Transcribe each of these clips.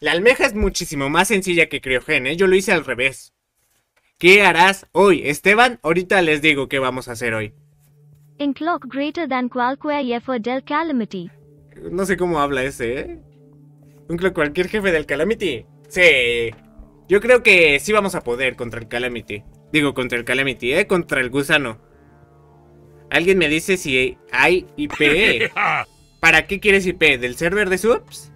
La almeja es muchísimo más sencilla que Cryogen, ¿eh? Yo lo hice al revés. ¿Qué harás hoy, Esteban? Ahorita les digo qué vamos a hacer hoy. Unclok greater than qualquer effort del Calamity. No sé cómo habla ese, ¿eh? Unclok cualquier jefe del Calamity. Sí. Yo creo que sí vamos a poder contra el Calamity. Digo, contra el Calamity, ¿eh? Contra el gusano. Alguien me dice si hay IP. ¿Para qué quieres IP? ¿Del server de subs?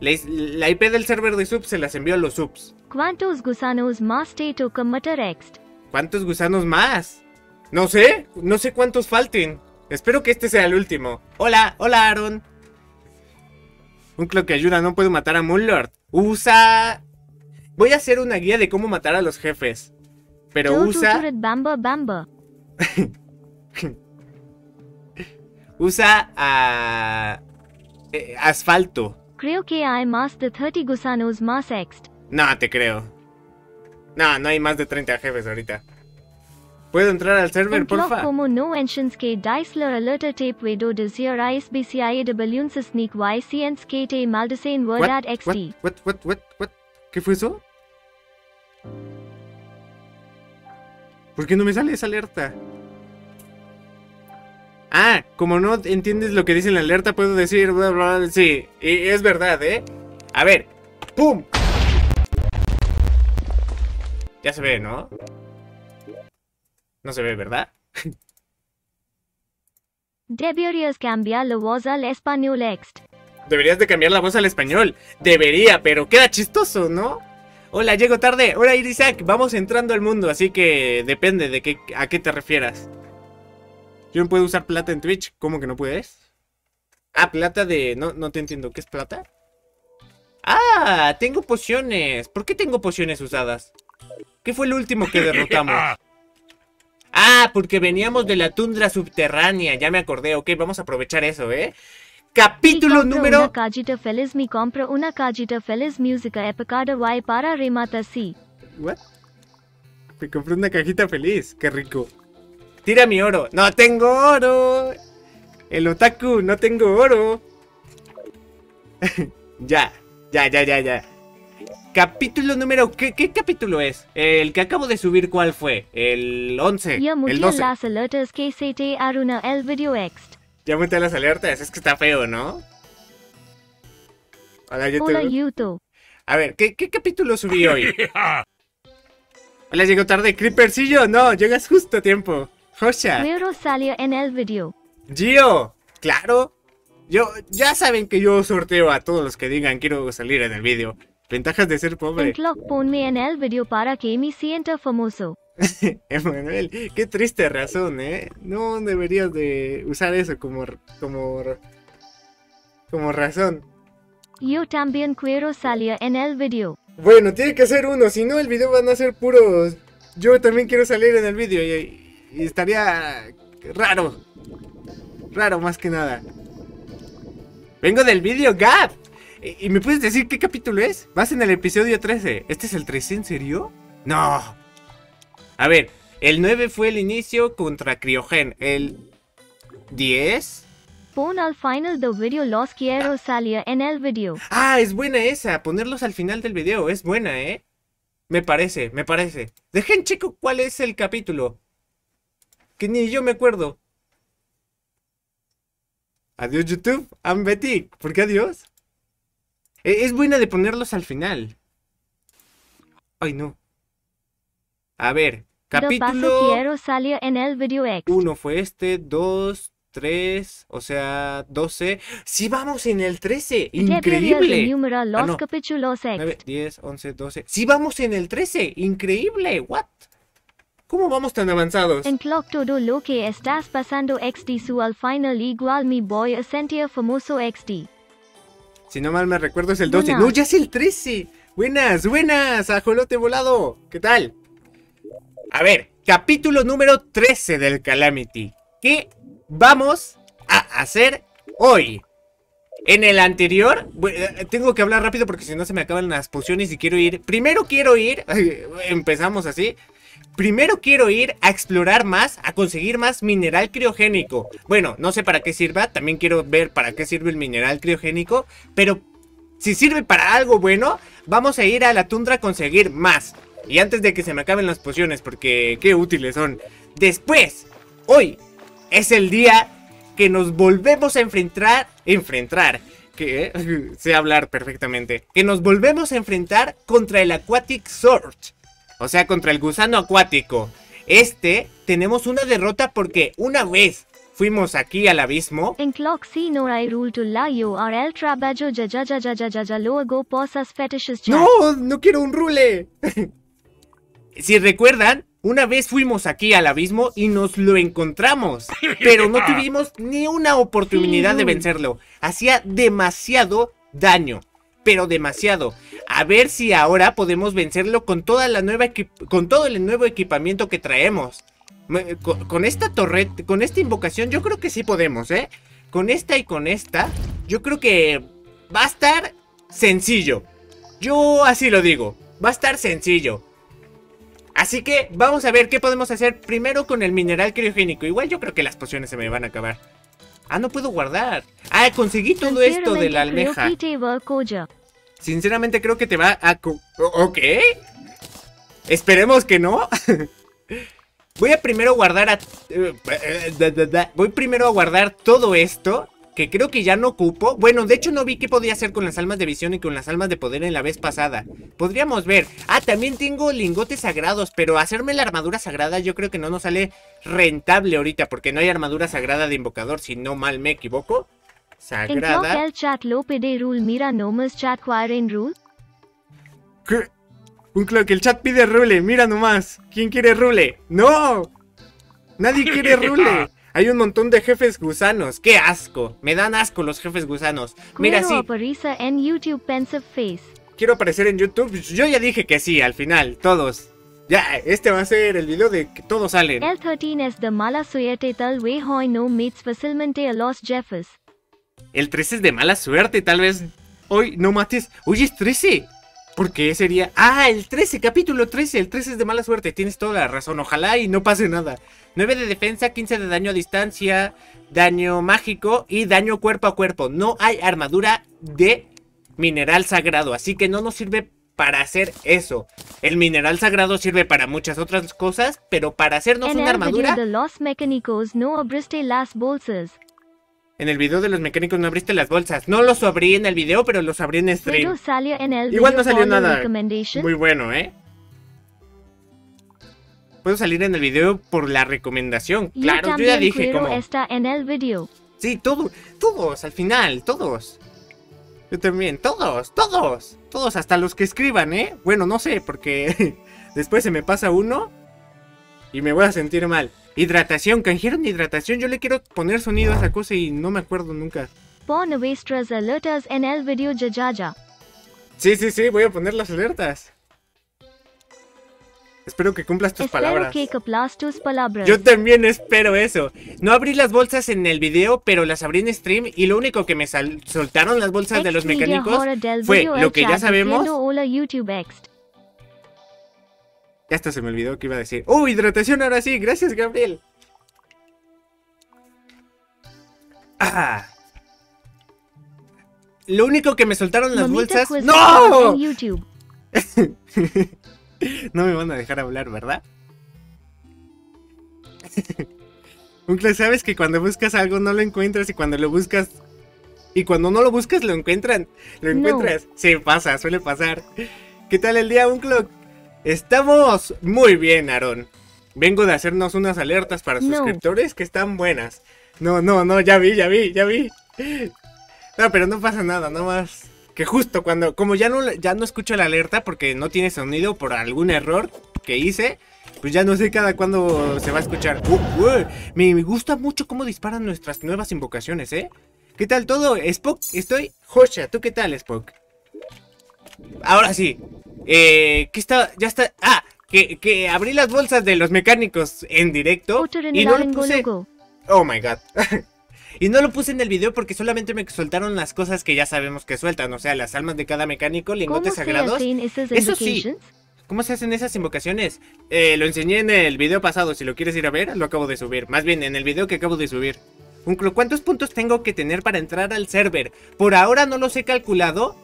La IP del server de subs se las envió a los subs. ¿Cuántos gusanos más te toca matar next? ¿Cuántos gusanos más? No sé, no sé cuántos falten. Espero que este sea el último. Hola, hola Aaron. Unclok que ayuda, no puedo matar a Moonlord. Usa... Voy a hacer una guía de cómo matar a los jefes. Pero usa... usa a... asfalto. Creo que hay más de 30 gusanos más ext. No, te creo. No, no hay más de 30 jefes ahorita. ¿Puedo entrar al server, porfa? Como no mentions que Dicler alerta te puedo decir ISBCIWs sneak YCNs que te maldicen word XT. What? ¿Qué fue eso? ¿Por qué no me sale esa alerta? Ah, como no entiendes lo que dice en la alerta, puedo decir... Bla, bla, bla. Sí, y es verdad, ¿eh? A ver. ¡Pum! Ya se ve, ¿no? No se ve, ¿verdad? Deberías cambiar la voz al español next. Deberías de cambiar la voz al español. Debería, pero queda chistoso, ¿no? Hola, llego tarde. Hola, Irisak. Vamos entrando al mundo, así que depende de qué, a qué te refieras. Yo no puedo usar plata en Twitch. ¿Cómo que no puedes? Ah, plata de... No te entiendo. ¿Qué es plata? Ah, tengo pociones. ¿Por qué tengo pociones usadas? ¿Qué fue el último que derrotamos? Ah, porque veníamos de la tundra subterránea. Ya me acordé. Ok, vamos a aprovechar eso, ¿eh? Capítulo número... Una cajita feliz, me compro una cajita feliz, música épica de guay para rematar sí. What? Me compré una cajita feliz. Qué rico. Tira mi oro. ¡No tengo oro! El otaku, no tengo oro. Ya. Capítulo número... ¿Qué capítulo es? El que acabo de subir, ¿cuál fue? El 11, el 12. Las alertas que se te arruina el video extra. Ya muté las alertas, es que está feo, ¿no? Hola, YouTube. Hola, YouTube. A ver, ¿qué capítulo subí hoy? Hola, llegó tarde, Creepercillo. No, llegas justo a tiempo. Josha. Miro salió en el video. Gio, claro. Yo, ya saben que yo sorteo a todos los que digan quiero salir en el video. Ventajas de ser pobre. Unclok, ponme en el video para que me sienta famoso. Emanuel, qué triste razón, ¿eh? No deberías de usar eso como razón. Yo también quiero salir en el video. Bueno, tiene que ser uno, si no el video van a ser puros... Yo también quiero salir en el video y estaría... Raro más que nada. Vengo del video, Gap. ¿Y me puedes decir qué capítulo es? Vas en el episodio 13. ¿Este es el 13? ¿En serio? No. A ver, el 9 fue el inicio contra Cryogen. El 10. Pon al final del video los quiero salir en el video. Ah, es buena esa. Ponerlos al final del video. Es buena, ¿eh? Me parece. Dejen checo cuál es el capítulo. Que ni yo me acuerdo. Adiós YouTube, I'm Betty. ¿Por qué adiós? Es buena de ponerlos al final. Ay no. A ver, capítulo... quiero salir en el video extra. 1 fue este, 2, 3, o sea, 12. ¡Sí vamos en el 13! ¡Increíble! 9, 10, 11, 12. ¡Sí vamos en el 13! ¡Increíble! ¿What? ¿Cómo vamos tan avanzados? Unclok, todo lo que estás pasando XD su al final igual mi voy a sentir famoso XD. Si no mal me recuerdo es el 12. Buenas. No, ya es el 13. Buenas, ajolote volado. ¿Qué tal? A ver, capítulo número 13 del Calamity. ¿Qué vamos a hacer hoy? En el anterior, tengo que hablar rápido porque si no se me acaban las pociones y quiero ir. Primero quiero ir, empezamos así. Primero quiero ir a explorar más, a conseguir más mineral criogénico. Bueno, no sé para qué sirva, también quiero ver para qué sirve el mineral criogénico, pero Si sirve para algo bueno, vamos a ir a la tundra a conseguir más. Y antes de que se me acaben las pociones, porque qué útiles son. Después, hoy es el día que nos volvemos a enfrentar, que sé hablar perfectamente, que nos volvemos a enfrentar contra el Aquatic Sword, o sea, contra el gusano acuático. Tenemos una derrota porque una vez fuimos aquí al abismo. Unclok no I rule to la URL trabajo ya luego posas fetishes. No, no quiero un rule. Si recuerdan, una vez fuimos aquí al abismo y nos lo encontramos, pero no tuvimos ni una oportunidad de vencerlo. Hacía demasiado daño, pero demasiado. A ver si ahora podemos vencerlo con todo el nuevo equipamiento que traemos. Con esta torreta, con esta invocación, yo creo que sí podemos, ¿eh? Con esta y con esta, yo creo que va a estar sencillo. Yo así lo digo, va a estar sencillo. Así que vamos a ver qué podemos hacer primero con el mineral criogénico. Igual yo creo que las pociones se me van a acabar. Ah, no puedo guardar. Ah, conseguí todo esto de la almeja. Sinceramente creo que te va a... ¿Ok? Esperemos que no. Voy a primero guardar Voy primero a guardar todo esto, que creo que ya no ocupo. Bueno, de hecho no vi qué podía hacer con las almas de visión y con las almas de poder en la vez pasada. Podríamos ver. Ah, también tengo lingotes sagrados, pero hacerme la armadura sagrada yo creo que no nos sale rentable ahorita, porque no hay armadura sagrada de invocador, si no mal me equivoco. Sagrada. ¿Qué? Unclok, el chat pide rule, mira nomás. ¿Quién quiere rule? ¡No! Nadie quiere rule. Hay un montón de jefes gusanos. ¡Qué asco! Me dan asco los jefes gusanos. Mira, sí. Quiero aparecer en YouTube. Yo ya dije que sí, al final, todos. Ya, este va a ser el video de que todos salen. El 13 es de mala suerte, tal vez. Hoy no mates. Hoy es 13. Porque sería... Ah, el 13, capítulo 13. El 13 es de mala suerte. Tienes toda la razón. Ojalá y no pase nada. 9 de defensa, 15 de daño a distancia, daño mágico y daño cuerpo a cuerpo. No hay armadura de mineral sagrado, así que no nos sirve para hacer eso. El mineral sagrado sirve para muchas otras cosas, pero para hacernos una armadura... En el video de los mecánicos no abriste las bolsas. No los abrí en el video, pero los abrí en stream. Igual no salió nada muy bueno, ¿eh? Puedo salir en el video por la recomendación. Claro, yo ya dije cómo. Sí, todos, al final, todos. Yo también, todos, hasta los que escriban, ¿eh? Bueno, no sé, porque después se me pasa uno y me voy a sentir mal. Hidratación, canjearon hidratación. Yo le quiero poner sonido a esa cosa y no me acuerdo nunca. Pon vuestras alertas en el video ya. Sí, voy a poner las alertas. Espero que cumplas tus palabras. Yo también espero eso. No abrí las bolsas en el video, pero las abrí en stream y lo único que me soltaron las bolsas de los mecánicos fue lo que ya sabemos. Ya hasta se me olvidó que iba a decir. ¡Oh, hidratación ahora sí! ¡Gracias, Gabriel! ¡Ah! Lo único que me soltaron las bolsas... ¡No! No me van a dejar hablar, ¿verdad? Unclok, ¿sabes que cuando buscas algo no lo encuentras y cuando lo buscas... Y cuando no lo buscas lo encuentran? ¿Lo encuentras? No. Sí, pasa, suele pasar. ¿Qué tal el día, Unclok? Estamos muy bien, Aarón. Vengo de hacernos unas alertas para suscriptores que están buenas. No, ya vi. No, pero no pasa nada, nomás que justo cuando, como ya no escucho la alerta porque no tiene sonido por algún error que hice, pues ya no sé cada cuándo se va a escuchar. Me gusta mucho cómo disparan nuestras nuevas invocaciones, ¿eh? ¿Qué tal todo, Spock? Estoy joya. ¿Tú qué tal, Spock? Ahora sí. ¿Qué está? Ya está. Ah, que abrí las bolsas de los mecánicos en directo y no lo puse. Oh my god. Y no lo puse en el video porque solamente me soltaron las cosas que ya sabemos que sueltan. O sea, las almas de cada mecánico, lingotes sagrados. Eso sí. ¿Cómo se hacen esas invocaciones? Lo enseñé en el video pasado. Si lo quieres ir a ver, lo acabo de subir. Más bien, en el video que acabo de subir. ¿Cuántos puntos tengo que tener para entrar al server? Por ahora no los he calculado.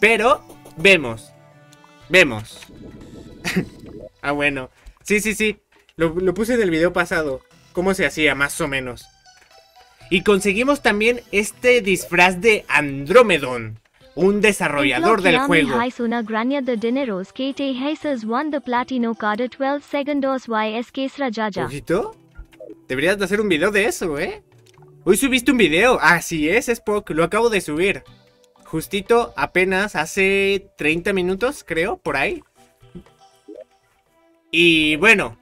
Pero vemos. Ah, bueno. Sí. Lo puse en el video pasado. Cómo se hacía, más o menos. Y conseguimos también este disfraz de Andromedon, un desarrollador del juego. ¿Ojito? Deberías de hacer un video de eso, ¿eh? Hoy subiste un video. Así es, Spock. Lo acabo de subir. Justito, apenas hace 30 minutos, creo, por ahí. Y bueno,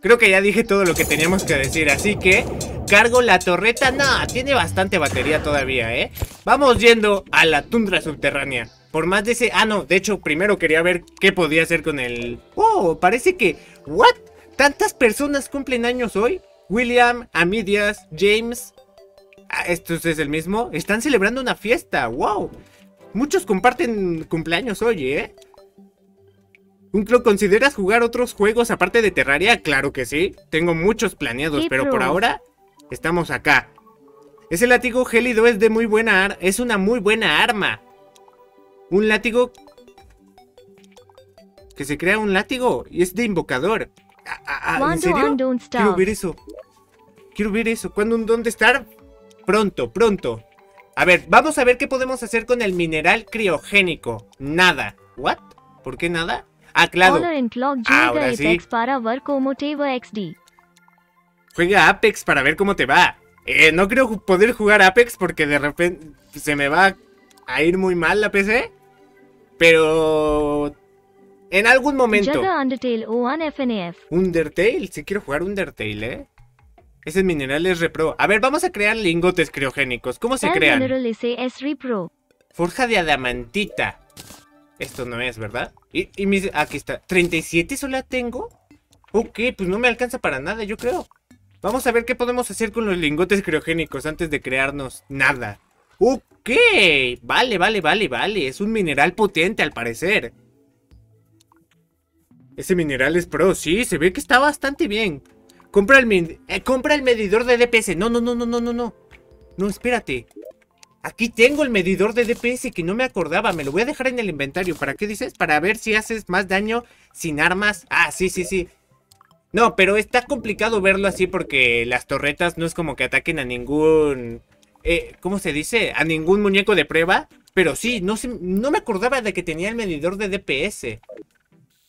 creo que ya dije todo lo que teníamos que decir, así que cargo la torreta. No, tiene bastante batería todavía, ¿eh? Vamos yendo a la tundra subterránea. Por más de ese... Ah, no, de hecho, primero quería ver qué podía hacer con el... ¡Oh! Parece que... ¿What? ¿Tantas personas cumplen años hoy? William, Amidias, James... Ah, ¿esto es el mismo? Están celebrando una fiesta, wow. Muchos comparten cumpleaños hoy, ¿eh? Unclok, ¿consideras jugar otros juegos aparte de Terraria? Claro que sí, tengo muchos planeados, pero por ahora estamos acá. Ese látigo gélido es de muy buena es una muy buena arma. Un látigo que se crea un látigo y es de invocador. ¿En serio? Quiero ver eso. ¿Cuándo un dónde estar? Pronto. A ver, vamos a ver qué podemos hacer con el mineral criogénico. Nada. ¿What? ¿Por qué nada? Ah, claro. Ahora sí. Juega Apex para ver cómo te va. No creo poder jugar Apex porque de repente se me va a ir muy mal la PC. Pero... en algún momento. Undertale. Sí quiero jugar Undertale, ¿eh? Ese mineral es repro. A ver, vamos a crear lingotes criogénicos. ¿Cómo se crean? Forja de adamantita. Esto no es, ¿verdad? Y mis... aquí está. ¿37 solo tengo? Ok, pues no me alcanza para nada, yo creo. Vamos a ver qué podemos hacer con los lingotes criogénicos antes de crearnos nada. Ok. Vale. Es un mineral potente, al parecer. Ese mineral es pro. Sí, se ve que está bastante bien. Compra el medidor de DPS. No. No, espérate. Aquí tengo el medidor de DPS que no me acordaba. Me lo voy a dejar en el inventario. ¿Para qué dices? Para ver si haces más daño sin armas. Ah, sí. No, pero está complicado verlo así porque las torretas no es como que ataquen a ningún... ¿cómo se dice? A ningún muñeco de prueba. Pero sí, no me acordaba de que tenía el medidor de DPS.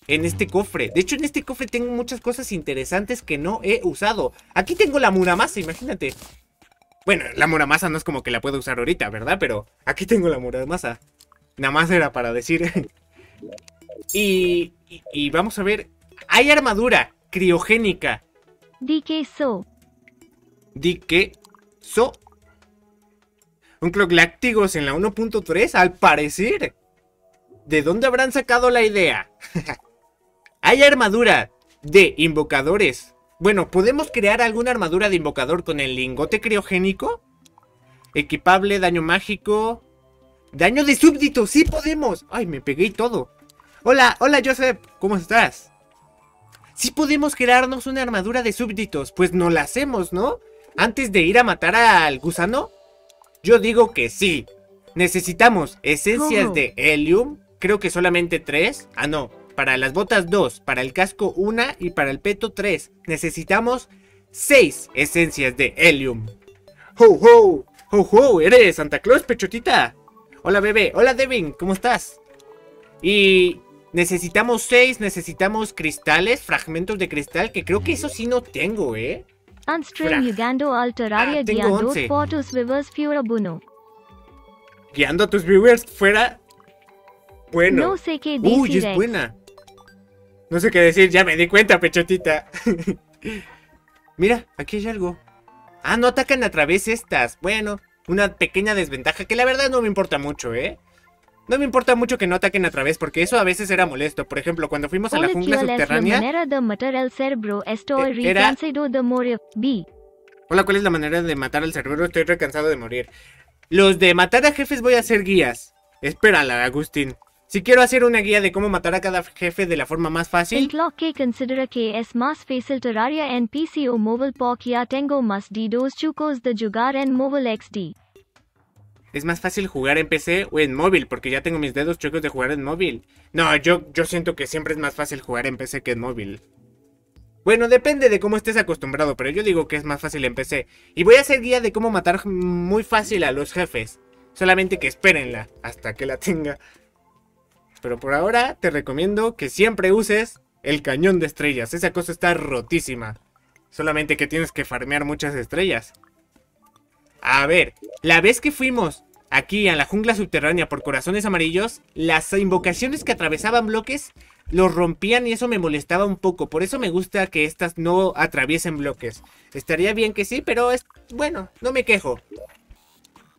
En este cofre. De hecho, en este cofre tengo muchas cosas interesantes que no he usado. Aquí tengo la Muramasa, imagínate. Bueno, la Muramasa no es como que la puedo usar ahorita, ¿verdad? Pero aquí tengo la Muramasa. Nada más era para decir. Y vamos a ver. Hay armadura criogénica. Di que so. Unclok láctigos en la 1.3, al parecer. ¿De dónde habrán sacado la idea? Hay armadura de invocadores. Bueno, ¿podemos crear alguna armadura de invocador con el lingote criogénico? Equipable, daño mágico. Daño de súbdito, sí podemos. Ay, me pegué y todo. Hola Joseph, ¿cómo estás? Sí podemos crearnos una armadura de súbditos. Pues no la hacemos, ¿no? Antes de ir a matar al gusano. Yo digo que sí. Necesitamos esencias de Helium. Creo que solamente 3. Ah, no. Para las botas 2, para el casco 1 y para el peto 3. Necesitamos 6 esencias de Helium. ¡Ho, ho! ¡Ho, ho! ¡Eres Santa Claus, pechotita! Hola, bebé. Hola, Devin. ¿Cómo estás? Y necesitamos 6. Necesitamos cristales, fragmentos de cristal. Que creo que eso sí no tengo, ¿eh? Tengo 11. Guiando a tus viewers fuera... Bueno, no sé qué decir. Uy, es buena. No sé qué decir, ya me di cuenta, pechotita. Mira, aquí hay algo. Ah, no atacan a través estas. Bueno, una pequeña desventaja que la verdad no me importa mucho, ¿eh? No me importa mucho que no ataquen a través porque eso a veces era molesto. Por ejemplo, cuando fuimos a la jungla subterránea... Hola, ¿cuál es la manera de matar al cerebro? Estoy recansado de morir. Los de matar a jefes voy a hacer guías. Espérala, Agustín. Si quiero hacer una guía de cómo matar a cada jefe de la forma más fácil. Es más fácil jugar en PC o en móvil, porque ya tengo mis dedos chuecos de jugar en móvil. No, yo siento que siempre es más fácil jugar en PC que en móvil. Bueno, depende de cómo estés acostumbrado, pero yo digo que es más fácil en PC. Y voy a hacer guía de cómo matar muy fácil a los jefes. Solamente que espérenla hasta que la tenga. Pero por ahora te recomiendo que siempre uses el cañón de estrellas. Esa cosa está rotísima. Solamente que tienes que farmear muchas estrellas. A ver, la vez que fuimos aquí a la jungla subterránea por corazones amarillos, las invocaciones que atravesaban bloques los rompían y eso me molestaba un poco. Por eso me gusta que estas no atraviesen bloques. Estaría bien que sí, pero es bueno, no me quejo.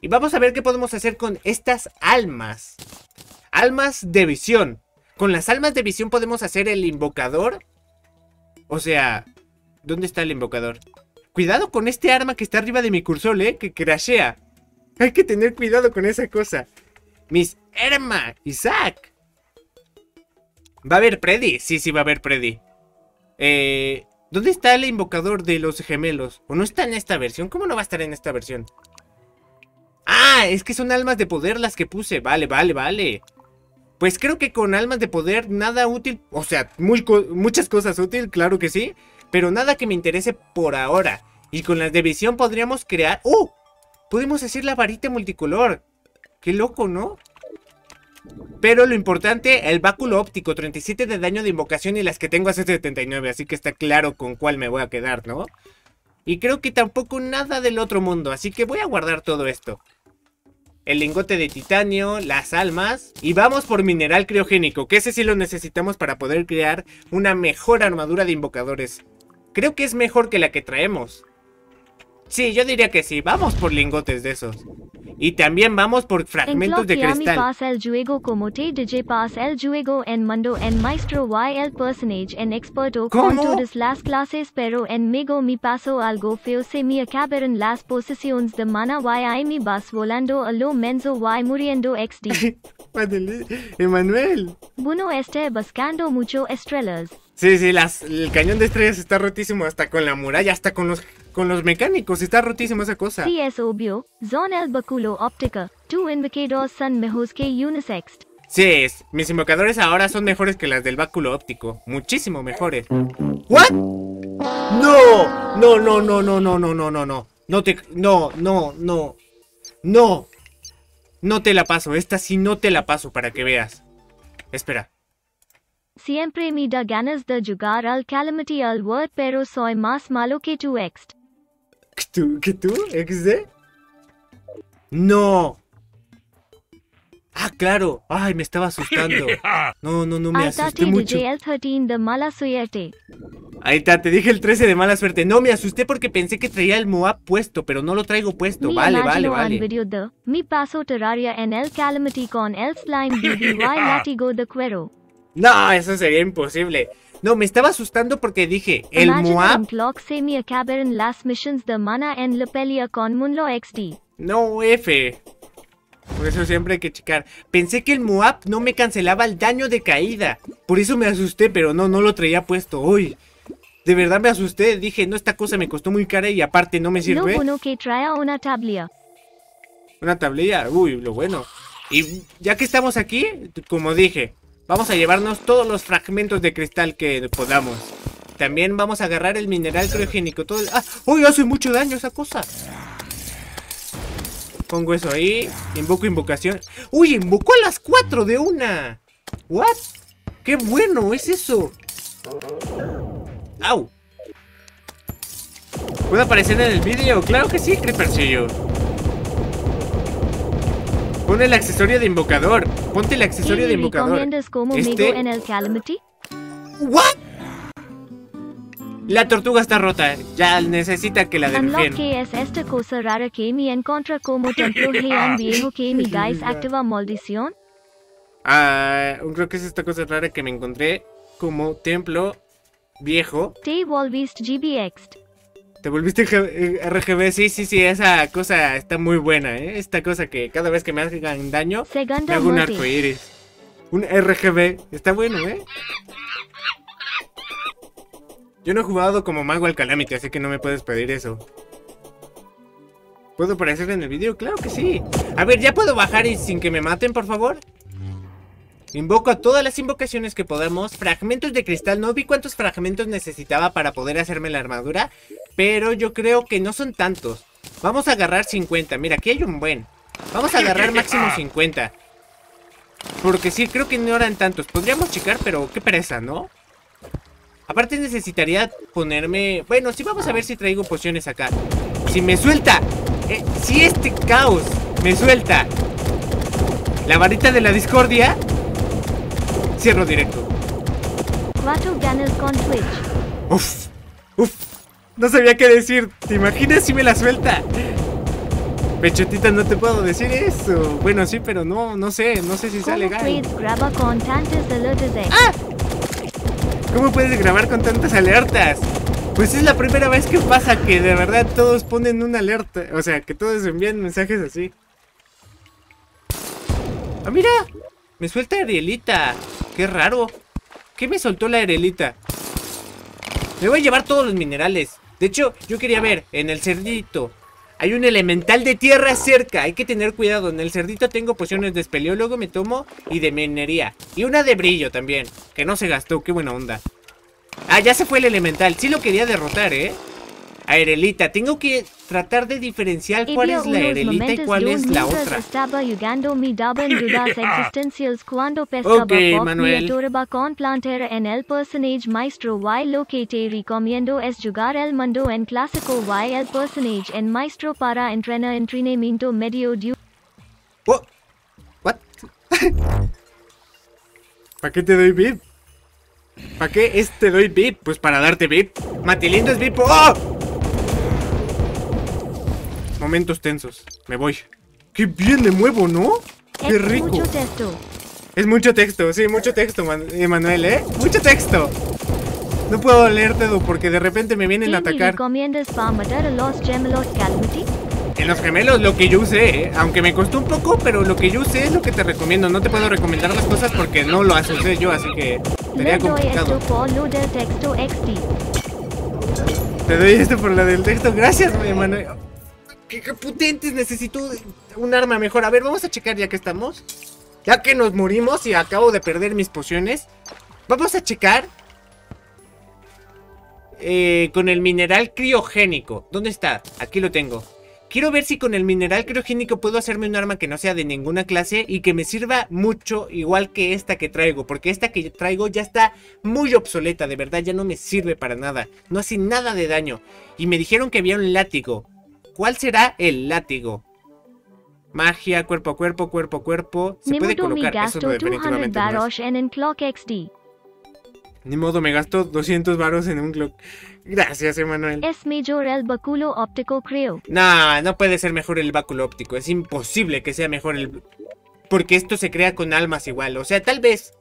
Y vamos a ver qué podemos hacer con estas almas. Almas de visión. Con las almas de visión podemos hacer el invocador. O sea, ¿dónde está el invocador? Cuidado con este arma que está arriba de mi cursor, que crashea. Hay que tener cuidado con esa cosa. Mis Herma, Isaac. ¿Va a haber Preddy? Sí, sí va a haber Preddy. ¿Dónde está el invocador de los gemelos? ¿O no está en esta versión? ¿Cómo no va a estar en esta versión? Ah, es que son almas de poder las que puse. Vale, vale, vale. Pues creo que con almas de poder nada útil. O sea, muchas cosas útiles, claro que sí. Pero nada que me interese por ahora. Y con las de visión podríamos crear... ¡Oh! Podemos hacer la varita multicolor. ¡Qué loco!, ¿no? Pero lo importante, el báculo óptico, 37 de daño de invocación y las que tengo hace 79. Así que está claro con cuál me voy a quedar, ¿no? Y creo que tampoco nada del otro mundo. Así que voy a guardar todo esto. El lingote de titanio, las almas. Y vamos por mineral criogénico, que ese sí lo necesitamos para poder crear una mejor armadura de invocadores. Creo que es mejor que la que traemos. Sí, yo diría que sí. Vamos por lingotes de esos. Y también vamos por fragmentos de cristal. Pasa el juego como TDJ pasa el juego en mundo en maestro y el personage en experto con todas las clases pero en mego me pasó algo feo se me acabaron las posiciones de mana y me vas volando a lo menso y muriendo XD. Emanuel. Bueno, esté buscando mucho estrellas. Sí, sí, el cañón de estrellas está rotísimo hasta con la muralla, hasta con los... Con los mecánicos, está rotísima esa cosa. Sí, es obvio. Son el báculo óptico. Tus invocadores son mejores que unisex. Sí, mis invocadores ahora son mejores que las del báculo óptico. Muchísimo mejores. ¿What? ¡No! No, no, no, no, no, no, no, no, no. No te... No, no, no. No. No te la paso. Esta sí no te la paso para que veas. Espera. Siempre me da ganas de jugar al Calamity al World, pero soy más malo que tu ex. ¿Que tú? ¿XD? ¡No! ¡Ah, claro! ¡Ay, me estaba asustando! No, no, no, me asusté mucho. Ahí está, te dije el 13 de mala suerte. Ahí está, te dije el 13 de mala suerte. No, me asusté porque pensé que traía el MOAB puesto, pero no lo traigo puesto. Vale, vale, vale. Video de, me paso Terraria en el Calamity con el Slime BBY Látigo de Cuero. No, eso sería imposible. No, me estaba asustando porque dije, el MOAB... No, F. Por eso siempre hay que checar. Pensé que el MOAB no me cancelaba el daño de caída. Por eso me asusté, pero no, no lo traía puesto. Uy, de verdad me asusté. Dije, no, esta cosa me costó muy cara y aparte no me sirve. Bueno que traía una tablilla. Una tablilla, uy, lo bueno. Y ya que estamos aquí, como dije... Vamos a llevarnos todos los fragmentos de cristal que podamos. También vamos a agarrar el mineral criogénico. Todo el... ¡Ah! ¡Uy! Hace mucho daño esa cosa. Pongo eso ahí. Invoco invocación. ¡Uy! Invocó a las 4 de una. ¿What? ¡Qué bueno es eso! ¡Au! ¿Puedo aparecer en el vídeo? ¡Claro que sí, Creepercillo! Pon el accesorio de invocador. Ponte el accesorio de invocador. En el Calamity? ¿What? La tortuga está rota. Ya necesita que la desbloqueen. ¿Qué es esta cosa rara que me encuentra como templo Heian viejo que mi guys activa maldición? Ah, creo que es esta cosa rara que me encontré como templo viejo. Te volviste GBX. ¿Te volviste RGB? Sí, sí, sí, esa cosa está muy buena, ¿eh? Esta cosa que cada vez que me hagan daño, me hago un arco iris. Un RGB, está bueno, ¿eh? Yo no he jugado como mago al Calamity, así que no me puedes pedir eso. ¿Puedo aparecer en el video? Claro que sí. A ver, ¿ya puedo bajar y sin que me maten, por favor? Invoco a todas las invocaciones que podamos. Fragmentos de cristal. No vi cuántos fragmentos necesitaba para poder hacerme la armadura, pero yo creo que no son tantos. Vamos a agarrar 50. Mira, aquí hay un buen. Vamos a agarrar máximo 50. Porque sí, creo que no eran tantos. Podríamos checar, pero qué pereza, ¿no? Aparte necesitaría ponerme... Bueno, sí, vamos a ver si traigo pociones acá. Si me suelta... si este caos me suelta la varita de la discordia, cierro directo. 4 ganas con Twitch. Uf. No sabía qué decir. ¿Te imaginas si me la suelta? Pechotita, no te puedo decir eso. Bueno, sí, pero no sé si sale legal. ¡Ah! ¿Cómo puedes grabar con tantas alertas? Pues es la primera vez que pasa que de verdad todos ponen una alerta. O sea, que todos envían mensajes así. ¡Ah, mira! Me suelta Arielita. ¡Qué raro! ¿Qué me soltó la Arielita? Me voy a llevar todos los minerales. De hecho, yo quería ver, en el cerdito hay un elemental de tierra cerca. Hay que tener cuidado. En el cerdito tengo pociones de espeleólogo, me tomo, y de minería. Y una de brillo también, que no se gastó. Qué buena onda. Ah, ya se fue el elemental. Sí lo quería derrotar, ¿eh? Aerelita. Tengo que tratar de diferenciar cuál es la Aerelita y cuál es la otra. Ok, Manuel. Oh. What? ¿Para qué te doy VIP? ¿Para qué te doy VIP? Pues para darte VIP. Matilindo es VIP. ¡Oh! Momentos tensos. Me voy. ¡Qué bien me muevo, ¿no? ¡Qué rico! Es mucho texto. Es mucho texto, sí, mucho texto, Manuel, ¿eh? ¡Mucho texto! No puedo leer todo porque de repente me vienen a atacar. Para matar a los gemelos Calamity? En los gemelos lo que yo usé, ¿eh? Aunque me costó un poco, pero lo que yo usé es lo que te recomiendo. No te puedo recomendar las cosas porque no lo usé yo, así que sería complicado. Te doy esto por lo del texto. Gracias, Manuel. ¡Qué potentes! Necesito un arma mejor. A ver, vamos a checar ya que estamos. Ya que nos morimos y acabo de perder mis pociones. Vamos a checar con el mineral criogénico. ¿Dónde está? Aquí lo tengo. Quiero ver si con el mineral criogénico puedo hacerme un arma que no sea de ninguna clase y que me sirva mucho, igual que esta que traigo. Porque esta que traigo ya está muy obsoleta. De verdad, ya no me sirve para nada. No hace nada de daño. Y me dijeron que había un látigo. ¿Cuál será el látigo? Magia, cuerpo a cuerpo. Se puede colocar, eso no, definitivamente no es. Ni modo, me gasto 200 varos en unclok. Gracias, Emanuel. Es mejor el báculo óptico, creo. No, no puede ser mejor el báculo óptico. Es imposible que sea mejor el... Porque esto se crea con almas igual. O sea, tal vez.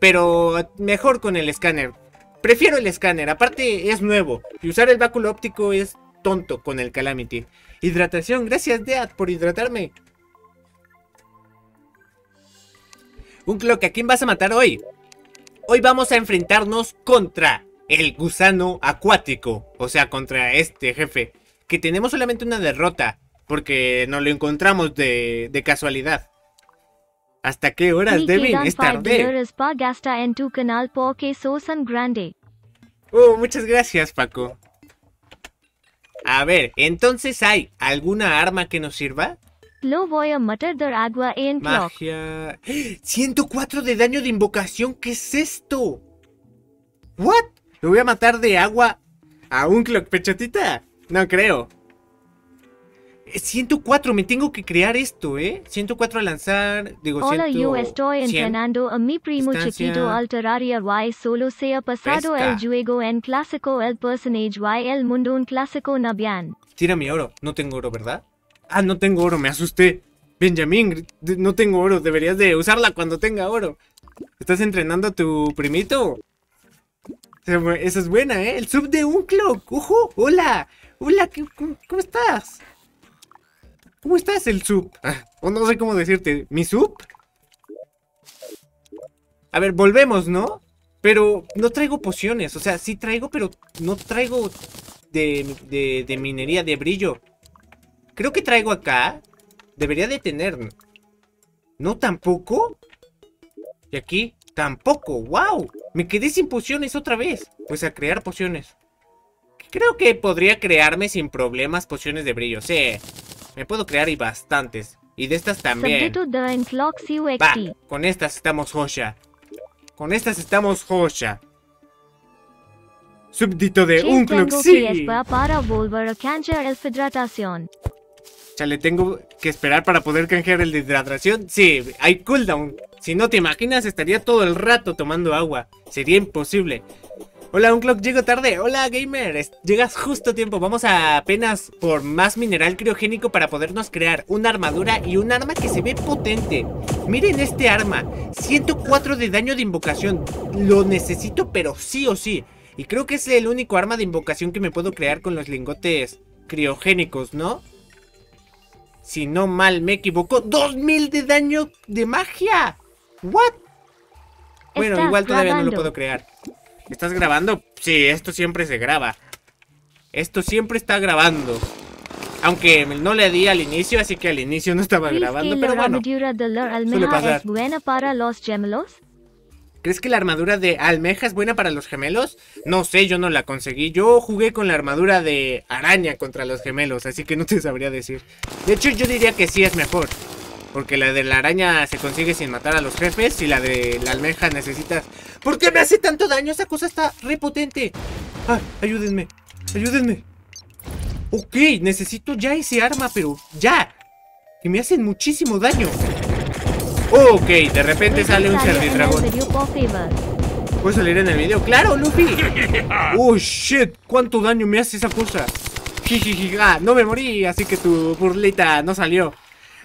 Pero mejor con el escáner. Prefiero el escáner. Aparte, es nuevo. Y usar el báculo óptico es... tonto con el Calamity. Hidratación, gracias Dead por hidratarme. Unclok, ¿a quién vas a matar hoy? Hoy vamos a enfrentarnos contra el gusano acuático. O sea, contra este jefe. Que tenemos solamente una derrota. Porque nos lo encontramos de casualidad. ¿Hasta qué horas deben estar de? Oh, muchas gracias, Paco. A ver, ¿entonces hay alguna arma que nos sirva? Lo voy a matar de agua en magia. 104 de daño de invocación, ¿qué es esto? ¿What? ¿Lo voy a matar de agua a un clock, Pechotita? No creo. 104, me tengo que crear esto, ¿eh? 104 a lanzar, digo, hola, 100. Yo estoy entrenando a mi primo chiquito al Terraria y solo se ha pasado el juego en clásico, el personaje y el mundo en clásico nabian. Tira mi oro, no tengo oro, ¿verdad? Ah, no tengo oro, me asusté. Benjamín, no tengo oro, deberías de usarla cuando tenga oro. ¿Estás entrenando a tu primito? Esa es buena, ¿eh? El sub de Unclok, ojo, hola. Hola, ¿cómo estás? ¿Cómo estás, el sub? O no sé cómo decirte. ¿Mi sub? A ver, volvemos, ¿no? Pero no traigo pociones. O sea, sí traigo, pero no traigo de minería, de brillo. Creo que traigo acá. Debería de tener. No, tampoco. Y aquí, tampoco. ¡Wow! Me quedé sin pociones otra vez. Pues a crear pociones. Creo que podría crearme sin problemas pociones de brillo. Sí. Me puedo crear y bastantes. Y de estas también. Va, con estas estamos joya. Con estas estamos joya. Súbdito de unclok, sí. Para volver a canjear el hidratación. ¿Le tengo que esperar para poder canjear el de hidratación? Sí, hay cooldown. Si no te imaginas, estaría todo el rato tomando agua. Sería imposible. Hola, unclok, llego tarde. Hola, gamer. Llegas justo a tiempo. Vamos a apenas por más mineral criogénico para podernos crear una armadura y un arma que se ve potente. Miren este arma. 104 de daño de invocación. Lo necesito, pero sí o sí. Y creo que es el único arma de invocación que me puedo crear con los lingotes criogénicos, ¿no? Si no mal me equivoco, ¡2000 de daño de magia! ¿What? Bueno, igual todavía no lo puedo crear. ¿Estás grabando? Sí, esto siempre se graba. Esto siempre está grabando. Aunque no le di al inicio, así que al inicio no estaba grabando, pero bueno. Suele pasar. ¿Es buena para los gemelos? ¿Crees que la armadura de almeja es buena para los gemelos? No sé, yo no la conseguí. Yo jugué con la armadura de araña contra los gemelos, así que no te sabría decir. De hecho, yo diría que sí es mejor. Porque la de la araña se consigue sin matar a los jefes y la de la almeja necesitas... ¿Por qué me hace tanto daño? Esa cosa está re potente. Ah, ayúdenme, ayúdenme. Ok, necesito ya ese arma, pero ya. Que me hacen muchísimo daño. Ok, de repente sale un cerdidragón. ¿Puedo salir en el video? ¡Claro, Luffy! ¡Oh, shit! ¿Cuánto daño me hace esa cosa? Ah, no me morí, así que tu burlita no salió.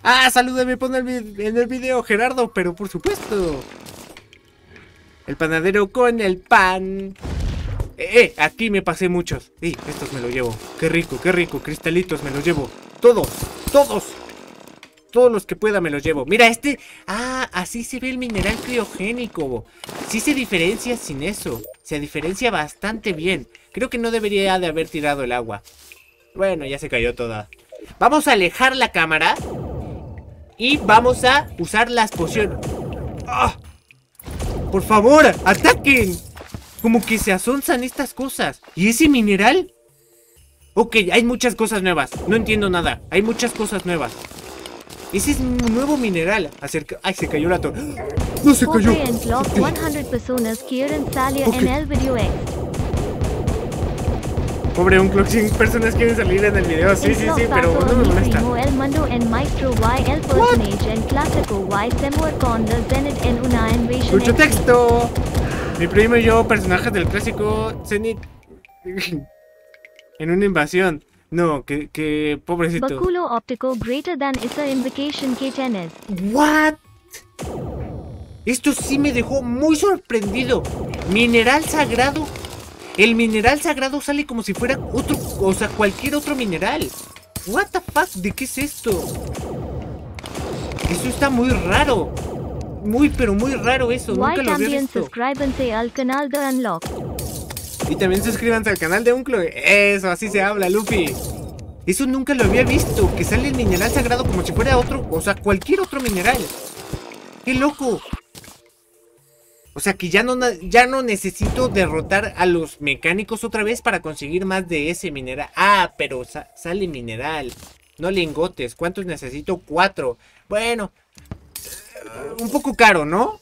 ¡Ah, salúdame! Pon en el video, Gerardo, pero por supuesto. El panadero con el pan. Aquí me pasé muchos. Estos me los llevo. Qué rico, cristalitos me los llevo. Todos, todos. Todos los que pueda me los llevo. Mira este. Ah, así se ve el mineral criogénico. Sí se diferencia sin eso. Se diferencia bastante bien. Creo que no debería de haber tirado el agua. Bueno, ya se cayó toda. Vamos a alejar la cámara. Y vamos a usar las pociones. ¡Ah! ¡Por favor, ataquen! Como que se asonzan estas cosas. ¿Y ese mineral? Ok, hay muchas cosas nuevas. No entiendo nada. Hay muchas cosas nuevas. Ese es un nuevo mineral. Acerca... ¡Ay, se cayó la torre! ¡No se cayó! Okay. Pobre unclok, 100 personas quieren salir en el video. Sí, sí, sí, pero no me molesta. ¿What? ¡Mucho texto! Mi primo y yo, personajes del clásico Zenith. En una invasión. No, que pobrecito. Baculo óptico greater than is a invocation que tenés. What? Esto sí me dejó muy sorprendido. Mineral sagrado. El mineral sagrado sale como si fuera otro, o sea, cualquier otro mineral. What the fuck, ¿de qué es esto? Eso está muy raro. Muy, pero muy raro eso. Nunca lo había visto. Suscríbanse al canal de Unclok. Y también suscríbanse al canal de unclok. Eso, así se habla, Luffy. Eso nunca lo había visto. Que sale el mineral sagrado como si fuera otro. O sea, cualquier otro mineral. ¡Qué loco! O sea, que ya no necesito derrotar a los mecánicos otra vez para conseguir más de ese mineral. Ah, pero sale mineral. No lingotes. ¿Cuántos necesito? 4. Bueno, un poco caro, ¿no?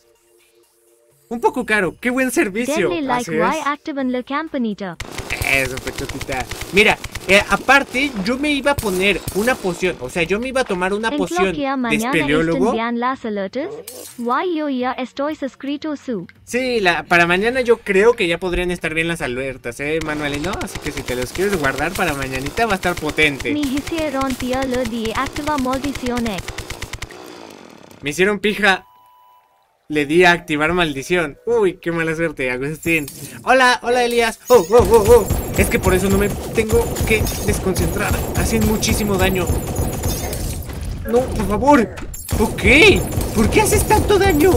Un poco caro, qué buen servicio. Así es. Eso, pechotita. Mira, aparte yo me iba a poner una poción. O sea, yo me iba a tomar una poción de espeleólogo. Sí, para mañana yo creo que ya podrían estar bien las alertas, Manuelino. Así que si te los quieres guardar para mañanita va a estar potente. Me hicieron pija. Le di a activar maldición. Uy, qué mala suerte, Agustín. Hola, hola, Elías. Oh. Es que por eso no me tengo que desconcentrar. Hacen muchísimo daño. No, por favor. Ok. ¿Por qué haces tanto daño?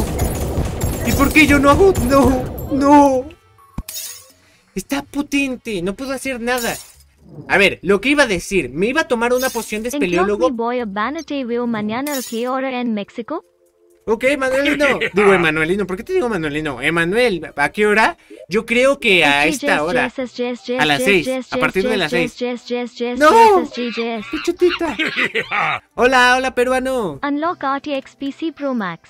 ¿Y por qué yo no hago? No. Está potente. No puedo hacer nada. A ver, lo que iba a decir, me iba a tomar una poción de espeleólogo. ¿Mañana a qué hora en México? Ok, Manuelino. Digo, Emanuelino, ¿por qué te digo Manuelino? Emanuel, ¿a qué hora? Yo creo que a esta hora. A las 6, a partir de las 6. ¡No! ¡Pichotita! Hola, hola, peruano. Unlock RTX PC Pro Max.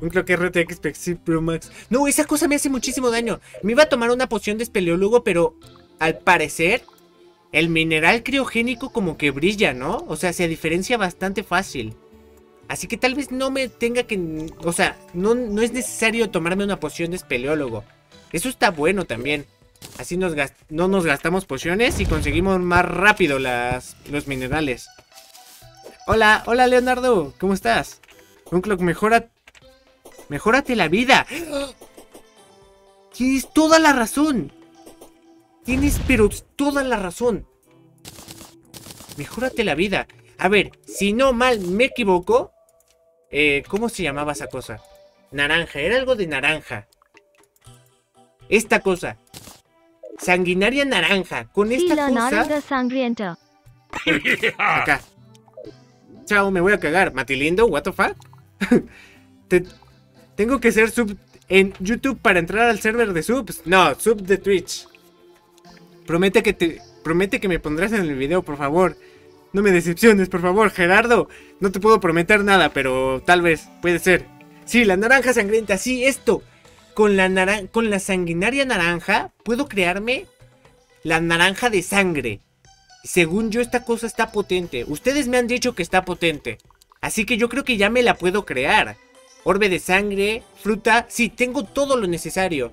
Unclok RTX PC Pro Max. No, esa cosa me hace muchísimo daño. Me iba a tomar una poción de espeleólogo, pero al parecer el mineral criogénico como que brilla, ¿no? O sea, se diferencia bastante fácil. Así que tal vez no me tenga que... O sea, no es necesario tomarme una poción de espeleólogo. Eso está bueno también. Así no nos gastamos pociones y conseguimos más rápido los minerales. Hola, hola Leonardo, ¿cómo estás? Unclok, mejórate la vida. Tienes toda la razón. Tienes pero toda la razón. Mejórate la vida. A ver, si no mal me equivoco... ¿Cómo se llamaba esa cosa? Naranja, era algo de naranja. Esta cosa. Sanguinaria naranja. Con esta cosa... Sangrienta. Acá. Chao, me voy a cagar. Matilindo, what the fuck? Tengo que ser sub en YouTube para entrar al server de subs. No, sub de Twitch. Promete que me pondrás en el video, por favor. No me decepciones, por favor, Gerardo. No te puedo prometer nada, pero tal vez, puede ser. Sí, la naranja sangrienta, sí, esto. Con la sanguinaria naranja puedo crearme la naranja de sangre. Según yo, esta cosa está potente. Ustedes me han dicho que está potente. Así que yo creo que ya me la puedo crear. Orbe de sangre, fruta. Sí, tengo todo lo necesario.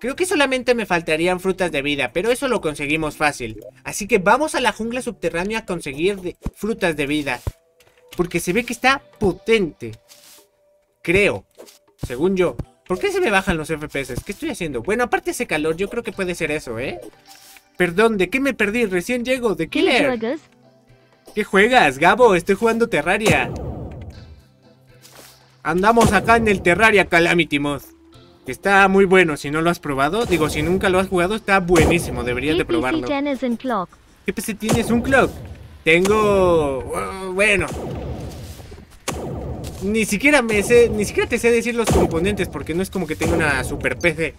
Creo que solamente me faltarían frutas de vida, pero eso lo conseguimos fácil. Así que vamos a la jungla subterránea a conseguir frutas de vida. Porque se ve que está potente. Creo. Según yo. ¿Por qué se me bajan los FPS? ¿Qué estoy haciendo? Bueno, aparte de ese calor, yo creo que puede ser eso, ¿eh? Perdón, ¿de qué me perdí? Recién llego. ¿De qué leer? ¿Qué juegas, Gabo? Estoy jugando Terraria. Andamos acá en el Terraria Calamity Mod. Que está muy bueno, si no lo has probado. Digo, si nunca lo has jugado, está buenísimo. Deberías de probarlo. ¿Qué PC tienes? ¿Unclok? Tengo... bueno, ni siquiera te sé decir los componentes, porque no es como que tenga una super PC.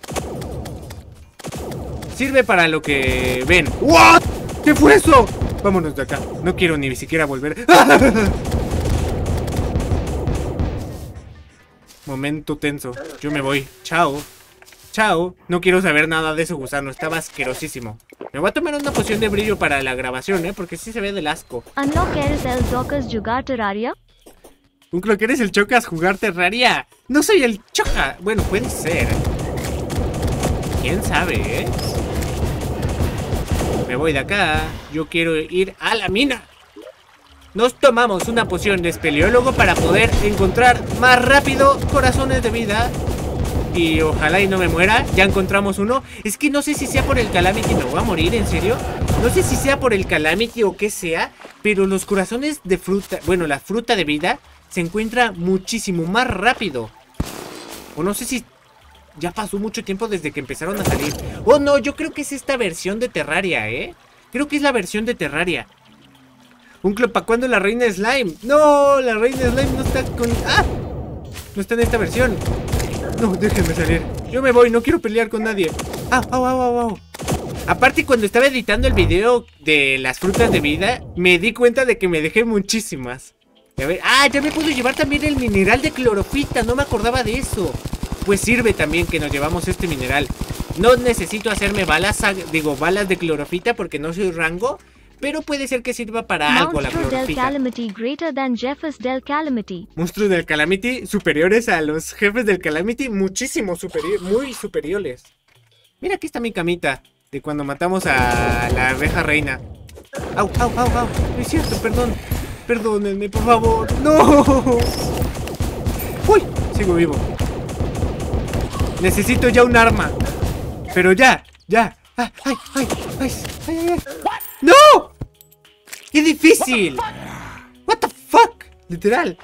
Sirve para lo que ven. ¿What? ¿Qué fue eso? Vámonos de acá. No quiero ni siquiera volver. Momento tenso. Yo me voy. Chao. Chao. No quiero saber nada de ese gusano. Estaba asquerosísimo. Me voy a tomar una poción de brillo para la grabación, ¿eh? Porque sí se ve del asco. ¿Unclok eres el Chocas jugar Terraria? ¿Unclok eres el Chocas jugar Terraria? No soy el Choca. Bueno, puede ser. ¿Quién sabe, eh? Me voy de acá. Yo quiero ir a la mina. Nos tomamos una poción de espeleólogo para poder encontrar más rápido corazones de vida. Y ojalá y no me muera. Ya encontramos uno. Es que no sé si sea por el Calamity. ¿Me voy a morir? ¿En serio? No sé si sea por el Calamity o qué sea. Pero los corazones de fruta... Bueno, la fruta de vida se encuentra muchísimo más rápido. O no sé si... Ya pasó mucho tiempo desde que empezaron a salir. Oh no, yo creo que es esta versión de Terraria, ¿eh? Creo que es la versión de Terraria. Unclok, ¿para cuándo la reina slime? No, la reina slime no está con... ¡Ah! No está en esta versión. No, déjenme salir. Yo me voy, no quiero pelear con nadie. ¡Ah! ¡Au, au, au, au! Aparte, cuando estaba editando el video de las frutas de vida, me di cuenta de que me dejé muchísimas. A ver... ¡Ah! Ya me puedo llevar también el mineral de clorofita. No me acordaba de eso. Pues sirve también que nos llevamos este mineral. No necesito hacerme balas... Digo, balas de clorofita porque no soy rango... Pero puede ser que sirva para algo la clorofita. Monstruos del Calamity superiores a los jefes del Calamity. Muchísimo superiores, muy superiores. Mira, aquí está mi camita de cuando matamos a la abeja reina. Au, au, au, au. No es cierto, perdón. Perdónenme, por favor. No. Uy, sigo vivo. Necesito ya un arma. Pero ya, ya. ¡Ay, ay, ay, ay, ay, ay! ¡No! ¡Qué difícil! ¡What the fuck! Literal.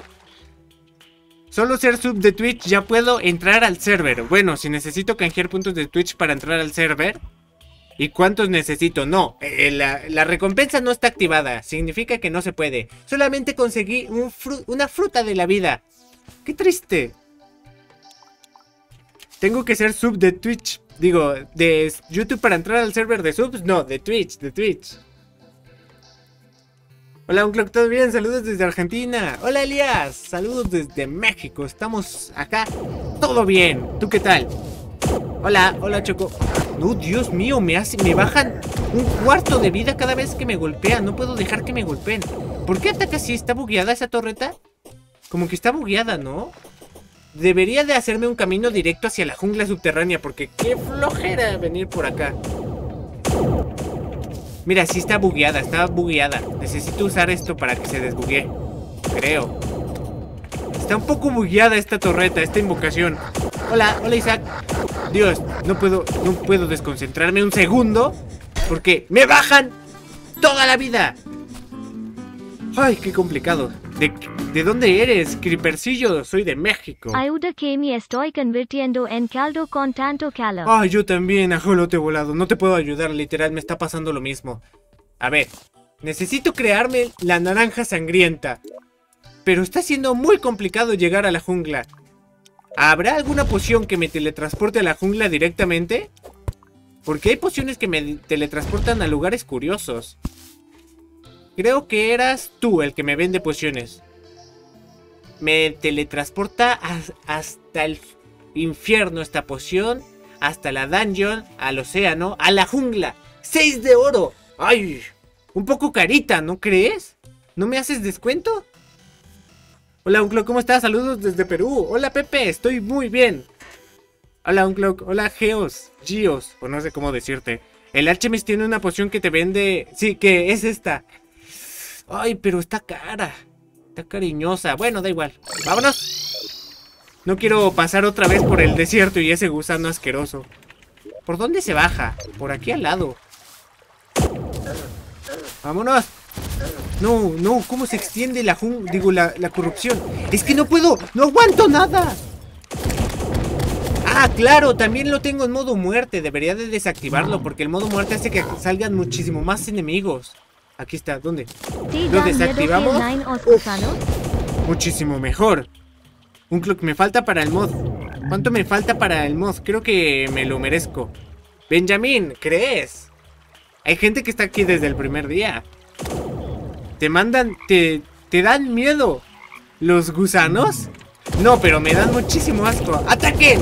Solo ser sub de Twitch ya puedo entrar al server. Bueno, si necesito canjear puntos de Twitch para entrar al server. ¿Y cuántos necesito? No, la recompensa no está activada. Significa que no se puede. Solamente conseguí una fruta de la vida. ¡Qué triste! Tengo que ser sub de Twitch. Digo, de YouTube para entrar al server de subs. No, de Twitch, de Twitch. Hola, unclok, ¿todo bien? Saludos desde Argentina. Hola, Elías. Saludos desde México. Estamos acá. Todo bien. ¿Tú qué tal? Hola, hola, Choco. No, Dios mío, me bajan un cuarto de vida cada vez que me golpean. No puedo dejar que me golpeen. ¿Por qué ataca así? ¿Está bugueada esa torreta? Como que está bugueada, ¿no? Debería de hacerme un camino directo hacia la jungla subterránea, porque qué flojera venir por acá. Mira, sí está bugueada, está bugueada. Necesito usar esto para que se desbuguee. Creo. Está un poco bugueada esta torreta, esta invocación. Hola, hola Isaac. Dios, no puedo desconcentrarme un segundo, porque me bajan toda la vida. Ay, qué complicado. ¿De dónde eres, Creepercillo? Soy de México. Ayuda que me estoy convirtiendo en caldo con tanto calor. Ay, yo también, ajolote volado. No te puedo ayudar, literal, me está pasando lo mismo. A ver, necesito crearme la naranja sangrienta. Pero está siendo muy complicado llegar a la jungla. ¿Habrá alguna poción que me teletransporte a la jungla directamente? Porque hay pociones que me teletransportan a lugares curiosos. Creo que eras tú el que me vende pociones. Me teletransporta hasta el infierno esta poción. Hasta la dungeon, al océano, a la jungla. ¡6 de oro! ¡Ay! Un poco carita, ¿no crees? ¿No me haces descuento? Hola, unclok, ¿cómo estás? Saludos desde Perú. Hola, Pepe, estoy muy bien. Hola, unclok. Hola, Geos. Gios, o no sé cómo decirte. El Alchemist tiene una poción que te vende... Sí, que es esta. Ay, pero está cara. Está cariñosa. Bueno, da igual. ¡Vámonos! No quiero pasar otra vez por el desierto y ese gusano asqueroso. ¿Por dónde se baja? Por aquí al lado. ¡Vámonos! No, no, ¿cómo se extiende la la corrupción? Es que no puedo, no aguanto nada. Ah, claro, también lo tengo en modo muerte. Debería de desactivarlo porque el modo muerte hace que salgan muchísimo más enemigos. Aquí está, ¿dónde? ¿Lo desactivamos? Uf, muchísimo mejor. Unclok, me falta para el mod. ¿Cuánto me falta para el mod? Creo que me lo merezco. Benjamín, ¿crees? Hay gente que está aquí desde el primer día. Te mandan, te dan miedo los gusanos. No, pero me dan muchísimo asco. ¡Ataque!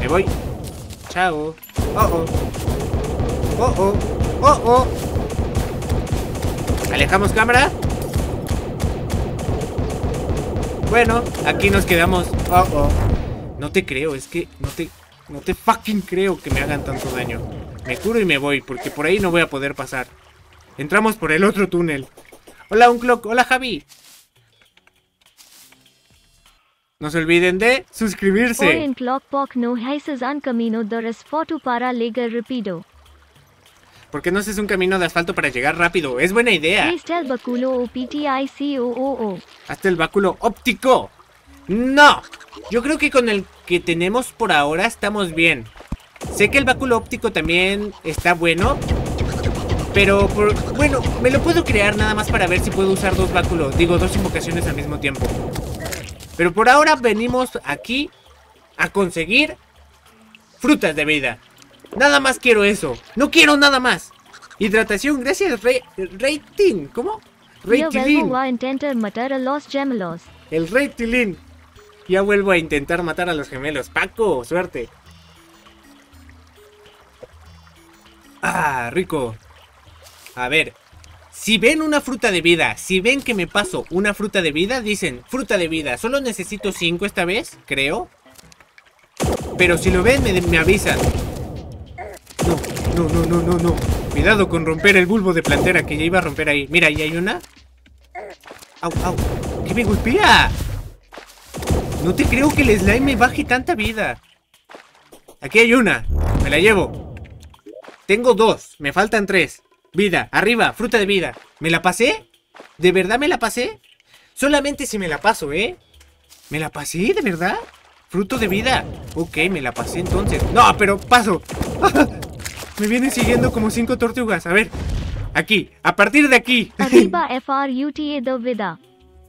Me voy. Chao. Oh, oh. Oh, oh. Oh, oh. Alejamos cámara. Bueno, aquí nos quedamos. Oh, oh. No te creo, es que no te fucking creo que me hagan tanto daño. Me curo y me voy, porque por ahí no voy a poder pasar. Entramos por el otro túnel. Hola, unclok. Hola, Javi. No se olviden de suscribirse. ¿Por qué no haces un camino de asfalto para llegar rápido? Es buena idea. Hasta el báculo óptico. No. Yo creo que con el que tenemos por ahora estamos bien. Sé que el báculo óptico también está bueno, pero bueno, me lo puedo crear nada más para ver si puedo usar dos báculos, digo, dos invocaciones al mismo tiempo. Pero por ahora venimos aquí a conseguir frutas de vida. Nada más quiero eso, no quiero nada más. Hidratación, gracias, Reitilín. ¿Cómo? Reitilín. El Reitilín. Ya vuelvo a intentar matar a los gemelos. Paco, suerte. Ah, rico. A ver, si ven una fruta de vida, si ven que me paso una fruta de vida, dicen, fruta de vida, solo necesito 5 esta vez, creo. Pero si lo ven, me avisan. No, no, no, no, no. Cuidado con romper el bulbo de plantera, que ya iba a romper ahí. Mira, ahí hay una. Au, au, ¿qué me golpea? No te creo que el slime me baje tanta vida. Aquí hay una, me la llevo. Tengo 2, me faltan 3. Vida, arriba, fruta de vida. ¿Me la pasé? ¿De verdad me la pasé? Solamente si me la paso, ¿eh? ¿Me la pasé? ¿De verdad? Fruto de vida. Ok, me la pasé entonces. No, pero paso. Me vienen siguiendo como 5 tortugas. A ver. Aquí. A partir de aquí. Arriba fruta de vida.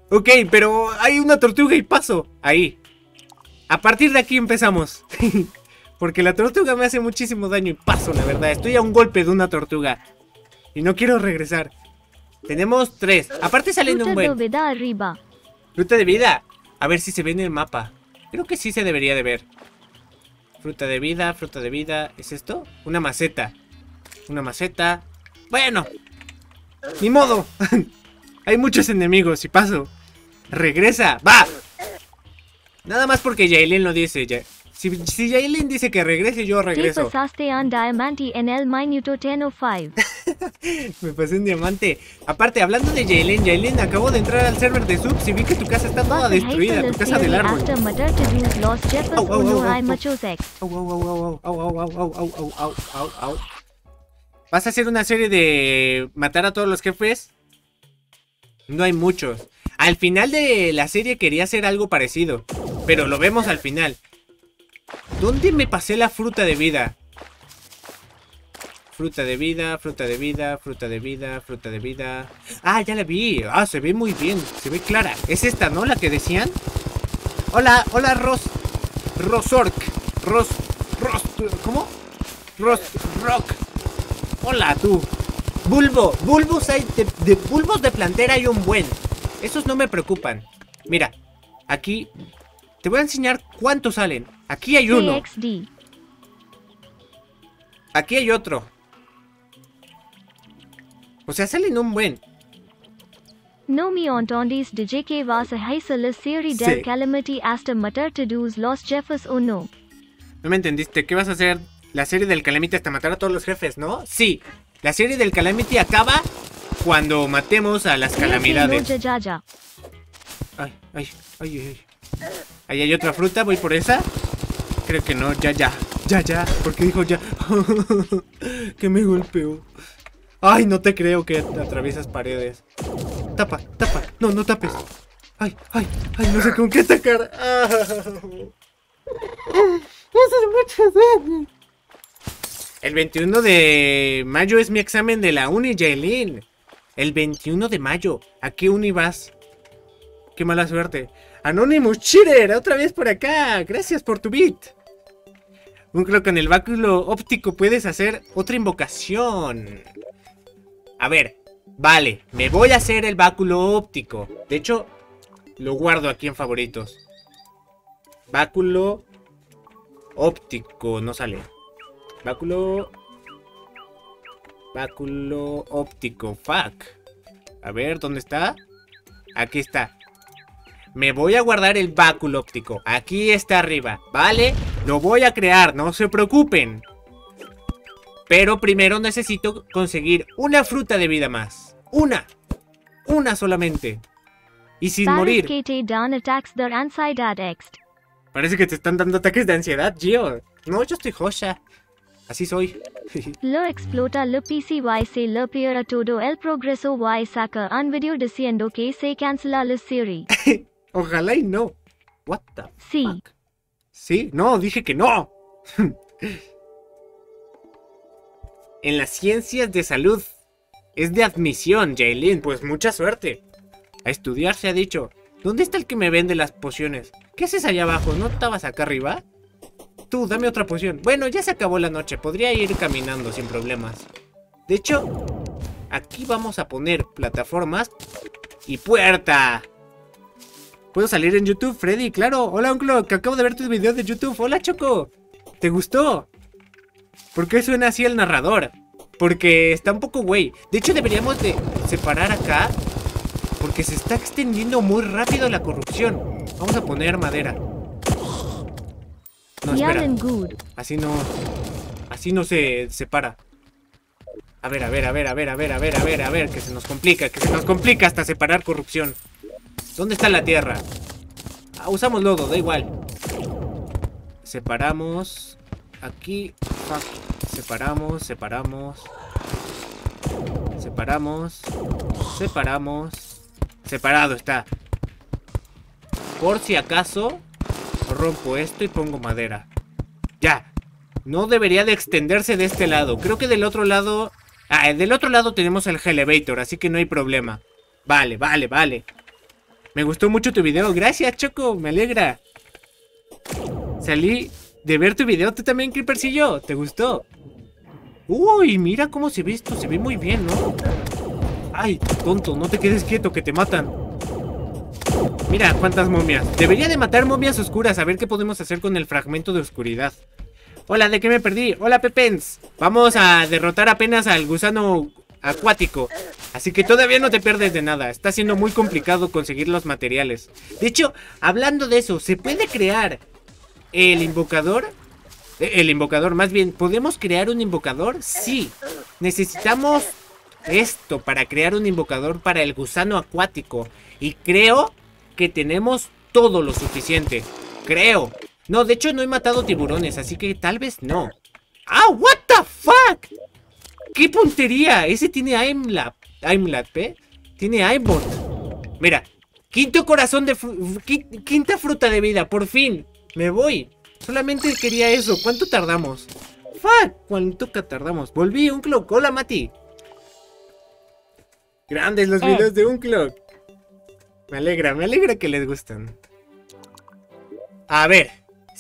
Ok, pero hay una tortuga y paso. Ahí. A partir de aquí empezamos. Porque la tortuga me hace muchísimo daño y paso, la verdad. Estoy a un golpe de una tortuga. Y no quiero regresar. Tenemos 3. Aparte salen un buen. Fruta de vida arriba. Fruta de vida. A ver si se ve en el mapa. Creo que sí se debería de ver. Fruta de vida, fruta de vida. ¿Es esto? Una maceta. Una maceta. Bueno. Ni modo. Hay muchos enemigos y paso. Regresa. ¡Va! Nada más porque Yaelin lo dice. Si Yaelin dice que regrese, yo regreso. Te pasaste un diamante en el minuto 10:05. Me pasé un diamante. Aparte, hablando de Yaelin, acabo de entrar al server de subs y vi que tu casa está toda destruida, tu casa del árbol. ¿Vas a hacer una serie de matar a todos los jefes? No hay muchos. Al final de la serie quería hacer algo parecido, pero lo vemos al final. ¿Dónde me pasé la fruta de vida? Fruta de vida, fruta de vida, fruta de vida, fruta de vida. Ah, ya la vi. Ah, se ve muy bien. Se ve clara. Es esta, ¿no? La que decían. Hola, hola, Rock. Hola, tú. Bulbo. Bulbos hay. De bulbos de plantera hay un buen. Esos no me preocupan. Mira, aquí. Te voy a enseñar cuántos salen. Aquí hay uno. Aquí hay otro. O sea, salen un buen. No me entendís de que vas a hacer la serie del Calamity hasta matar todos los jefes o no. No me entendiste. ¿Qué vas a hacer? La serie del Calamity hasta matar a todos los jefes, ¿no? Sí. La serie del Calamity acaba cuando matemos a las calamidades. Ay, ay, ay, ay. Ahí hay otra fruta, voy por esa. Creo que no, ya. Porque dijo ya. Que me golpeó. Ay, no te creo que atraviesas paredes. Tapa, tapa. No, no tapes. Ay, ay, ay, no sé con qué atacar. El 21 de mayo es mi examen de la uni, Yaelin. El 21 de mayo. ¿A qué uni vas? Qué mala suerte. Anonymous Cheater, otra vez por acá. Gracias por tu beat. Unclok, con el báculo óptico puedes hacer otra invocación. A ver, vale, me voy a hacer el báculo óptico. De hecho, lo guardo aquí en favoritos. Báculo óptico, no sale. Báculo óptico, fuck. A ver, ¿dónde está? Aquí está. Me voy a guardar el báculo óptico. Aquí está arriba, ¿vale? Lo voy a crear, no se preocupen. Pero primero necesito conseguir una fruta de vida más. Una solamente. Y sin morir. Parece que te están dando ataques de ansiedad, Gio. No, yo estoy joya. Así soy. Lo explota lo PCY se lo pierde todo el progreso y saca un video diciendo que se cancela la serie. Ojalá y no. What the fuck? Sí. Sí, no, dije que no. En las ciencias de salud es de admisión, Yaelin. Pues mucha suerte. A estudiar se ha dicho. ¿Dónde está el que me vende las pociones? ¿Qué haces allá abajo? ¿No estabas acá arriba? Tú, dame otra poción. Bueno, ya se acabó la noche. Podría ir caminando sin problemas. De hecho, aquí vamos a poner plataformas y puerta. ¿Puedo salir en YouTube, Freddy? Claro. Hola, Unclok. Acabo de ver tus videos de YouTube. Hola, Choco. ¿Te gustó? ¿Por qué suena así el narrador? Porque está un poco güey. De hecho, deberíamos de separar acá. Porque se está extendiendo muy rápido la corrupción. Vamos a poner madera. No, espera. Así no se separa. A ver. Que se nos complica hasta separar corrupción. ¿Dónde está la tierra? Ah, usamos lodo, da igual. Separamos. Aquí. Separamos. Separado está. Por si acaso. Rompo esto y pongo madera. Ya. No debería de extenderse de este lado. Creo que del otro lado... Ah, del otro lado tenemos el Elevator, así que no hay problema. Vale, vale, vale. Me gustó mucho tu video. Gracias, Choco. Me alegra. Salí de ver tu video. Tú también, Creepercillo. ¿Te gustó? Uy, mira cómo se ve esto. Se ve muy bien, ¿no? Ay, tonto. No te quedes quieto, que te matan. Mira cuántas momias. Debería de matar momias oscuras. A ver qué podemos hacer con el fragmento de oscuridad. Hola, ¿de qué me perdí? Hola, Pepens. Vamos a derrotar apenas al gusano acuático. Así que todavía no te pierdes de nada. Está siendo muy complicado conseguir los materiales. De hecho, hablando de eso, ¿se puede crear el invocador? El invocador, más bien, ¿podemos crear un invocador? Sí. Necesitamos esto para crear un invocador para el gusano acuático. Y creo que tenemos todo lo suficiente. Creo. No, de hecho no he matado tiburones, así que tal vez no. ¡Ah, what the fuck! ¡Qué puntería! Ese tiene aimlap. Aimlap, ¿eh? Tiene aimbot. Mira, quinto corazón de... quinta fruta de vida, por fin. Me voy. Solamente quería eso. ¿Cuánto tardamos? ¡Fuck! ¿Cuánto tardamos? Volví, Unclok. Hola, Mati. Grandes los videos de Unclok. Me alegra que les gustan. A ver...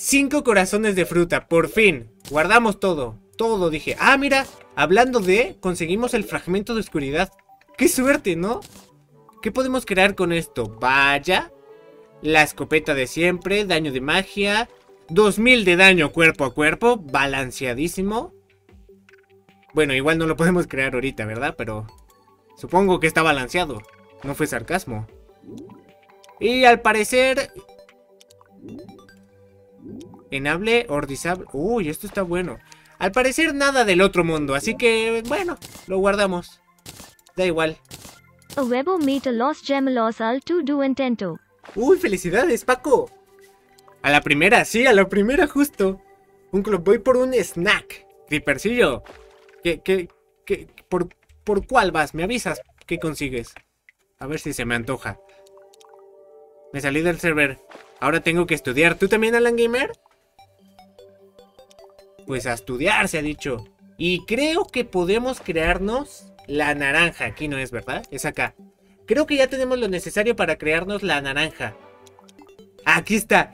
5 corazones de fruta, por fin. Guardamos todo, todo dije. Ah, mira, hablando de... Conseguimos el fragmento de oscuridad. ¡Qué suerte!, ¿no? ¿Qué podemos crear con esto? Vaya. La escopeta de siempre, daño de magia. 2000 de daño cuerpo a cuerpo, balanceadísimo. Bueno, igual no lo podemos crear ahorita, ¿verdad? Pero supongo que está balanceado. No fue sarcasmo. Y al parecer... Enable, ordizable. Uy, esto está bueno. Al parecer nada del otro mundo, así que, bueno, lo guardamos. Da igual. Uy, felicidades, Paco. A la primera, sí, a la primera justo. Unclok, voy por un snack. Creepercillo. ¿Por cuál vas? Me avisas qué consigues. A ver si se me antoja. Me salí del server. Ahora tengo que estudiar. ¿Tú también, Alan Gamer? Pues a estudiar, se ha dicho. Y creo que podemos crearnos la naranja. Aquí no es, ¿verdad? Es acá. Creo que ya tenemos lo necesario para crearnos la naranja. ¡Aquí está!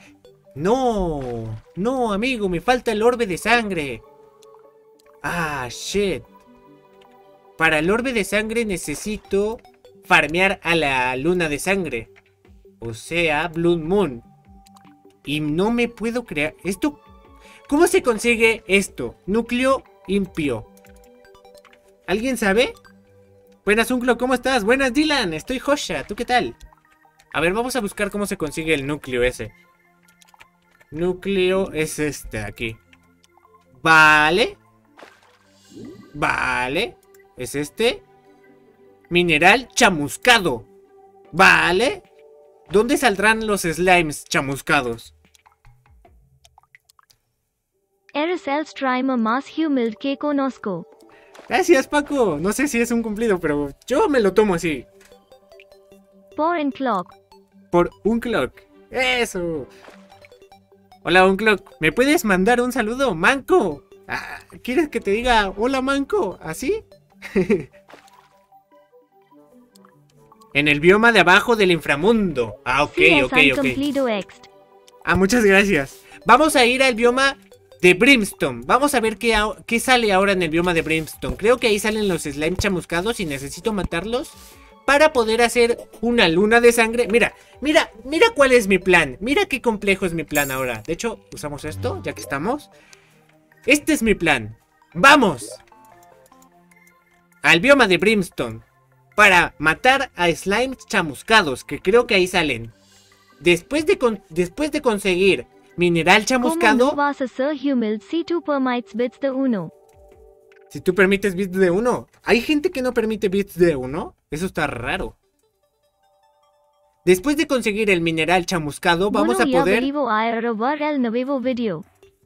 ¡No! ¡No, amigo! Me falta el orbe de sangre. ¡Ah, shit! Para el orbe de sangre necesito farmear a la luna de sangre. O sea, Blue Moon. Y no me puedo crear... ¿Esto? ¿Cómo se consigue esto? Núcleo impío. ¿Alguien sabe? Buenas, Unclok, ¿cómo estás? Buenas, Dylan, estoy Josha, ¿tú qué tal? A ver, vamos a buscar cómo se consigue el núcleo ese. Núcleo es este de aquí. Vale. Vale. Es este. Mineral chamuscado. Vale. ¿Dónde saldrán los slimes chamuscados? Gracias, Paco. No sé si es un cumplido, pero yo me lo tomo así. Por Unclok. Por Unclok. Eso. Hola, Unclok. ¿Me puedes mandar un saludo, Manco? Ah, ¿quieres que te diga hola, Manco? ¿Así? En el bioma de abajo del inframundo. Ah, ok, ok, ok. Ah, muchas gracias. Vamos a ir al bioma de Brimstone. Vamos a ver qué sale ahora en el bioma de Brimstone. Creo que ahí salen los slime chamuscados y necesito matarlos para poder hacer una luna de sangre. Mira, mira, mira cuál es mi plan. Mira qué complejo es mi plan ahora. De hecho, usamos esto, ya que estamos. Este es mi plan. ¡Vamos! Al bioma de Brimstone. Para matar a slimes chamuscados, que creo que ahí salen. Después de conseguir mineral chamuscado... Si tú permites bits de uno. Hay gente que no permite bits de uno. Eso está raro. Después de conseguir el mineral chamuscado, vamos a poder...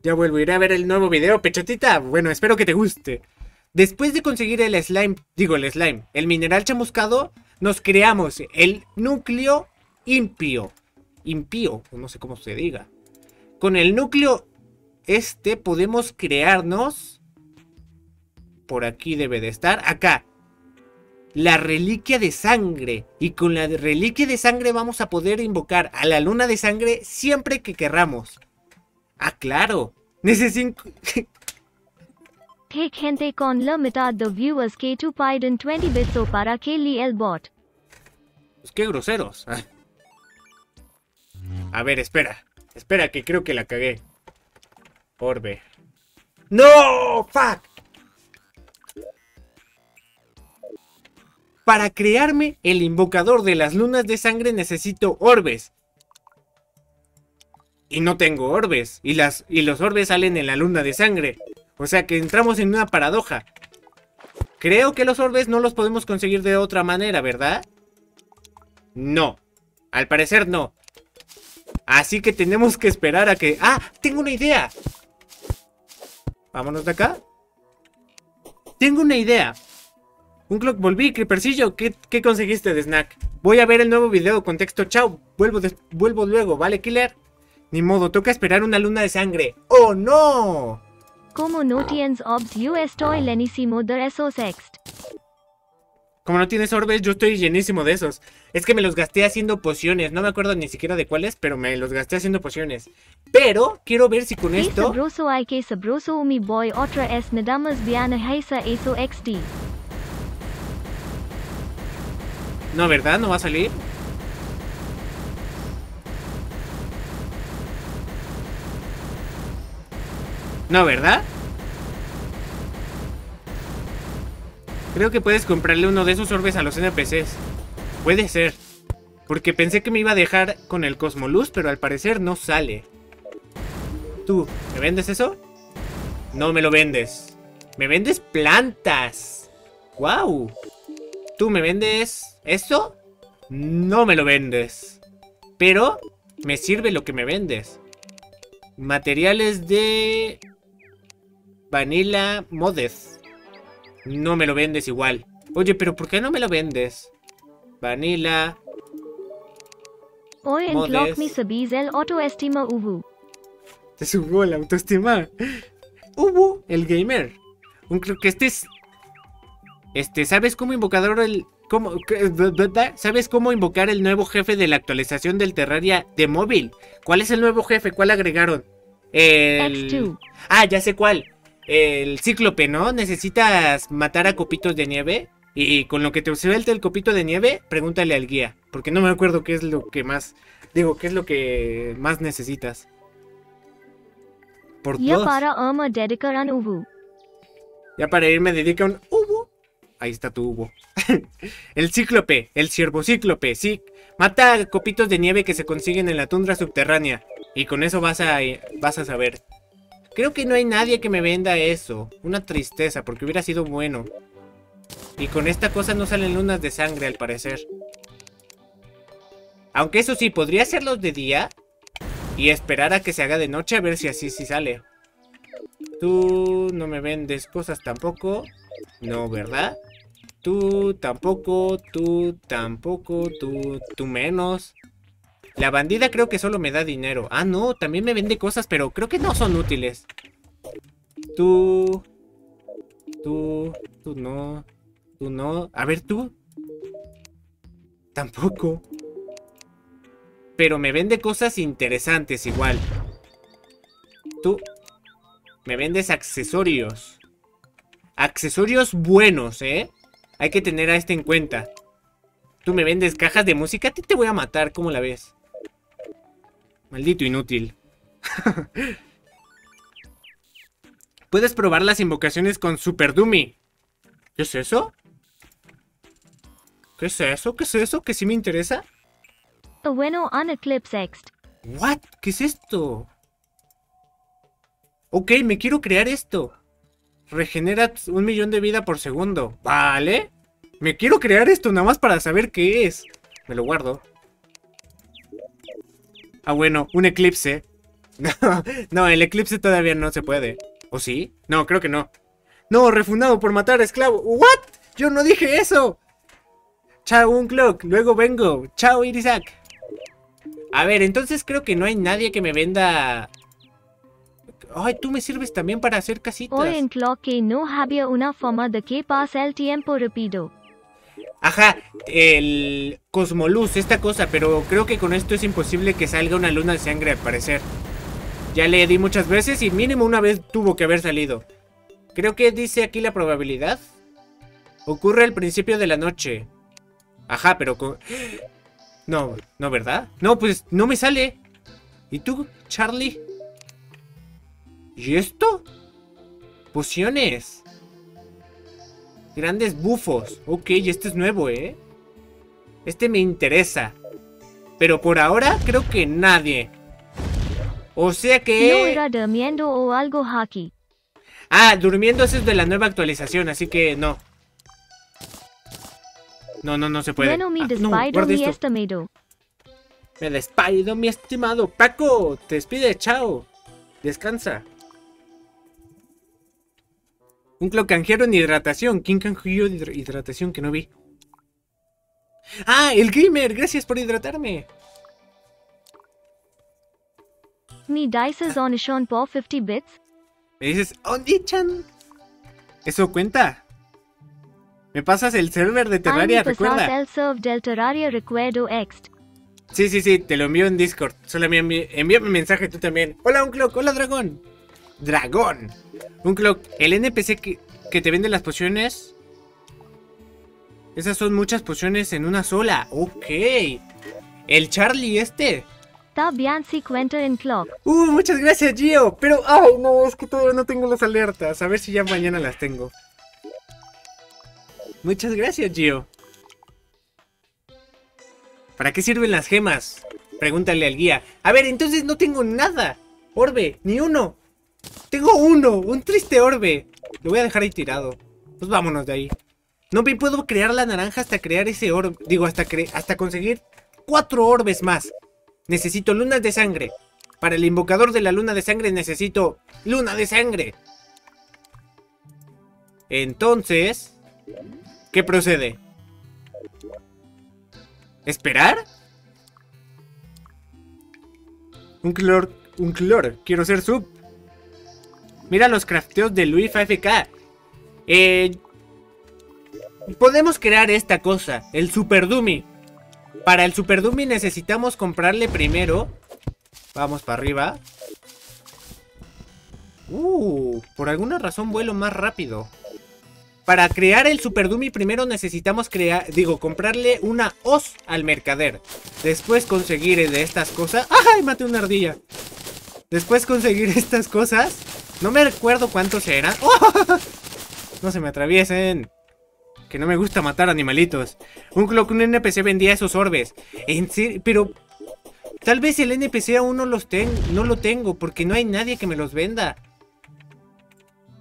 Ya vuelvo, iré a ver el nuevo video, Pechotita. Bueno, espero que te guste. Después de conseguir el slime, el mineral chamuscado, nos creamos el núcleo impío. No sé cómo se diga. Con el núcleo este podemos crearnos, por aquí debe de estar, acá, la reliquia de sangre. Y con la reliquia de sangre vamos a poder invocar a la luna de sangre siempre que querramos. Ah, claro. Necesito... Hey gente con la mitad de viewers que tú piden 20 besos para que lee el bot. Pues qué groseros. A ver, espera. Espera, que creo que la cagué. Orbe. ¡No! ¡Fuck! Para crearme el invocador de las lunas de sangre necesito orbes. Y no tengo orbes. Y los orbes salen en la luna de sangre. O sea que entramos en una paradoja. Creo que los orbes no los podemos conseguir de otra manera, ¿verdad? No. Al parecer no. Así que tenemos que esperar a que... ¡Ah! ¡Tengo una idea! Vámonos de acá. Tengo una idea. Unclok, volví, Creepercillo, ¿qué conseguiste de snack? Voy a ver el nuevo video con texto, chao, vuelvo luego, ¿vale, Killer? Ni modo, toca esperar una luna de sangre. ¡Oh, no! Como no tienes orbs, yo estoy llenísimo de esos sext. Como no tienes orbes, yo estoy llenísimo de esos. Es que me los gasté haciendo pociones, no me acuerdo ni siquiera de cuáles, pero me los gasté haciendo pociones. Pero quiero ver si con esto... Sabroso hay que sabroso, mi boy, otra es nada más bien heisa eso XD. No, ¿verdad? ¿No va a salir? No, ¿verdad? Creo que puedes comprarle uno de esos orbes a los NPCs. Puede ser. Porque pensé que me iba a dejar con el Cosmoluz, pero al parecer no sale. ¿Tú, me vendes eso? No me lo vendes. ¡Me vendes plantas! ¡Guau! ¿Tú me vendes esto? No me lo vendes. Pero me sirve lo que me vendes. Materiales de... Vanilla Modes. No me lo vendes igual. Oye, pero ¿por qué no me lo vendes? Vanilla... Hoy en Clock me subís el autoestima Ubu. Te subo el autoestima. Ubu, el gamer. Un creo que este es... ¿sabes cómo invocar el nuevo jefe de la actualización del Terraria de móvil? ¿Cuál es el nuevo jefe? ¿Cuál agregaron? El... X2. Ah, ya sé cuál. El cíclope, ¿no? Necesitas matar a copitos de nieve. Y con lo que te suelte el copito de nieve, pregúntale al guía. Porque no me acuerdo qué es lo que más... Digo, qué es lo que más necesitas. Por ya todos. Ya para irme dedica un... Ahí está tu Hugo. El cíclope, el ciervo cíclope, sí. Mata a copitos de nieve que se consiguen en la tundra subterránea. Y con eso vas a saber. Creo que no hay nadie que me venda eso. Una tristeza, porque hubiera sido bueno. Y con esta cosa no salen lunas de sangre, al parecer. Aunque eso sí, podría hacerlos de día. Y esperar a que se haga de noche a ver si así sí sale. Tú no me vendes cosas tampoco. No, ¿verdad? Tú tampoco, tú tampoco, tú menos. La bandida creo que solo me da dinero. Ah, no, también me vende cosas, pero creo que no son útiles. Tú no. A ver, tú. Tampoco. Pero me vende cosas interesantes igual. Tú. Me vendes accesorios. Accesorios buenos, ¿eh? Hay que tener a este en cuenta. Tú me vendes cajas de música. A ti te voy a matar, ¿cómo la ves? Maldito inútil. Puedes probar las invocaciones con Super Dummy. ¿Qué es eso? ¿Qué es eso? ¿Qué es eso? ¿Que sí me interesa? Bueno, on Eclipse. ¿What? ¿Qué es esto? Ok, me quiero crear esto. Regenera 1.000.000 de vida por segundo. Vale. Me quiero crear esto nada más para saber qué es. Me lo guardo. Ah, bueno, un eclipse. No, el eclipse todavía no se puede. ¿O sí? No, creo que no. No, refundado por matar a esclavo. ¿What? Yo no dije eso. Chao, Unclok. Luego vengo. Chao, Irisak. A ver, entonces creo que no hay nadie que me venda Ay, tú me sirves también para hacer casitas. Hoy en Clock que no había una forma de que pase el tiempo rápido. Ajá, el Cosmoluz, esta cosa, pero creo que con esto es imposible que salga una luna de sangre al parecer. Ya le di muchas veces y mínimo una vez tuvo que haber salido. Creo que dice aquí la probabilidad. Ocurre al principio de la noche. Ajá, pero con... No, no, ¿verdad? No, pues no me sale. ¿Y tú, Charlie? ¿Y esto? Pociones. Grandes bufos. Ok, y este es nuevo, ¿eh? Este me interesa. Pero por ahora creo que nadie. O sea que... No era durmiendo o algo aquí. Ah, durmiendo es de la nueva actualización, así que no. No, no, no se puede. Bueno, mi estimado. Me despido, mi estimado Paco. Te despide, chao. Descansa. Un clock canjearon en hidratación. ¿Quién canjeó hidratación que no vi? ¡Ah, el gamer! Gracias por hidratarme. Mi dice es Onichan por 50 bits. Me dices Onichan. ¿Eso cuenta? Me pasas el server de Terraria, recuerda. El server del Terraria, recuerdo ext. Sí, sí, sí, te lo envío en Discord. Solo envíame mensaje tú también. Hola, Unclok, hola, Dragón. Dragón. Unclok, el NPC que te vende las pociones. Esas son muchas pociones en una sola. Ok. El Charlie este. Está bien, sí cuenta en Clock. Muchas gracias, Gio. Pero, ay, no, es que todavía no tengo las alertas. A ver si ya mañana las tengo. Muchas gracias, Gio. ¿Para qué sirven las gemas? Pregúntale al guía. A ver, entonces no tengo nada. Orbe, ni uno. Tengo uno, un triste orbe. Lo voy a dejar ahí tirado. Pues vámonos de ahí. No me puedo crear la naranja hasta crear ese orbe. Digo, hasta conseguir 4 orbes más. Necesito lunas de sangre. Para el invocador de la luna de sangre necesito luna de sangre. Entonces... ¿qué procede? ¿Esperar? Unclok, quiero ser sub. Mira los crafteos de Luis 5K. Podemos crear esta cosa, el Super Dummy. Para el Super Dummy necesitamos comprarle primero. Vamos para arriba. Por alguna razón vuelo más rápido. Para crear el Super Dummy primero necesitamos comprarle una hoz al mercader. Después conseguir de estas cosas... ¡Ay, maté una ardilla! Después conseguir estas cosas... No me recuerdo cuántos eran. ¡Oh! No se me atraviesen. Que no me gusta matar animalitos. Un NPC vendía esos orbes. En serio, pero... Tal vez el NPC aún no lo tengo porque no hay nadie que me los venda.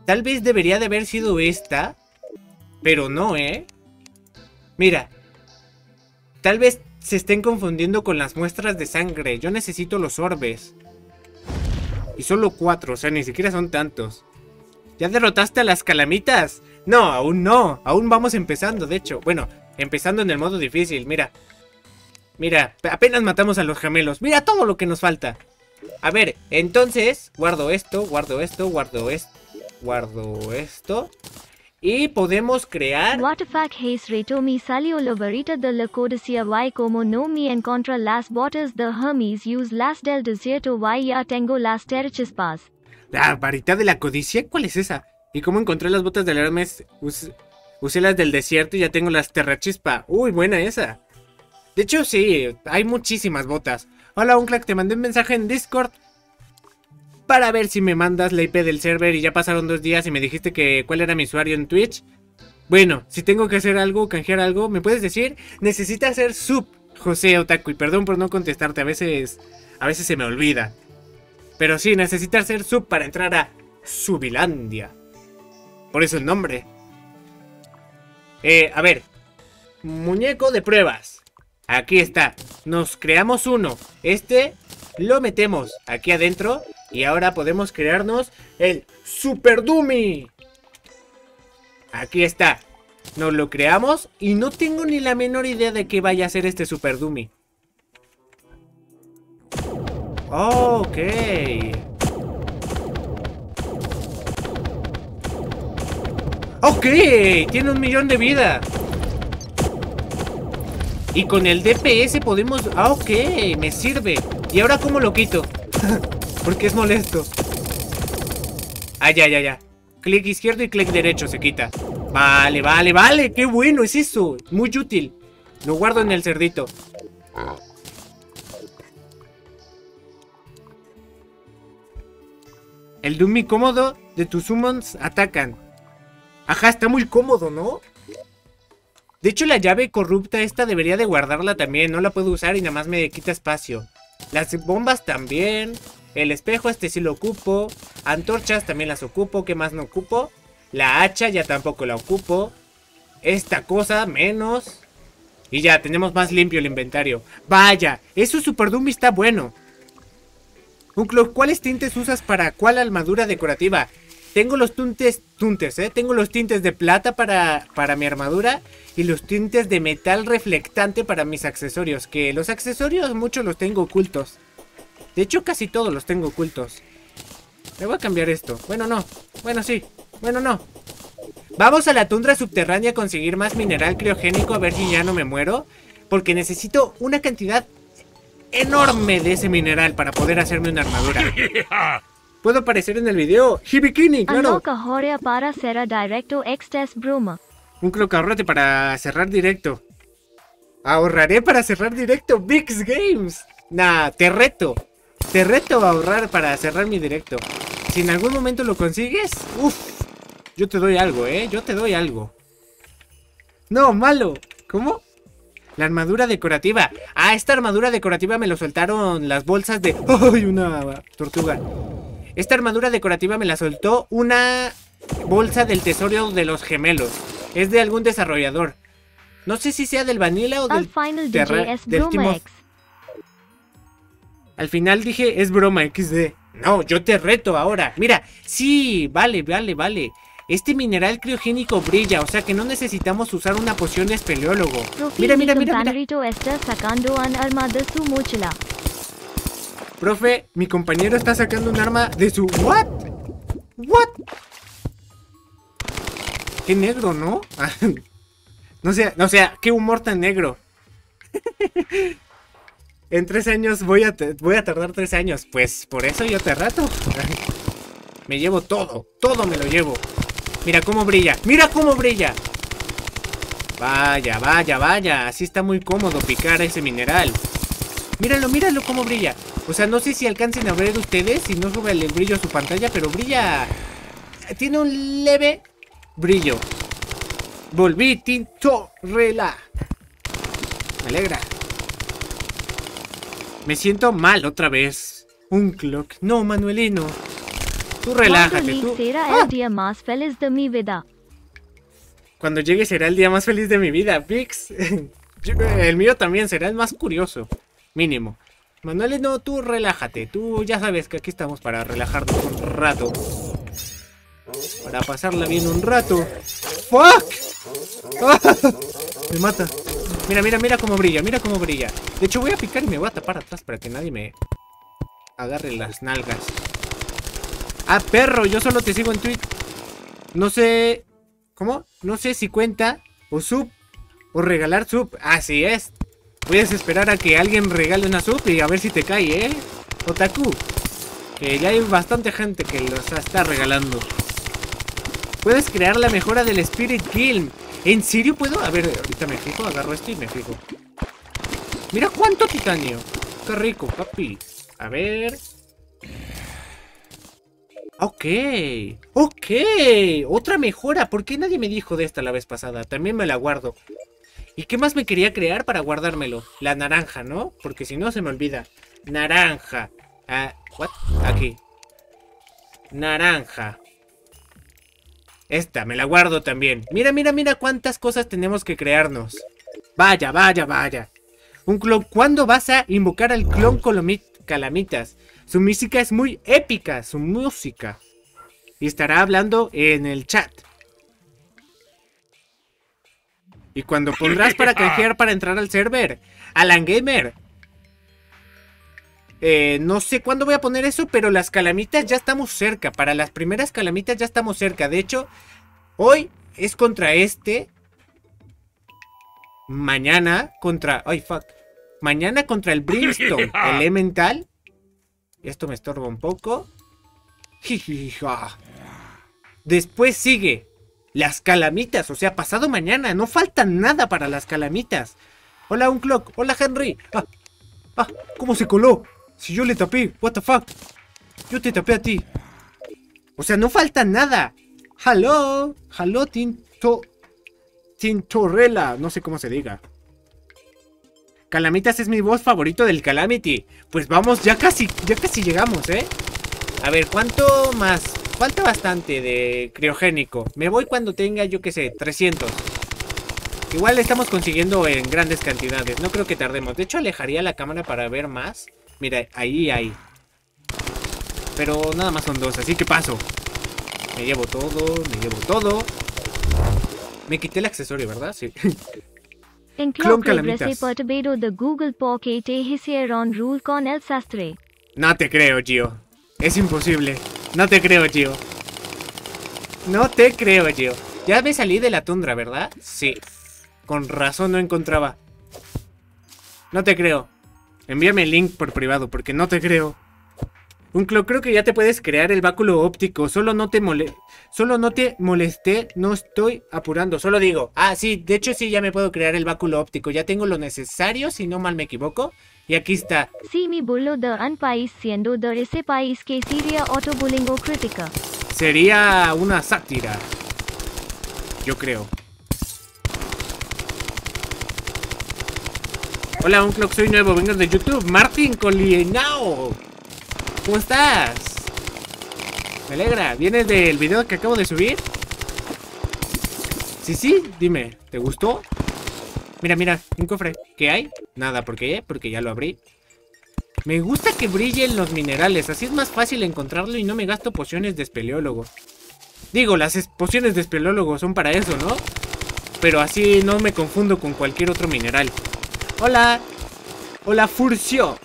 Tal vez debería de haber sido esta... Pero no, ¿eh? Mira. Tal vez se estén confundiendo con las muestras de sangre. Yo necesito los orbes. Y solo 4, o sea, ni siquiera son tantos. ¿Ya derrotaste a las calamitas? No, aún no. Aún vamos empezando, de hecho. Bueno, empezando en el modo difícil, mira. Mira, apenas matamos a los gemelos. Mira todo lo que nos falta. A ver, entonces, guardo esto, guardo esto, guardo esto. Guardo esto. Y podemos crear... What the fuck, Haze Reto, me salió la varita de la codicia y como no me encontra las botas de Hermes, use las del desierto y ya tengo las terchispas. ¿La varita de la codicia? ¿Cuál es esa? ¿Y cómo encontré las botas del Hermes? Usé las del desierto y ya tengo las terrachispa. Uy, buena esa. De hecho, sí, hay muchísimas botas. Hola, Unclok, te mandé un mensaje en Discord para ver si me mandas la IP del server y ya pasaron 2 días y me dijiste que cuál era mi usuario en Twitch. Bueno, si tengo que hacer algo, canjear algo, ¿me puedes decir? Necesitas ser sub, José Otaku, y perdón por no contestarte, a veces se me olvida. Pero sí, necesitas ser sub para entrar a Subilandia. Por eso el nombre. A ver. Muñeco de pruebas. Aquí está. Nos creamos uno. Este lo metemos aquí adentro. Y ahora podemos crearnos el Super Dummy. Aquí está. Nos lo creamos y no tengo ni la menor idea de qué vaya a ser este Super Dummy. Ok. ¡Ok! Tiene 1.000.000 de vida. Y con el DPS podemos... ¡Ah, ok! Me sirve. ¿Y ahora cómo lo quito? Porque es molesto. Ah, ya. Clic izquierdo y clic derecho se quita. Vale. ¡Qué bueno es eso! Muy útil. Lo guardo en el cerdito. El dummy cómodo de tus summons atacan. Ajá, está muy cómodo, ¿no? De hecho, la llave corrupta esta debería de guardarla también. No la puedo usar y nada más me quita espacio. Las bombas también. El espejo este sí lo ocupo. Antorchas también las ocupo. ¿Qué más no ocupo? La hacha ya tampoco la ocupo. Esta cosa menos. Y ya, tenemos más limpio el inventario. Vaya, eso Super Dummy está bueno. Unclok, ¿cuáles tintes usas para cuál armadura decorativa? Tengo los Tengo los tintes de plata para mi armadura. Y los tintes de metal reflectante para mis accesorios. Que los accesorios muchos los tengo ocultos. De hecho, casi todos los tengo ocultos. Me voy a cambiar esto. Bueno, no. Bueno, sí. Bueno, no. Vamos a la tundra subterránea a conseguir más mineral criogénico. A ver si ya no me muero. Porque necesito una cantidad enorme de ese mineral para poder hacerme una armadura. Puedo aparecer en el video. Hibikini, claro. Unclok, ahorrate para cerrar directo. Ahorraré para cerrar directo. Vix Games. Nah, te reto. Te reto a ahorrar para cerrar mi directo. Si en algún momento lo consigues, uff, yo te doy algo, yo te doy algo. No, malo. ¿Cómo? La armadura decorativa. Ah, esta armadura decorativa me lo soltaron las bolsas de... ¡Ay, una tortuga! Esta armadura decorativa me la soltó una bolsa del tesoro de los gemelos. Es de algún desarrollador. No sé si sea del Vanilla o del T-Mod. Al final dije, es broma, XD. No, yo te reto ahora. Mira, sí, vale. Este mineral criogénico brilla, o sea que no necesitamos usar una poción de espeleólogo. Mira. Profe, mi compañero está sacando un arma de su... ¿What? ¿What? Qué negro, ¿no? no sea, qué humor tan negro. En 3 años voy a tardar 3 años. Pues por eso yo te rato. Me llevo todo. Todo me lo llevo. Mira cómo brilla. ¡Mira cómo brilla! Vaya. Así está muy cómodo picar ese mineral. Míralo cómo brilla. O sea, no sé si alcancen a ver ustedes si no sube el brillo a su pantalla, pero brilla. Tiene un leve brillo. Volví, Tintorela. Me alegra. Me siento mal otra vez. Unclok. No, Manuelino. Tú relájate, tú. ¡Ah! El día más feliz de mi vida. Cuando llegue será el día más feliz de mi vida, Pix. El mío también será el más curioso. Mínimo. Manuelino, tú relájate. Tú ya sabes que aquí estamos para relajarnos un rato. Para pasarla bien un rato. ¡Fuck! ¡Ah! Me mata. Mira cómo brilla, De hecho voy a picar y me voy a tapar atrás para que nadie me agarre las nalgas. Ah, perro, yo solo te sigo en Twitch. No sé... ¿Cómo? No sé si cuenta o sub o regalar sub. Así es. Voy a esperar a que alguien regale una sub y a ver si te cae, Otaku. Que ya hay bastante gente que los está regalando. Puedes crear la mejora del Spirit Guild. ¿En serio puedo? A ver, ahorita me fijo, agarro esto y me fijo. Mira cuánto titanio. Qué rico, papi. A ver. Ok. Otra mejora. ¿Por qué nadie me dijo de esta la vez pasada? También me la guardo. ¿Y qué más me quería crear para guardármelo? La naranja, ¿no? Porque si no se me olvida. Naranja. Ah, ¿what? Aquí. Naranja. Esta, me la guardo también. Mira cuántas cosas tenemos que crearnos. Vaya. Unclok, ¿cuándo vas a invocar al clon Calamitas? Su música es muy épica, Y estará hablando en el chat. ¿Y cuando pondrás para canjear para entrar al server? Alan Gamer. No sé cuándo voy a poner eso, pero las calamitas ya estamos cerca. Para las primeras calamitas ya estamos cerca. De hecho, hoy es contra este. Mañana contra... ¡Ay, fuck! Mañana contra el Brimstone Elemental. Esto me estorba un poco. Después sigue las Calamitas, o sea, pasado mañana. No falta nada para las Calamitas. Hola, Unclok. Hola, Henry. ¿Cómo se coló? Si yo le tapé, what the fuck. Yo te tapé a ti. O sea, no falta nada. Hello, hello, Tintorella. No sé cómo se diga. Calamitas es mi boss favorito del Calamity. Pues vamos, ya casi llegamos, ¿eh? A ver, ¿cuánto más? Falta bastante de criogénico. Me voy cuando tenga, yo qué sé, 300. Igual estamos consiguiendo en grandes cantidades. No creo que tardemos. De hecho, alejaría la cámara para ver más. Mira, ahí hay. Pero nada más son dos, así que paso. Me llevo todo, me llevo todo. Me quité el accesorio, ¿verdad? Sí. Clon Calamitas. No te creo, Gio. Es imposible. No te creo, Gio. No te creo, Gio. Ya me salí de la tundra, ¿verdad? Sí. Con razón no encontraba. No te creo. Envíame el link por privado, porque no te creo. Unclok, creo que ya te puedes crear el báculo óptico. Solo no te molesté, no estoy apurando. Solo digo, ah, sí, de hecho sí, ya me puedo crear el báculo óptico. Ya tengo lo necesario, si no mal me equivoco. Y aquí está. Sí, mi bolo de un país siendo de ese país que sería autobulingo crítica. Sería una sátira. Yo creo. Hola, Unclok, soy nuevo, vengo de YouTube. Martín Colinao. ¿Cómo estás? Me alegra. ¿Vienes del video que acabo de subir? Sí, sí, dime. ¿Te gustó? Mira, mira, un cofre. ¿Qué hay? Nada, ¿por qué? Porque ya lo abrí. Me gusta que brillen los minerales. Así es más fácil encontrarlo y no me gasto pociones de espeleólogo. Digo, las pociones de espeleólogo son para eso, ¿no? Pero así no me confundo con cualquier otro mineral. Hola. Hola, Furcio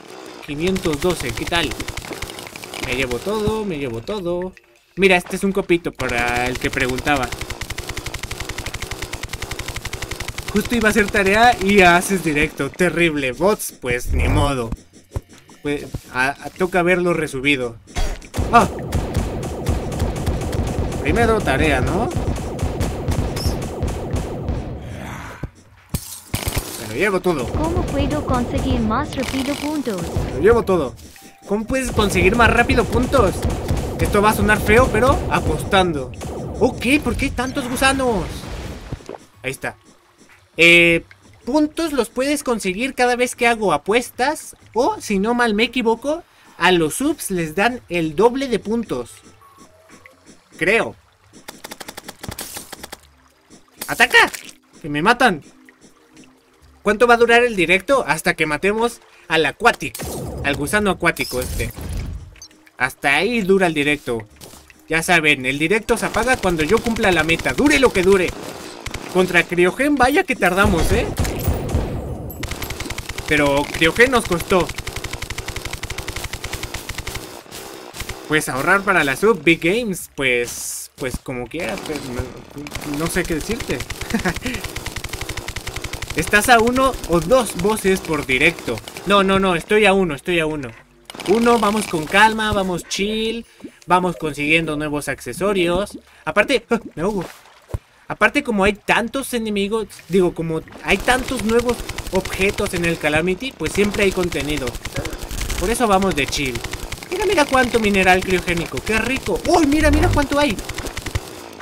512, ¿qué tal? Me llevo todo, me llevo todo. Mira, este es un copito para el que preguntaba. Justo iba a hacer tarea y haces directo. Terrible, bots, pues ni modo. Pues, toca verlo resubido. ¡Ah! Primero tarea, ¿no? Me lo llevo todo. ¿Cómo puedo conseguir más rápido puntos? Me lo llevo todo. ¿Cómo puedes conseguir más rápido puntos? Esto va a sonar feo, pero apostando. Ok, ¿por qué tantos gusanos? Ahí está. Puntos los puedes conseguir cada vez que hago apuestas. O, si no mal me equivoco, a los subs les dan el doble de puntos. Creo. ¡Ataca! ¡Que me matan! ¿Cuánto va a durar el directo? Hasta que matemos al Aquatic. Al gusano acuático este. Hasta ahí dura el directo. Ya saben, el directo se apaga cuando yo cumpla la meta. Dure lo que dure. Contra Cryogen, vaya que tardamos, ¿eh? Pero Cryogen nos costó. Pues ahorrar para la sub, Big Games. Pues como quieras. Pues, no sé qué decirte. Estás a uno o dos voces por directo. No, estoy a uno. Uno, vamos con calma, vamos chill. Vamos consiguiendo nuevos accesorios. Aparte, me ahogo. Aparte, como hay tantos enemigos, digo, como hay tantos nuevos objetos en el Calamity, pues siempre hay contenido. Por eso vamos de chill. Mira cuánto mineral criogénico, qué rico. ¡Uy, mira cuánto hay!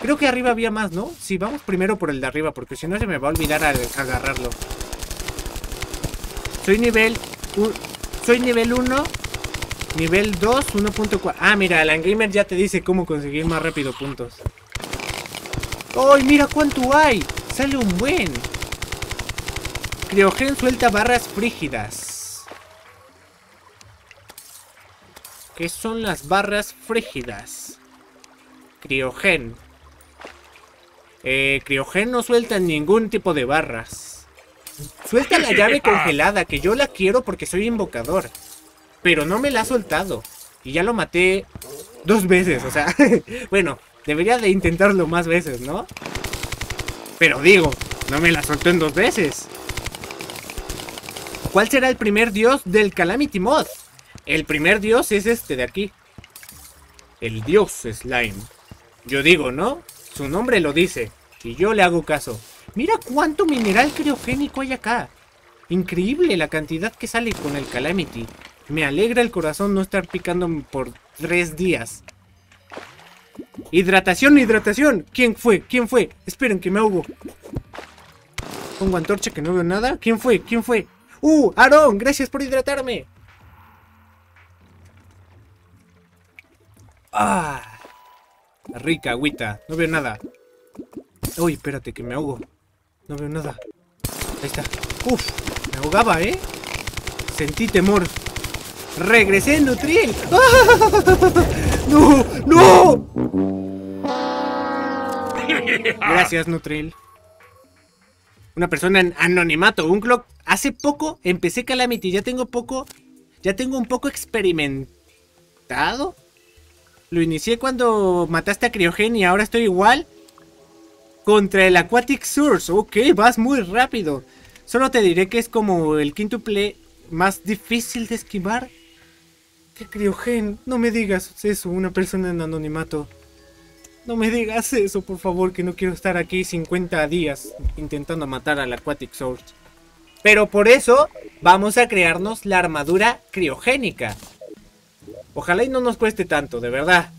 Creo que arriba había más, ¿no? Sí, vamos primero por el de arriba, porque si no se me va a olvidar agarrarlo. Soy nivel 1, nivel 2, 1.4. Ah, mira, Alan Gamer ya te dice cómo conseguir más rápido puntos. ¡Ay, mira cuánto hay! Sale un buen. Cryogen suelta barras frígidas. ¿Qué son las barras frígidas? Cryogen. Cryogen no suelta ningún tipo de barras. Suelta la llave congelada, que yo la quiero porque soy invocador. Pero no me la ha soltado. Y ya lo maté 2 veces, o sea. Bueno, debería de intentarlo más veces, ¿no? Pero digo, no me la soltó en dos veces. ¿Cuál será el primer dios del Calamity Mod? El primer dios es este de aquí. El dios Slime. Yo digo, ¿no? Su nombre lo dice. Y yo le hago caso. Mira cuánto mineral criogénico hay acá. Increíble la cantidad que sale con el Calamity. Me alegra el corazón no estar picando por 3 días. Hidratación, hidratación. ¿Quién fue? ¿Quién fue? Esperen que me ahogo. Pongo antorcha que no veo nada. ¿Quién fue? ¿Quién fue? Aarón, gracias por hidratarme. Ah, rica agüita. No veo nada. Uy, espérate que me ahogo. No veo nada. Ahí está. Uf, me ahogaba, ¿eh? Sentí temor. Regresé en Nutriel. ¡Ah! ¡No! ¡No! Gracias, Nutriel. Una persona en anonimato. Unclok. Hace poco empecé Calamity. Ya tengo un poco experimentado. Lo inicié cuando mataste a Cryogen y ahora estoy igual. Contra el Aquatic Sword. Ok, vas muy rápido. Solo te diré que es como el quíntuple más difícil de esquivar. Que Cryogen, no me digas eso, una persona en anonimato. No me digas eso, por favor, que no quiero estar aquí 50 días intentando matar al Aquatic Sword. Pero por eso vamos a crearnos la armadura criogénica. Ojalá y no nos cueste tanto, de verdad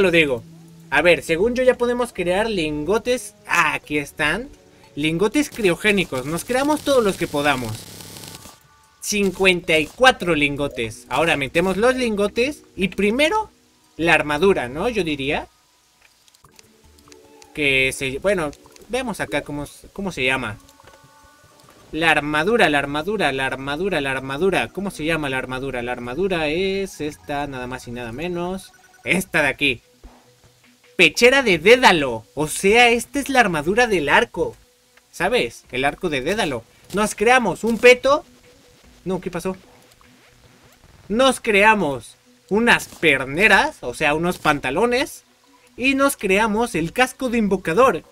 lo digo. A ver, según yo ya podemos crear lingotes. Ah, aquí están. Lingotes criogénicos, nos creamos todos los que podamos. 54 lingotes. Ahora metemos los lingotes y primero la armadura, ¿no? Yo diría que se... Bueno, veamos acá cómo se llama. La armadura. ¿Cómo se llama la armadura? La armadura es esta, nada más y nada menos. Esta de aquí. Pechera de Dédalo. O sea, esta es la armadura del arco. ¿Sabes? El arco de Dédalo. Nos creamos un peto. No, ¿qué pasó? Nos creamos unas perneras, o sea, unos pantalones. Y nos creamos el casco de invocador.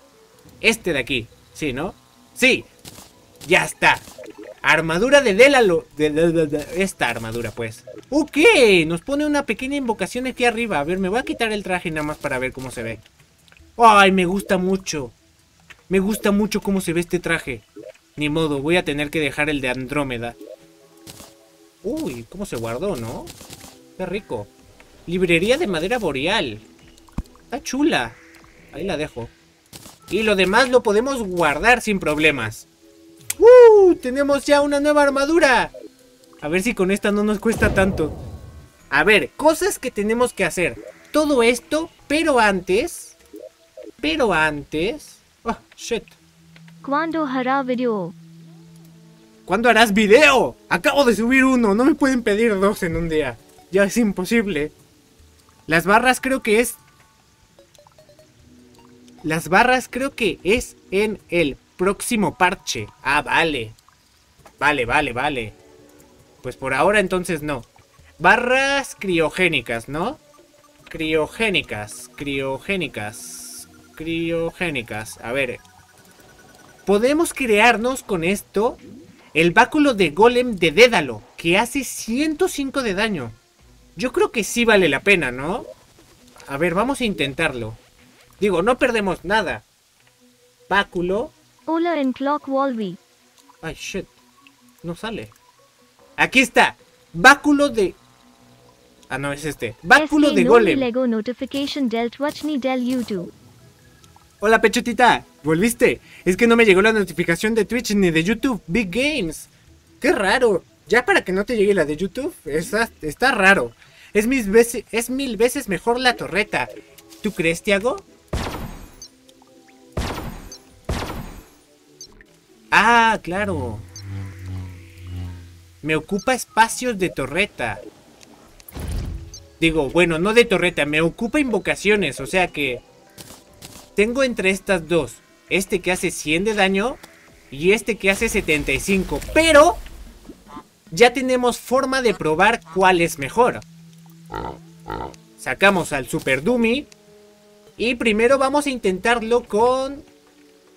Este de aquí. ¿Sí, no? ¡Sí! ¡Ya está! Armadura de Dédalo. Esta armadura, pues. ¡Ok! Nos pone una pequeña invocación aquí arriba. A ver, me voy a quitar el traje nada más para ver cómo se ve. ¡Ay, me gusta mucho! Me gusta mucho cómo se ve este traje. Ni modo, voy a tener que dejar el de Andrómeda. Uy, cómo se guardó, ¿no? Qué rico. Librería de madera boreal. Está chula. Ahí la dejo. Y lo demás lo podemos guardar sin problemas. ¡Uh! Tenemos ya una nueva armadura. A ver si con esta no nos cuesta tanto. A ver, cosas que tenemos que hacer. Todo esto, pero antes... ¡Oh, shit! ¿Cuándo harás video? Acabo de subir uno, no me pueden pedir 2 en un día. Ya es imposible. Las barras creo que es en el próximo parche. Ah, vale. Vale. Pues por ahora entonces no. Barras criogénicas, ¿no? Criogénicas. A ver. Podemos crearnos con esto... El báculo de golem de Dédalo, que hace 105 de daño. Yo creo que sí vale la pena, ¿no? A ver, vamos a intentarlo. Digo, no perdemos nada. Báculo. Hola en Clock Wolby. Ay, shit. No sale. Aquí está. Báculo de... Ah, no, es este. Báculo de golem. Hola, Pechotita. ¿Volviste? Es que no me llegó la notificación de Twitch ni de YouTube. Big Games. ¡Qué raro! Ya para que no te llegue la de YouTube. Está raro. Es 1000 veces mejor la torreta. ¿Tú crees, Tiago? Ah, claro. Me ocupa espacios de torreta. Digo, bueno, no de torreta. Me ocupa invocaciones. O sea que... Tengo entre estas dos, este que hace 100 de daño y este que hace 75, pero ya tenemos forma de probar cuál es mejor. Sacamos al Super Dummy y primero vamos a intentarlo con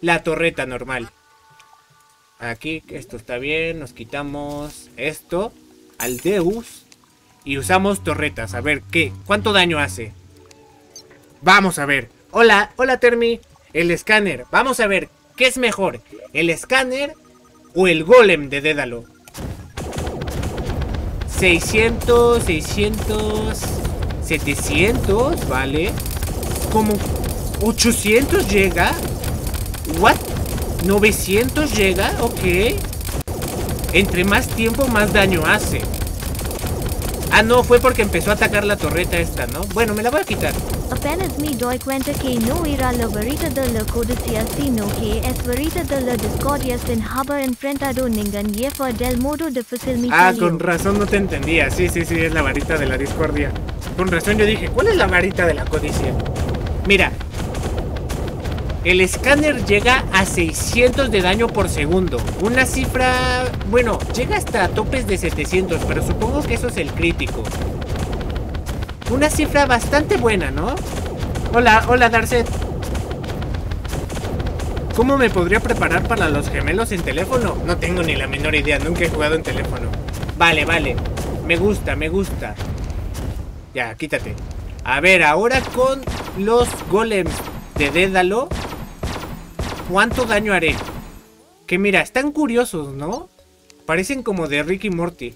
la torreta normal. Aquí, esto está bien. Nos quitamos esto al Deus y usamos torretas. A ver, ¿qué? ¿Cuánto daño hace? Vamos a ver. Hola, hola Termi. El escáner. Vamos a ver, ¿qué es mejor? ¿El escáner o el golem de Dédalo? 600, 600, 700, vale. Como 800 llega. What? 900 llega, ok. Entre más tiempo, más daño hace. Ah, no, fue porque empezó a atacar la torreta esta, ¿no? Bueno, me la voy a quitar. Apenas me doy cuenta que no era la varita de la codicia, sino que es varita de la discordia sin haber enfrentado ningún jefe del modo difícil. Ah, con razón no te entendía. Sí, sí, sí, es la varita de la discordia. Con razón yo dije, ¿cuál es la varita de la codicia? Mira, el escáner llega a 600 de daño por segundo. Una cifra... Bueno, llega hasta topes de 700, pero supongo que eso es el crítico. Una cifra bastante buena, ¿no? Hola, hola Darset. ¿Cómo me podría preparar para los gemelos en teléfono? No tengo ni la menor idea, nunca he jugado en teléfono. Vale, vale, me gusta, me gusta. Ya, quítate. A ver, ahora con los golems de Dédalo, ¿cuánto daño haré? Que mira, están curiosos, ¿no? Parecen como de Rick y Morty.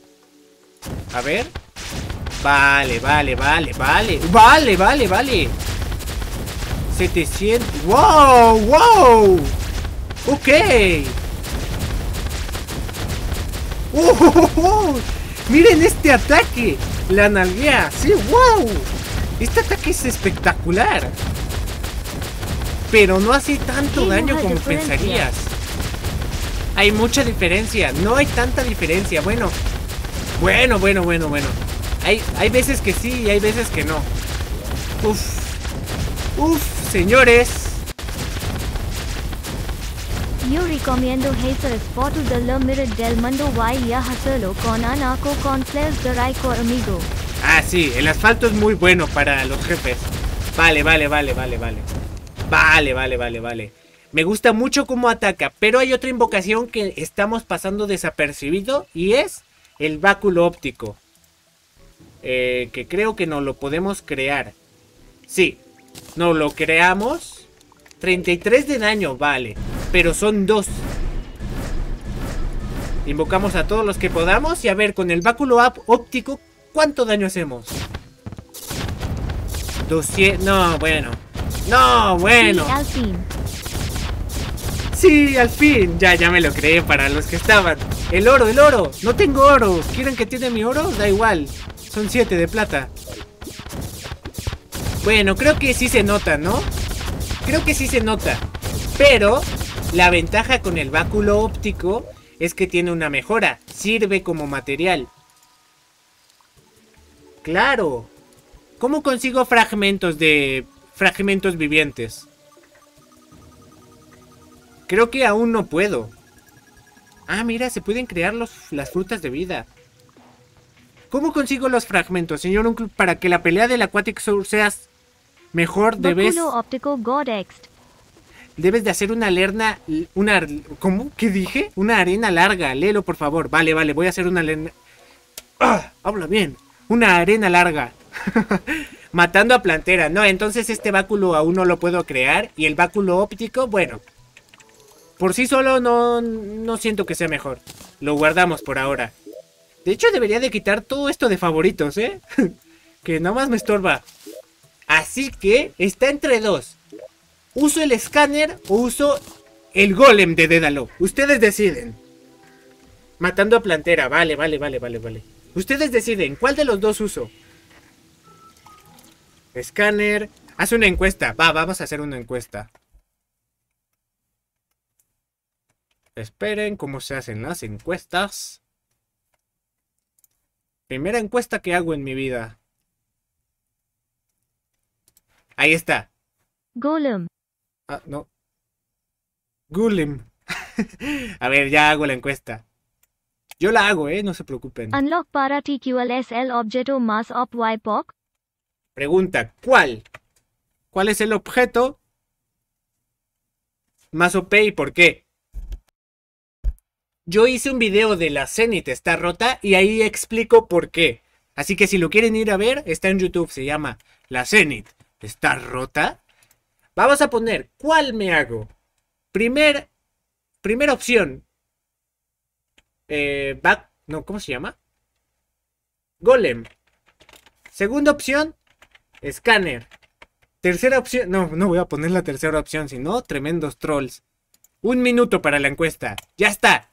A ver... Vale, vale, vale, vale. Vale, vale, vale. 700. ¡Wow! ¡Wow! Ok. ¡Oh! Miren este ataque. La nalguea. Sí, wow. Este ataque es espectacular. Pero no hace tanto daño como pensarías. Hay mucha diferencia. No hay tanta diferencia. Bueno. Bueno, bueno, bueno, bueno. Hay veces que sí y hay veces que no. Uf. Uf, señores. Yo recomiendo hacer fotos de la mirada del mundo y hacerlo con Anaco con players de Raico amigo. Ah, sí, el asfalto es muy bueno para los jefes. Vale, vale, vale, vale, vale. Vale, vale, vale, vale. Me gusta mucho cómo ataca, pero hay otra invocación que estamos pasando desapercibido y es el báculo óptico. Que creo que nos lo podemos crear. Sí, nos lo creamos. 33 de daño, vale. Pero son 2. Invocamos a todos los que podamos. Y a ver, con el báculo óptico, ¿cuánto daño hacemos? 200. No, bueno. No, bueno. Sí, al fin. Sí, al fin. Ya me lo creé para los que estaban. El oro, el oro. No tengo oro. ¿Quieren que tiene mi oro? Da igual. Son 7 de plata. Bueno, creo que sí se nota, ¿no? Creo que sí se nota. Pero la ventaja con el báculo óptico es que tiene una mejora. Sirve como material. ¡Claro! ¿Cómo consigo fragmentos de... fragmentos vivientes? Creo que aún no puedo. Ah, mira, se pueden crear las frutas de vida. ¿Cómo consigo los fragmentos, señor Unclok, para que la pelea del Aquatic Sword seas mejor? Debes de hacer una lerna... Una, ¿cómo? ¿Qué dije? Una arena larga. Léelo, por favor. Vale, vale. Voy a hacer una lerna... ¡Ah! Habla bien. Una arena larga. Matando a Plantera. No, entonces este báculo aún no lo puedo crear. Y el báculo óptico, bueno. Por sí solo no siento que sea mejor. Lo guardamos por ahora. De hecho, debería de quitar todo esto de favoritos, ¿eh? Que nada más me estorba. Así que está entre dos. ¿Uso el escáner o uso el golem de Dédalo? Ustedes deciden. Matando a Plantera. Vale, vale, vale, vale, vale. Ustedes deciden. ¿Cuál de los dos uso? Escáner. Haz una encuesta. Va, vamos a hacer una encuesta. Esperen cómo se hacen las encuestas. Primera encuesta que hago en mi vida. Ahí está. Golem. Ah, no. Golem. A ver, ya hago la encuesta. Yo la hago, no se preocupen. Unlock para TQLS el objeto más op YPOC. Pregunta, ¿cuál? ¿Cuál es el objeto más OP. ¿Y por qué? Yo hice un video de la Zenith está rota y ahí explico por qué. Así que si lo quieren ir a ver, está en YouTube. Se llama La Zenith está rota. Vamos a poner, ¿cuál me hago? Primera opción. No, ¿cómo se llama? Golem. Segunda opción, escáner. Tercera opción, no voy a poner la tercera opción, sino tremendos trolls. 1 minuto para la encuesta. ¡Ya está!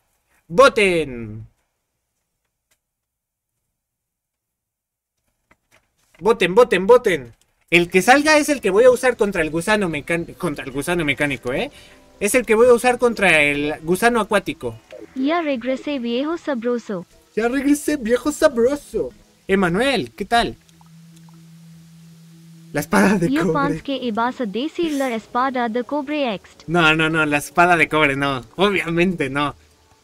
¡Voten! ¡Voten, voten, voten! El que salga es el que voy a usar contra el gusano mecánico. Contra el gusano mecánico, ¿eh? Es el que voy a usar contra el gusano acuático. Ya regresé, viejo sabroso. Ya regresé, viejo sabroso. Emanuel, ¿qué tal? La espada de cobre. Yo pensé que ibas a decir la espada de cobre ext. No, la espada de cobre no. Obviamente no.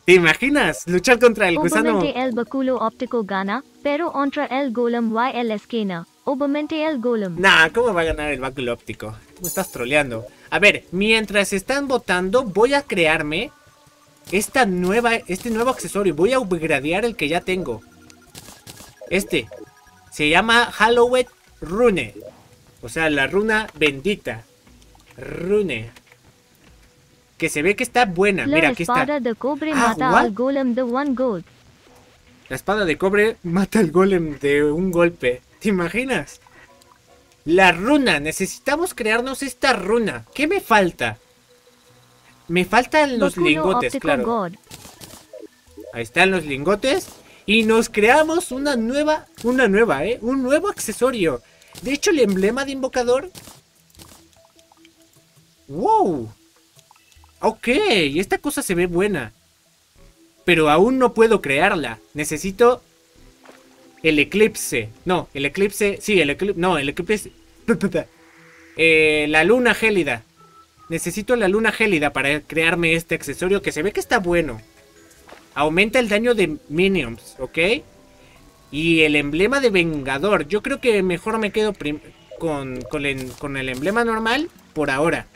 ¿Te imaginas luchar contra el gusano? Obviamente el báculo óptico gana, pero contra el golem y el esquina. Obviamente el golem. Nah, ¿cómo va a ganar el báculo óptico? Me estás troleando. A ver, mientras están votando, voy a crearme este nuevo accesorio. Voy a upgradear el que ya tengo. Este se llama Hallowed Rune. O sea, la runa bendita. Rune. Que se ve que está buena. Mira, aquí está. La espada de cobre mata al golem de un golpe. La espada de cobre mata al golem de un golpe. ¿Te imaginas? La runa. Necesitamos crearnos esta runa. ¿Qué me falta? Me faltan los lingotes, claro. Ahí están los lingotes. Y nos creamos un nuevo accesorio. De hecho, el emblema de invocador. ¡Wow! Ok, esta cosa se ve buena. Pero aún no puedo crearla. Necesito el eclipse. No, el eclipse. Sí, el eclipse. No, el eclipse. La luna gélida. Necesito la luna gélida para crearme este accesorio que se ve que está bueno. Aumenta el daño de minions, ¿ok? Y el emblema de vengador. Yo creo que mejor me quedo con el emblema normal por ahora.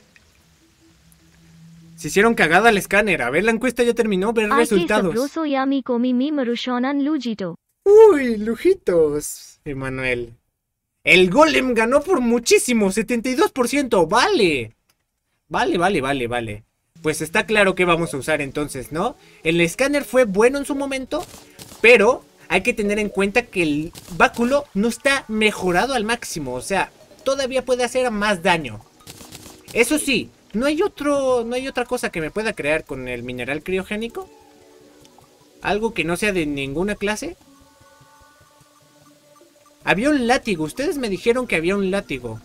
Se hicieron cagada al escáner. A ver, la encuesta ya terminó. Ver resultados. Uy, lujitos, Emanuel. El golem ganó por muchísimo. 72%. Vale. Vale. Pues está claro que vamos a usar entonces, ¿no? El escáner fue bueno en su momento, pero hay que tener en cuenta que el báculo no está mejorado al máximo. O sea, todavía puede hacer más daño. Eso sí, no hay otra cosa que me pueda crear con el mineral criogénico. Algo que no sea de ninguna clase. Había un látigo. Ustedes me dijeron que había un látigo.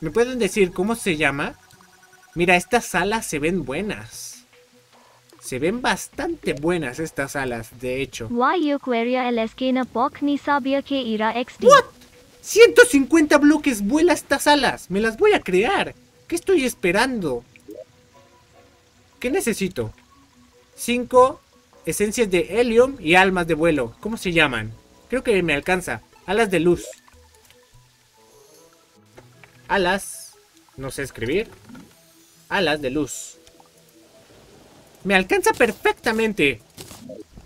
¿Me pueden decir cómo se llama? Mira, estas alas se ven buenas. Se ven bastante buenas estas alas, de hecho. ¿What? 150 bloques vuela estas alas. Me las voy a crear. ¿Qué estoy esperando? ¿Qué necesito? 5 esencias de helium y almas de vuelo. ¿Cómo se llaman? Creo que me alcanza. Alas de luz. Alas. No sé escribir. Alas de luz. Me alcanza perfectamente.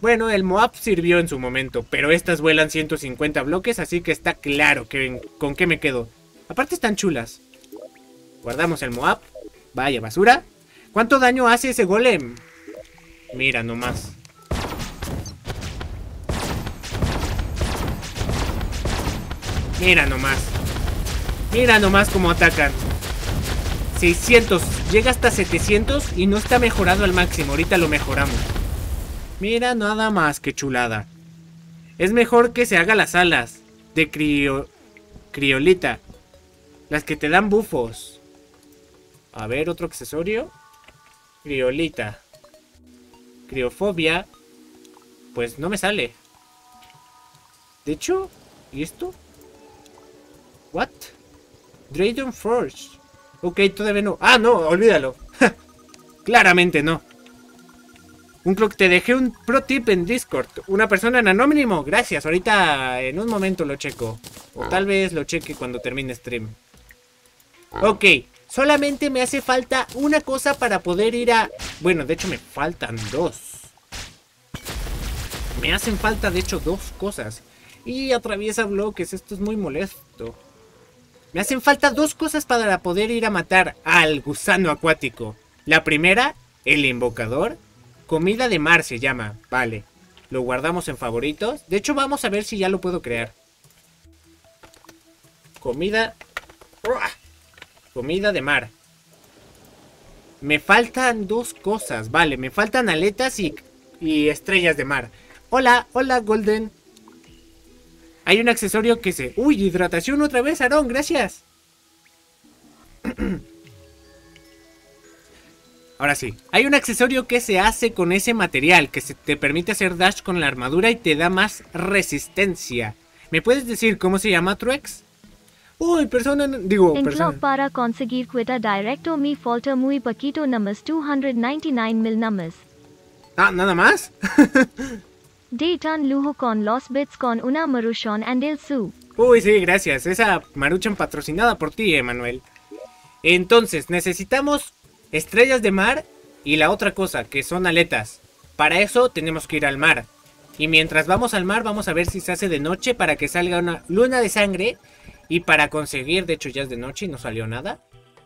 Bueno, el Moab sirvió en su momento, pero estas vuelan 150 bloques, así que está claro que con qué me quedo. Aparte están chulas. Guardamos el Moab. Vaya basura. ¿Cuánto daño hace ese golem? Mira nomás. Mira nomás. Mira nomás cómo atacan. 600, llega hasta 700 y no está mejorado al máximo, ahorita lo mejoramos. Mira nada más, qué chulada. Es mejor que se haga las alas de criolita. Las que te dan bufos. A ver, otro accesorio. Criolita. Criofobia. Pues no me sale. De hecho, ¿y esto? ¿What? Dragon Forge. Ok, todavía no. Ah, no, olvídalo. Ja, claramente no. Unclok, te dejé un pro tip en Discord. Una persona en anónimo. Gracias, ahorita en un momento lo checo. O tal vez lo cheque cuando termine stream. Ok, Solamente me hace falta una cosa para poder ir a... Bueno, de hecho me faltan dos. Me hacen falta de hecho dos cosas. Y atraviesa bloques, esto es muy molesto. Me hacen falta dos cosas para poder ir a matar al gusano acuático. La primera, el invocador. Comida de mar se llama, vale. Lo guardamos en favoritos. De hecho vamos a ver si ya lo puedo crear. Comida... ¡Uah! Comida de mar. Me faltan dos cosas, vale. Me faltan aletas y estrellas de mar. Hola, hola Golden. Hay un accesorio que se... ¡Uy! Hidratación otra vez, Aarón, gracias. Ahora sí, hay un accesorio que se hace con ese material, que se te permite hacer dash con la armadura y te da más resistencia. ¿Me puedes decir cómo se llama, Truex? Uy, persona... Digo, persona... Unclok para conseguir quita directo me falta muy poquito numbers, 299,000 numbers. Ah, ¿nada más? De tan lujo con los bits con una maruchan and el su. Uy, sí, gracias. Esa maruchan patrocinada por ti, Emanuel. Entonces, necesitamos... estrellas de mar y la otra cosa, que son aletas. Para eso tenemos que ir al mar. Y mientras vamos al mar vamos a ver si se hace de noche para que salga una luna de sangre. Y para conseguir, de hecho ya es de noche y no salió nada.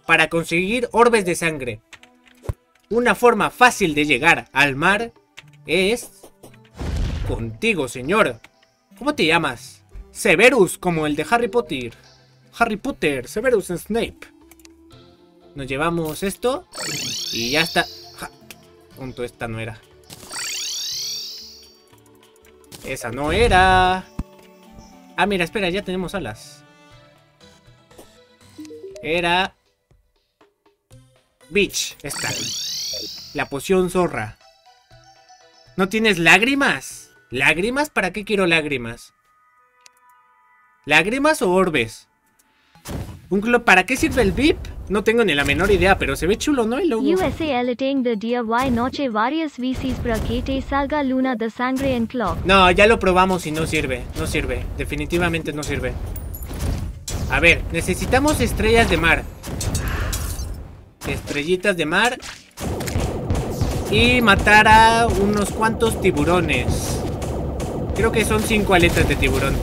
Para conseguir orbes de sangre. Una forma fácil de llegar al mar es... contigo, señor. ¿Cómo te llamas? Severus, como el de Harry Potter. Harry Potter, Severus Snape. Nos llevamos esto y ya está. Ja, punto, esta no era. Esa no era. Ah, mira, espera, ya tenemos alas. Era... Beach, esta. La poción zorra. ¿No tienes lágrimas? ¿Lágrimas? ¿Para qué quiero lágrimas? ¿Lágrimas o orbes? Unclok, ¿para qué sirve el VIP? No tengo ni la menor idea, pero se ve chulo, ¿no? El logo. No, ya lo probamos y no sirve. No sirve. Definitivamente no sirve. A ver, necesitamos estrellas de mar. Estrellitas de mar. Y matar a unos cuantos tiburones. Creo que son 5 aletas de tiburón.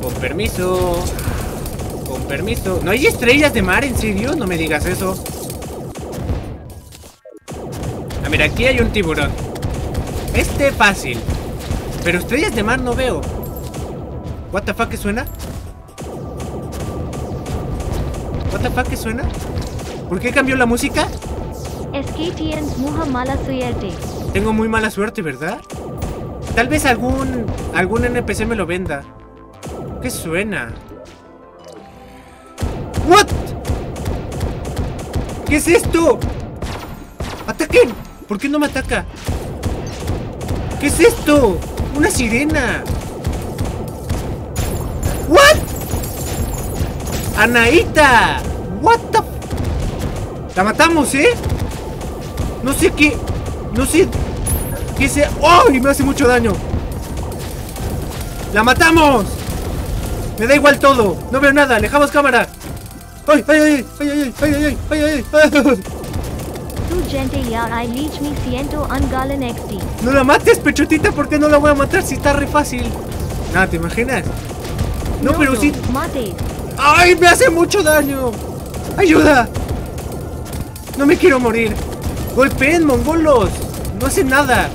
Con permiso... Con permiso. ¿No hay estrellas de mar? ¿En serio? No me digas eso. A ver, aquí hay un tiburón. Este fácil. Pero estrellas de mar no veo. ¿What the fuck? ¿Qué suena? ¿What the fuck? ¿Qué suena? ¿Por qué cambió la música? Es que tienes mucha mala suerte. Tengo muy mala suerte, ¿verdad? Tal vez algún NPC me lo venda. ¿Qué suena? What? ¿Qué es esto? ¡Ataquen! ¿Por qué no me ataca? ¿Qué es esto? ¡Una sirena! What? ¡Anaíta! What the... La matamos, ¿eh? No sé qué... No sé... ¿Qué sea? ¡Oh! Y me hace mucho daño. ¡La matamos! Me da igual todo. No veo nada. Alejamos cámara. ¡Ay, ay, ay, ay, ay, ay, ay, ay, ay! Tu gente ya hay leech me siento ungalan XD. No la mates, pechotita, porque no la voy a matar si está re fácil. Nada, ¿te imaginas? No, no pero no, sí. Mate. ¡Ay, me hace mucho daño! ¡Ayuda! No me quiero morir. ¡Golpeen, mongolos! No hacen nada.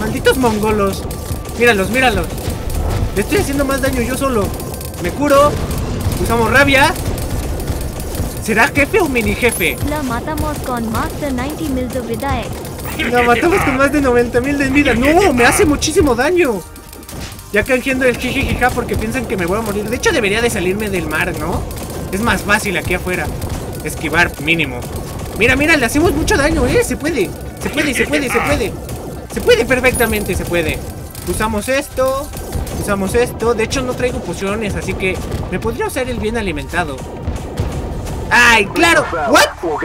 Malditos mongolos. Míralos, míralos. Le estoy haciendo más daño yo solo. Me curo. Usamos rabia. ¿Será jefe o mini jefe? La matamos con más de 90,000 de vida. La matamos con más de 90,000 de vida. ¡No! ¡Me hace muchísimo daño! Ya canjeando el jijijija porque piensan que me voy a morir. De hecho debería de salirme del mar, ¿no? Es más fácil aquí afuera. Esquivar mínimo. Mira, mira, le hacemos mucho daño, ¿eh? Se puede. Se puede, se puede, se puede. Se puede perfectamente, se puede. Usamos esto. Usamos esto. De hecho no traigo pociones, así que me podría usar el bien alimentado. ¡Ay, claro! ¿What?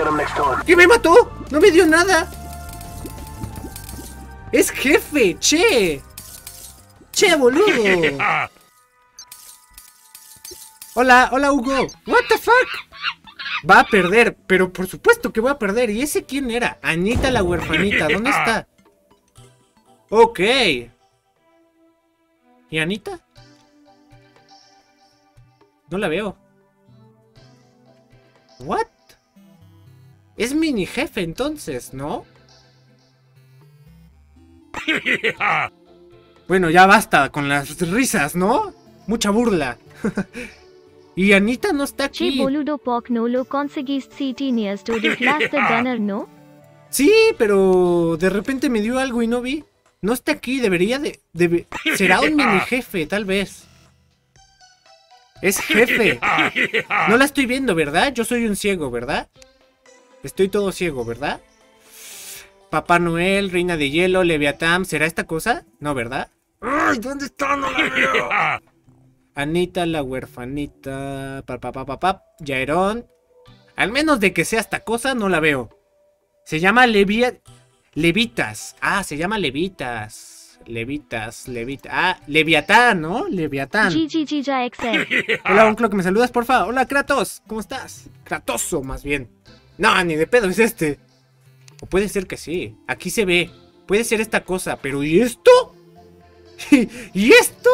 ¿Qué me mató? ¡No me dio nada! ¡Es jefe! ¡Che! ¡Che, boludo! ¡Hola, hola, Hugo! ¿What the fuck? Va a perder, pero por supuesto que voy a perder. ¿Y ese quién era? Anita la huerfanita, ¿dónde está? Ok. ¿Y Anita? No la veo. ¿What? Es mini jefe entonces, ¿no? Bueno, ya basta con las risas, ¿no? Mucha burla. Y Anita no está aquí. Che, boludo, Poc, no lo conseguiste 7 años to replace the gunner, ¿no? Sí, pero de repente me dio algo y no vi. No está aquí, debería de... Será un mini jefe, tal vez. Es jefe. No la estoy viendo, ¿verdad? Yo soy un ciego, ¿verdad? Estoy todo ciego, ¿verdad? Papá Noel, Reina de Hielo, Leviatán, ¿será esta cosa? No, ¿verdad? ¡Ay! ¿Dónde está? No la veo. Anita, la huerfanita, Yaerón. Al menos de que sea esta cosa, no la veo. Se llama Levitas. Ah, se llama Levitas. Ah, Leviatán, ¿no? Leviatán. Hola, Unclok, ¿me saludas, porfa? Hola, Kratos, ¿cómo estás? Kratoso, más bien. No, ni de pedo es este. O puede ser que sí. Aquí se ve. Puede ser esta cosa. Pero ¿y esto? ¿Y esto?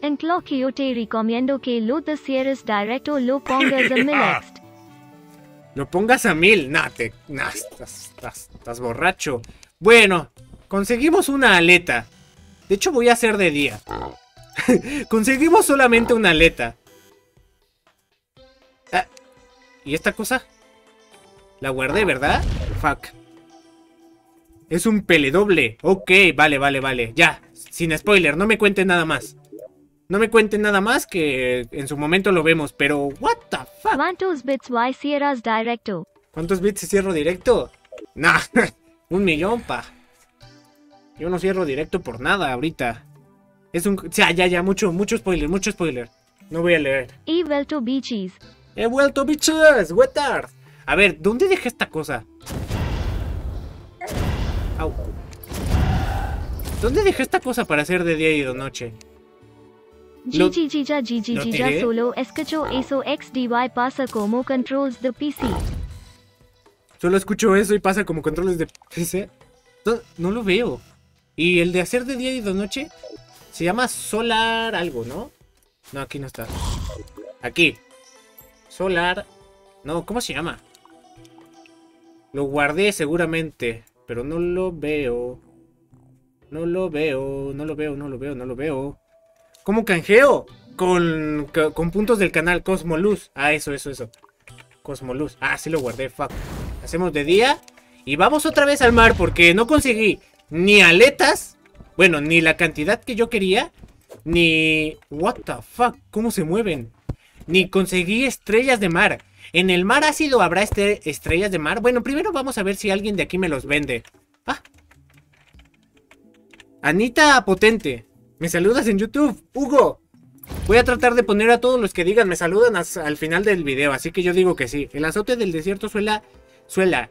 Unclok, yo te recomiendo que lo descierres directo, lo pongas a 1000. Lo pongas a 1000. Nah, estás borracho. Bueno, conseguimos una aleta. De hecho, voy a hacer de día. Conseguimos solamente una aleta. Ah, ¿y esta cosa? La guardé, ¿verdad? Fuck. Es un peledoble. Ok, vale. Ya, sin spoiler, no me cuenten nada más. No me cuenten nada más, que en su momento lo vemos, pero what the fuck. ¿Cuántos bits y cierras directo? ¿Cuántos bits cierro directo? Nah, 1,000,000, pa. Yo no cierro directo por nada ahorita. Es un... Ya, mucho spoiler. No voy a leer. He vuelto, bitches. What are? A ver, ¿dónde dejé esta cosa? Au. ¿Dónde dejé esta cosa para hacer de día y de noche? Gigi, solo escucho eso XDY pasa como controls de PC. Solo escucho eso y pasa como controles de PC. No lo veo. Y el de hacer de día y de noche se llama Solar algo, ¿no? No, aquí no está. Aquí. Solar. No, ¿cómo se llama? Lo guardé seguramente, pero no lo veo. No lo veo. ¿Cómo canjeo? Con puntos del canal Cosmoluz. Ah, eso. Cosmoluz. Ah, sí lo guardé, fuck. Hacemos de día. Y vamos otra vez al mar porque no conseguí ni aletas. Bueno, ni la cantidad que yo quería. Ni... What the fuck, ¿cómo se mueven? Ni conseguí estrellas de mar. En el mar ácido habrá estrellas de mar. Bueno, primero vamos a ver si alguien de aquí me los vende. Ah. Anita Potente. ¿Me saludas en YouTube? Hugo, voy a tratar de poner a todos los que digan me saludan al final del video, así que yo digo que sí. El azote del desierto suelta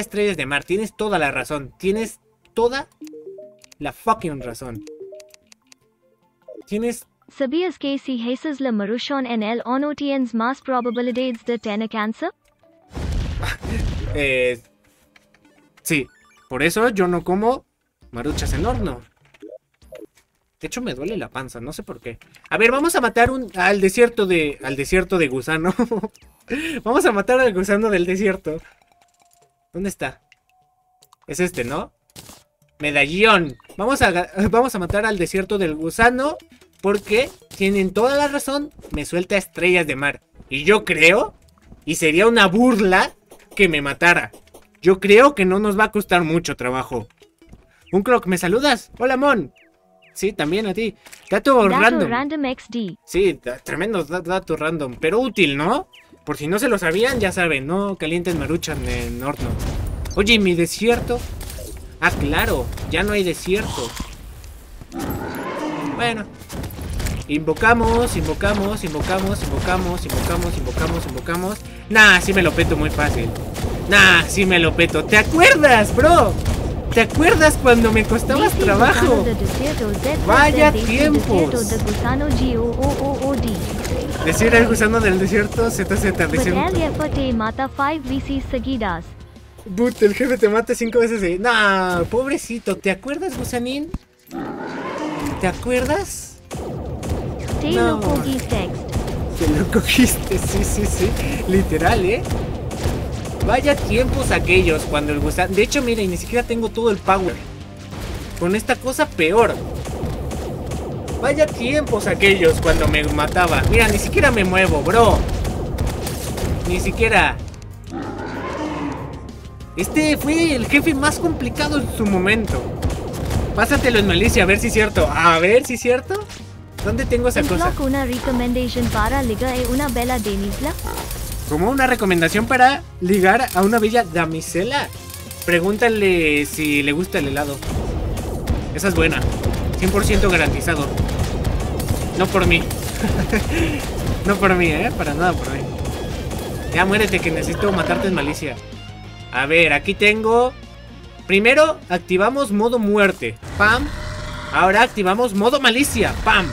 estrellas de mar. Tienes toda la razón. Tienes toda la fucking razón. Tienes... ¿Sabías que si haces la marushon en el ono tienes más probabilidades de tener cáncer? Sí, por eso yo no como maruchas en horno. De hecho me duele la panza, no sé por qué. A ver, vamos a matar al desierto de... Al desierto de gusano. Vamos a matar al gusano del desierto. ¿Dónde está? Es este, ¿no? Medallón. Vamos a matar al desierto del gusano porque tienen toda la razón. Me suelta estrellas de mar. Y yo creo... Y sería una burla que me matara. Yo creo que no nos va a costar mucho trabajo. Unclok, ¿me saludas? Hola, Mon. Sí, también a ti. Dato random XD. Sí, tremendo dato random, pero útil, ¿no? Por si no se lo sabían, ya saben, no calienten maruchan en horno. Oye, ¿y mi desierto? Ah, claro, ya no hay desierto. Bueno. Invocamos. Nah, sí me lo peto muy fácil. ¿Te acuerdas, bro? ¿Te acuerdas cuando me costabas trabajo? Vaya tiempos. Decir al gusano del desierto ZZ diciendo mata 5 veces seguidas. But, el jefe te mata 5 veces seguidas. Nah, pobrecito. ¿Te acuerdas, gusanín? ¿Te acuerdas? Te lo cogiste. Te lo cogiste, sí, sí, sí. Literal, ¿eh? Vaya tiempos aquellos cuando el gusano... De hecho, mira, y ni siquiera tengo todo el power. Con esta cosa peor. Vaya tiempos aquellos cuando me mataba. Mira, ni siquiera me muevo, bro. Ni siquiera. Este fue el jefe más complicado en su momento. Pásatelo en malicia, a ver si es cierto. A ver si es cierto. ¿Dónde tengo esa cosa? Una recomendación para ligar a una bella damisela. ¿Cómo? ¿Una recomendación para ligar a una bella damisela? Pregúntale si le gusta el helado. Esa es buena. 100% garantizado. No por mí. No por mí, ¿eh? Para nada por mí. Ya muérete que necesito matarte en malicia. A ver, aquí tengo... Primero activamos modo muerte. Pam. Ahora activamos modo malicia. Pam.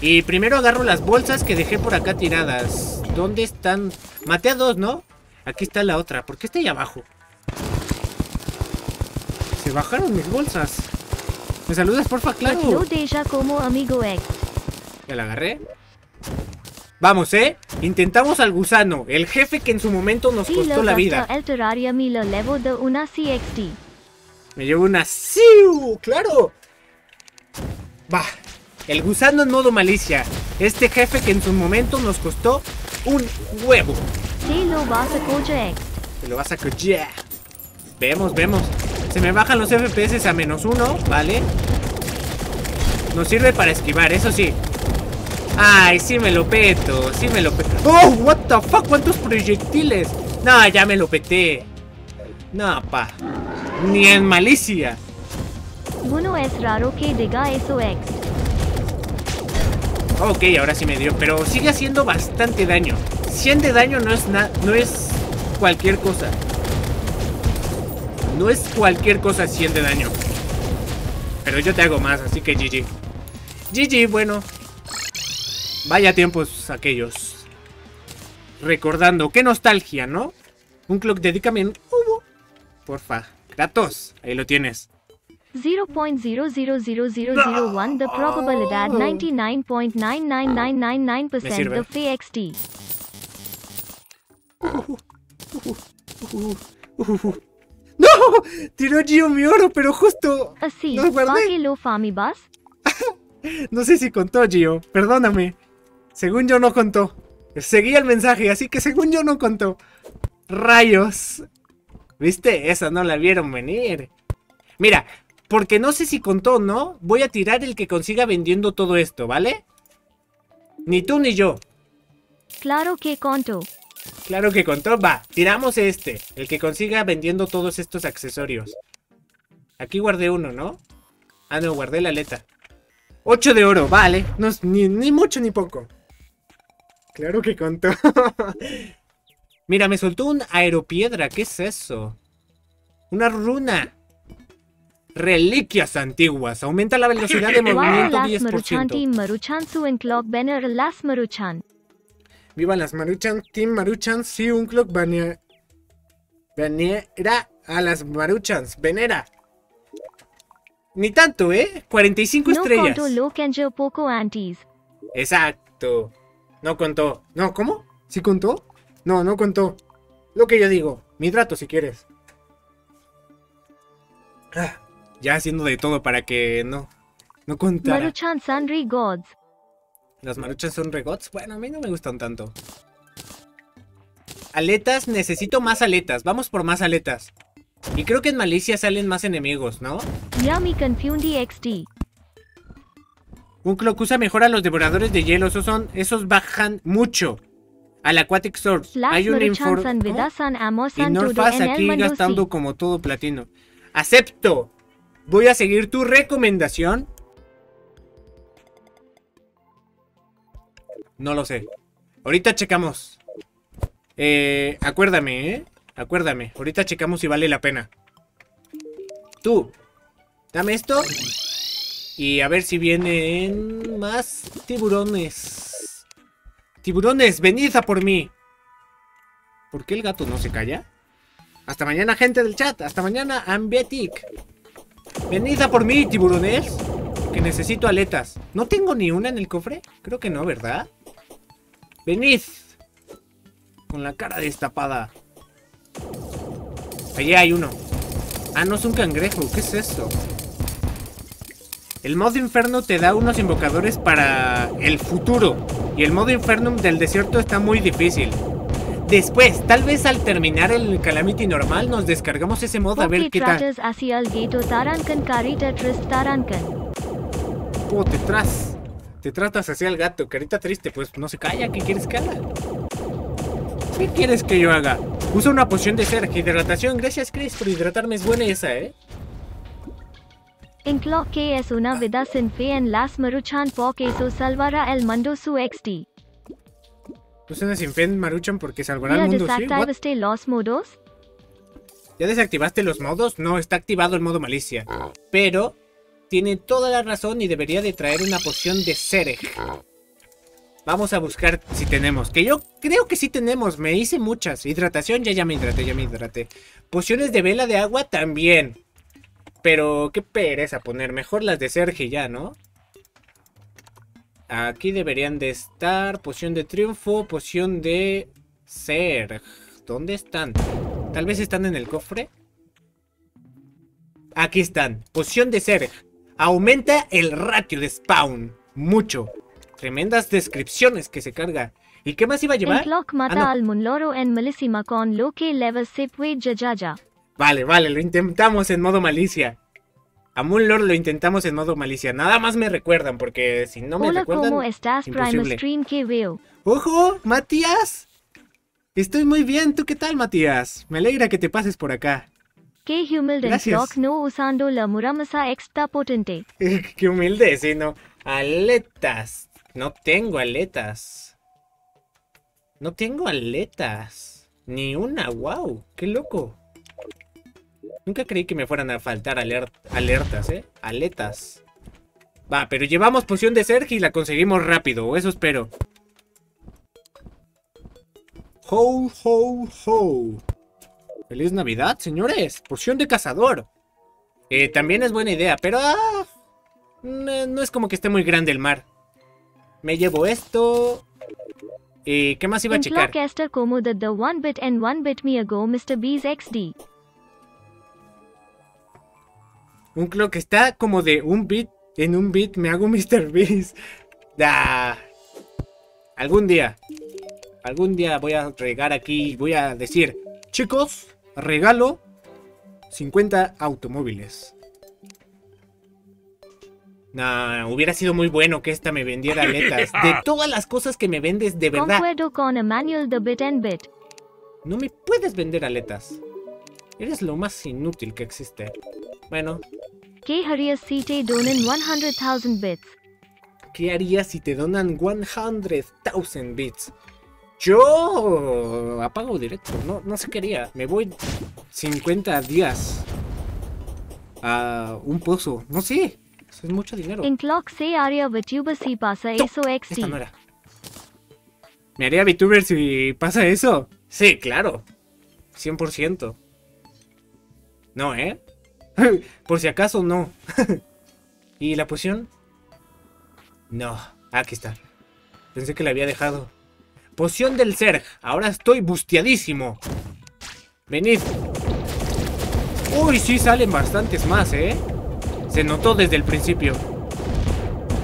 Y primero agarro las bolsas que dejé por acá tiradas. ¿Dónde están? Maté a dos, ¿no? Aquí está la otra. ¿Por qué está ahí abajo? Se bajaron mis bolsas. ¿Me saludas, porfa, claro? Como amigo ex. Ya la agarré. Vamos, ¿eh? Intentamos al gusano, el jefe que en su momento nos costó la vida. El Terraria me lo llevo de una CXT. Me llevo una SIU, claro. Va. El gusano en modo malicia. Este jefe que en su momento nos costó un huevo. Te lo vas a coger. Te lo vas a coger. Vemos, vemos. Se me bajan los FPS a -1, ¿vale? Nos sirve para esquivar, eso sí. Ay, sí me lo peto, sí me lo peto. ¡Oh, what the fuck! ¿Cuántos proyectiles? No, ya me lo peté. No, pa. Ni en malicia. Bueno, es raro que diga eso, ex. Ok, ahora sí me dio, pero sigue haciendo bastante daño. 100 de daño no es cualquier cosa. No es cualquier cosa 100 de daño. Pero yo te hago más, así que GG. GG, bueno. Vaya tiempos aquellos. Recordando, qué nostalgia, ¿no? Unclok, dedícame un cubo. Porfa. Kratos, ahí lo tienes. 0.00001 the probabilidad 99.99999% de FXT. ¡No! Tiró Gio mi oro, pero justo. Así, no guardé. No sé si contó, Gio. Perdóname. Según yo no contó. Seguí el mensaje, así que según yo no contó. Rayos. ¿Viste? Esa no la vieron venir. Mira, porque no sé si contó o no, voy a tirar el que consiga vendiendo todo esto, ¿vale? Ni tú ni yo. Claro que contó. Claro que contó. Va, tiramos este. El que consiga vendiendo todos estos accesorios. Aquí guardé uno, ¿no? Ah, no, guardé la aleta. 8 de oro, vale. No es ni mucho ni poco. Claro que contó. Mira, me soltó un aeropiedra. ¿Qué es eso? Una runa. Reliquias antiguas. Aumenta la velocidad de movimiento 10%. Viva las Maruchan. Team Maruchan. Sí, Unclok venera a las Maruchans. Venera. Ni tanto, ¿eh? 45 estrellas. No contó poco antes. Exacto. No contó. No, ¿cómo? ¿Sí contó? No, no contó. Lo que yo digo. Mi trato, si quieres. Ah, ya haciendo de todo para que no contara. Maruchan son regods. ¿Las Maruchan son regods? Bueno, a mí no me gustan tanto. Aletas. Necesito más aletas. Vamos por más aletas. Y creo que en malicia salen más enemigos, ¿no? Ya me confundí XD. Unclok usa mejor a los devoradores de hielo. Esos bajan mucho. Al Aquatic Sword. Hay un informe. Y Norfaz aquí gastando como todo platino. ¡Acepto! Voy a seguir tu recomendación. No lo sé. Ahorita checamos. Acuérdame, ¿eh? Ahorita checamos si vale la pena. Tú, dame esto. Y a ver si vienen más tiburones. Tiburones, venid a por mí. ¿Por qué el gato no se calla? Hasta mañana, gente del chat. Hasta mañana, Ambietic. Venid a por mí, tiburones. Que necesito aletas. ¿No tengo ni una en el cofre? Creo que no, ¿verdad? Venid. Con la cara destapada. Allí hay uno. Ah, no, es un cangrejo. ¿Qué es eso? El modo inferno te da unos invocadores para el futuro. Y el modo inferno del desierto está muy difícil. Después, tal vez al terminar el Calamity normal, nos descargamos ese modo a ver qué tal. Oh, te tratas hacia el gato, carita triste, pues no se calla, ¿qué quieres que haga? ¿Qué quieres que yo haga? Usa una poción de ser, hidratación, gracias Chris por hidratarme, es buena esa, ¿eh? Unclok es una vida sin fe en las Maruchan porque eso salvará el mundo su XD. Pues una sin fe en Maruchan porque salvará el mundo, ¿sí? ¿Ya desactivaste los modos? ¿Ya desactivaste los modos? No, está activado el modo malicia. Pero... tiene toda la razón y debería de traer una poción de Sereg. Vamos a buscar si tenemos. Que yo creo que sí tenemos. Me hice muchas. Hidratación, ya me hidraté, Pociones de vela de agua también. Pero qué pereza poner. Mejor las de Sergi ya, ¿no? Aquí deberían de estar. Poción de triunfo, poción de Serg. ¿Dónde están? Tal vez están en el cofre. Aquí están. Poción de Serg. Aumenta el ratio de spawn. Mucho. Tremendas descripciones que se carga. ¿Y qué más iba a llevar? Unclok mata al Munloro en malísima con lo que level Jajaja. Vale, vale, lo intentamos en modo malicia. A Munloro lo intentamos en modo malicia. Nada más me recuerdan, porque si no me recuerdan. ¿Cómo estás, imposible. Prime Stream que veo? ¡Ojo, Matías! Estoy muy bien, ¿tú qué tal, Matías? Me alegra que te pases por acá. Qué humilde Unclok no usando la Muramasa extra potente. Qué humilde, sí, no. Aletas. No tengo aletas. No tengo aletas. Ni una, wow. Qué loco. Nunca creí que me fueran a faltar alertas, aletas. Va, pero llevamos poción de Sergi y la conseguimos rápido. Eso espero. Ho, ho, ho. ¡Feliz Navidad, señores! ¡Poción de cazador! También es buena idea, pero... ah, no es como que esté muy grande el mar. Me llevo esto... ¿Y qué más iba a checar? Unclok está como de un bit... en un bit me hago Mr. Beast. Da. Algún día. Algún día voy a regar aquí y voy a decir... chicos... regalo 50 automóviles. Nah, hubiera sido muy bueno que esta me vendiera aletas. De todas las cosas que me vendes, de verdad. No me puedes vender aletas. Eres lo más inútil que existe. Bueno. ¿Qué harías si te donan 100,000 bits? ¿Qué harías si te donan 100,000 bits? Yo apago directo, no sé qué haría. Me voy 50 días a un pozo, no sé, eso es mucho dinero. Unclok se haría VTuber si pasa eso, XD. No era. ¿Me haría VTuber si pasa eso? Sí, claro, 100%. No, ¿eh? Por si acaso, no. ¿Y la poción? No, aquí está. Pensé que la había dejado. Poción del Serg. Ahora estoy busteadísimo. Venid. Uy, sí salen bastantes más, ¿eh? Se notó desde el principio.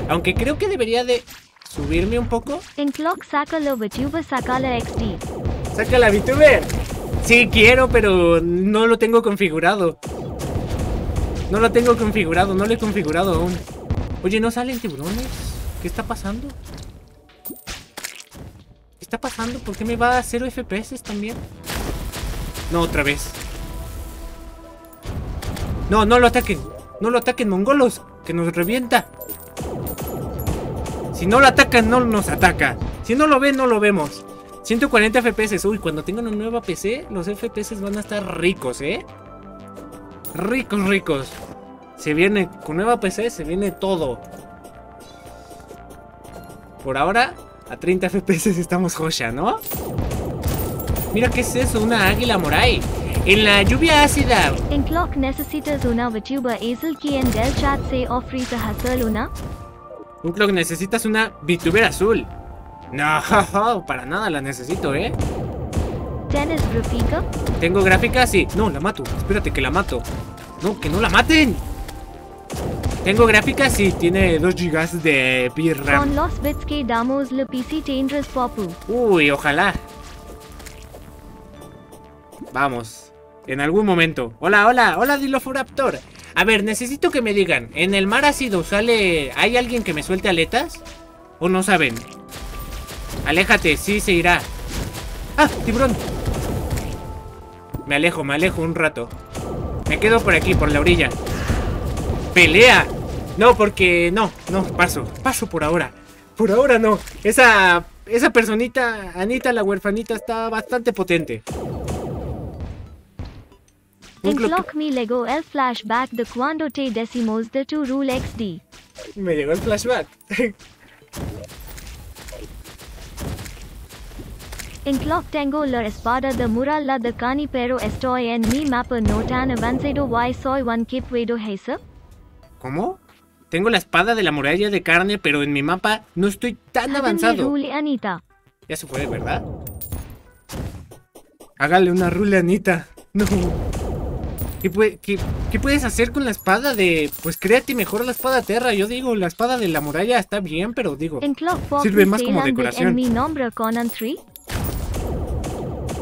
Aunque creo que debería de subirme un poco. Unclok, saca la VTuber, saca la XD. ¿Saca la VTuber? Sí quiero, pero no lo tengo configurado. No lo tengo configurado, no lo he configurado aún. Oye, ¿no salen tiburones? ¿Qué está pasando? ¿Qué está pasando? ¿Por qué me va a 0 FPS también? No, otra vez. No, no lo ataquen. No lo ataquen, mongolos. Que nos revienta. Si no lo atacan, no nos ataca. Si no lo ven, no lo vemos. 140 FPS. Uy, cuando tengan una nueva PC, los FPS van a estar ricos, ¿eh? Ricos, ricos. Se viene con nueva PC, se viene todo. Por ahora, a 30 FPS estamos joya, ¿no? Mira, ¿qué es eso? Una águila moray. En la lluvia ácida. Unclok, ¿necesitas una VTuber azul quien del chat se ofrece a hacer una? Unclok, ¿necesitas una VTuber azul? No, para nada la necesito, ¿eh? ¿Tienes gráfica? ¿Tengo gráfica? Sí. No, la mato. Espérate que la mato. No, que no la maten. Tengo gráfica, sí. Tiene 2 GB de RAM. Con los bits que damos, la PC tendrás popu. Uy, ojalá. Vamos. En algún momento. Hola, hola, hola, Dilofuraptor. A ver, necesito que me digan. ¿En el mar ácido sale... ¿Hay alguien que me suelte aletas? ¿O no saben? Aléjate, sí se irá. ¡Ah, tiburón! Me alejo un rato. Me quedo por aquí, por la orilla. ¡Pelea! No, porque... No, paso. Paso por ahora. Por ahora no. Esa personita, Anita la huerfanita, está bastante potente. Unclok, me llegó el flashback de cuando te decimos de tu rule XD. Me llegó el flashback. Unclok, tengo la espada de Murala de Kani, pero estoy en mi mapa no tan avanzado y soy one que puedo hacer. ¿Cómo? Tengo la espada de la muralla de carne, pero en mi mapa no estoy tan avanzado. Rule, Anita. Ya se fue, ¿verdad? Hágale una rule, Anita. No. ¿Qué puedes hacer con la espada de...? Pues créate mejor la espada terra. Yo digo, la espada de la muralla está bien, pero digo... sirve más como decoración. En mi nombre Conan 3.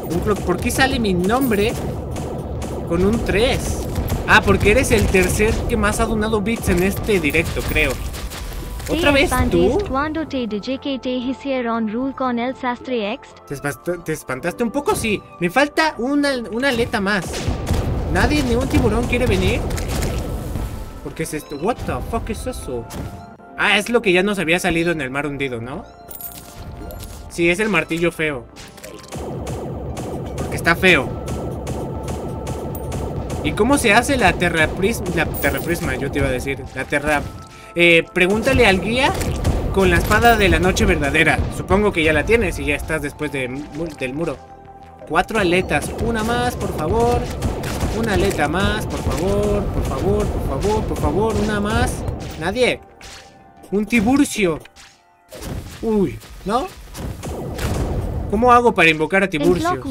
Unclok, ¿por qué sale mi nombre con un 3? Ah, porque eres el tercer que más ha donado bits en este directo, creo. ¿Otra vez tú? Cuando te dije que te hicieron rule con el sastre X. ¿Te espantaste un poco? Sí. Me falta una aleta más. Nadie, ni un tiburón quiere venir. ¿Por qué es esto? What the fuck es eso? Ah, es lo que ya nos había salido en el mar hundido, ¿no? Sí, es el martillo feo. Porque está feo. ¿Y cómo se hace la terraprisma? La terraprisma, yo te iba a decir. La terra... pregúntale al guía con la espada de la noche verdadera. Supongo que ya la tienes y ya estás después del muro. 4 aletas. Una más, por favor. Una aleta más, por favor, por favor, por favor, por favor, una más. Nadie. Un tiburcio. Uy, ¿no? ¿Cómo hago para invocar a tiburcios? No,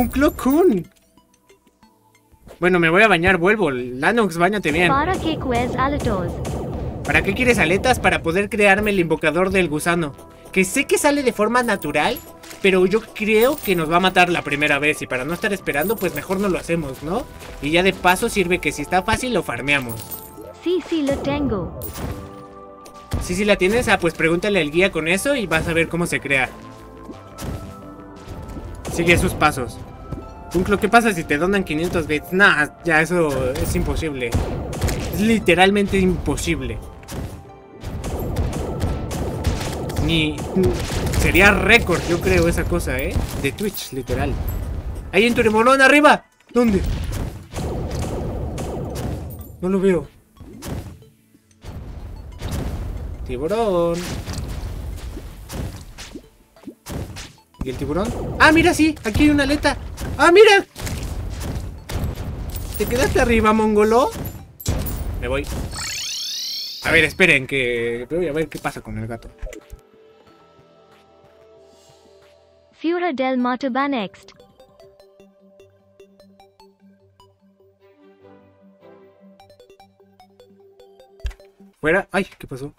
Unclok-kun. Bueno, me voy a bañar, vuelvo. Lanox, bañate bien. ¿Para qué quieres aletas? Para poder crearme el invocador del gusano. Que sé que sale de forma natural, pero yo creo que nos va a matar la primera vez. Y para no estar esperando, pues mejor no lo hacemos, ¿no? Y ya de paso sirve que si está fácil lo farmeamos. Sí, lo tengo. Sí, la tienes. Ah, pues pregúntale al guía con eso y vas a ver cómo se crea. Sigue sus pasos. Unclok, ¿qué pasa si te donan 500 bits? Nah, ya eso es imposible. Es literalmente imposible. Sería récord, yo creo, esa cosa, ¿eh? De Twitch, literal. ¡Ahí en Turemorón, arriba! ¿Dónde? No lo veo. Tiburón. ¿Y el tiburón? ¡Ah, mira, sí! Aquí hay una aleta. ¡Ah, mira! ¿Te quedaste arriba, mongolo? Me voy. A ver, esperen, que voy a ver qué pasa con el gato. Fura del Matuba next. Fuera, ay, ¿qué pasó?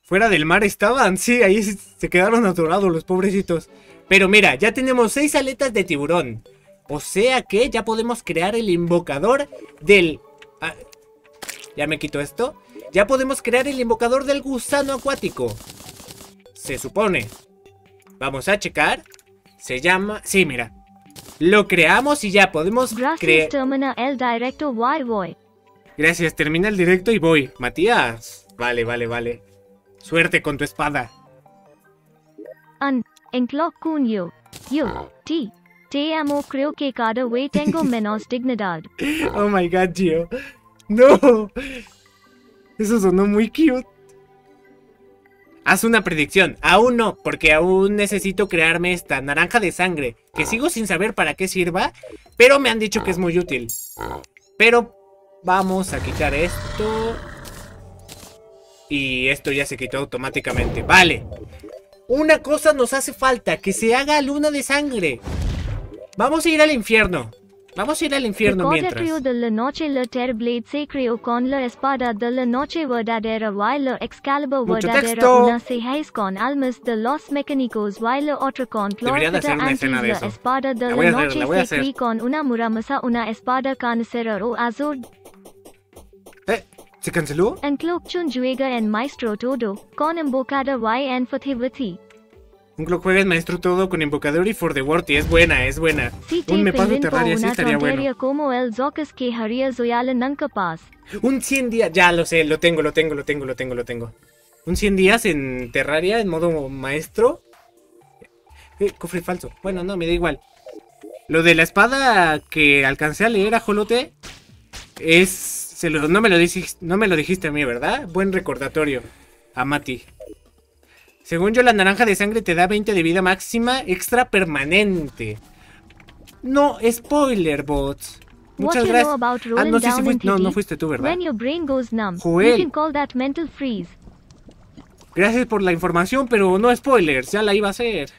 Fuera del mar estaban, sí, ahí se quedaron atorados los pobrecitos. Pero mira, ya tenemos 6 aletas de tiburón. O sea que ya podemos crear el invocador del... Ah, ya me quito esto. Ya podemos crear el invocador del gusano acuático. Se supone. Vamos a checar. Se llama... Sí, mira. Lo creamos y ya podemos crear... Gracias, termina el directo y voy. Matías. Vale. Suerte con tu espada. Unclok-kun. Yo, te amo, creo que cada vez tengo menos dignidad. Oh my god, Gio. No. Eso sonó muy cute. Haz una predicción. Aún no, porque aún necesito crearme esta naranja de sangre, que sigo sin saber para qué sirva, pero me han dicho que es muy útil. Pero vamos a quitar esto. Y esto ya se quitó automáticamente. Vale. Una cosa nos hace falta, que se haga luna de sangre. Vamos a ir al infierno. Vamos a ir al infierno mientras. El corte de la noche, la Terblade se creó con la espada de la noche verdadera, y la Excalibur verdadera, una seis con almas de los mecánicos, y la otra con clorita antes. La espada de la noche se creó con una Muramasa, una espada cancerer o azul. ¿Se canceló? Unclok juega en Maestro Todo con Invocador y en Fativati. Unclok juega en Maestro Todo con Invocador y For the World, y es buena, es buena. Si te me paso Terraria, sí estaría bueno. Como el que haría un 100 días, ya lo sé, lo tengo. Un 100 días en Terraria en modo maestro. Cofre falso. Bueno, no, me da igual. Lo de la espada que alcancé a leer a Jolote es... No me lo dijiste a mí, ¿verdad? Buen recordatorio, a Mati. Según yo, la naranja de sangre te da 20 de vida máxima extra permanente. No, spoiler bots. Muchas gracias. Ah, no sé si fuiste... No, no fuiste tú, ¿verdad? Joel. Gracias por la información, pero no spoilers, ya la iba a hacer.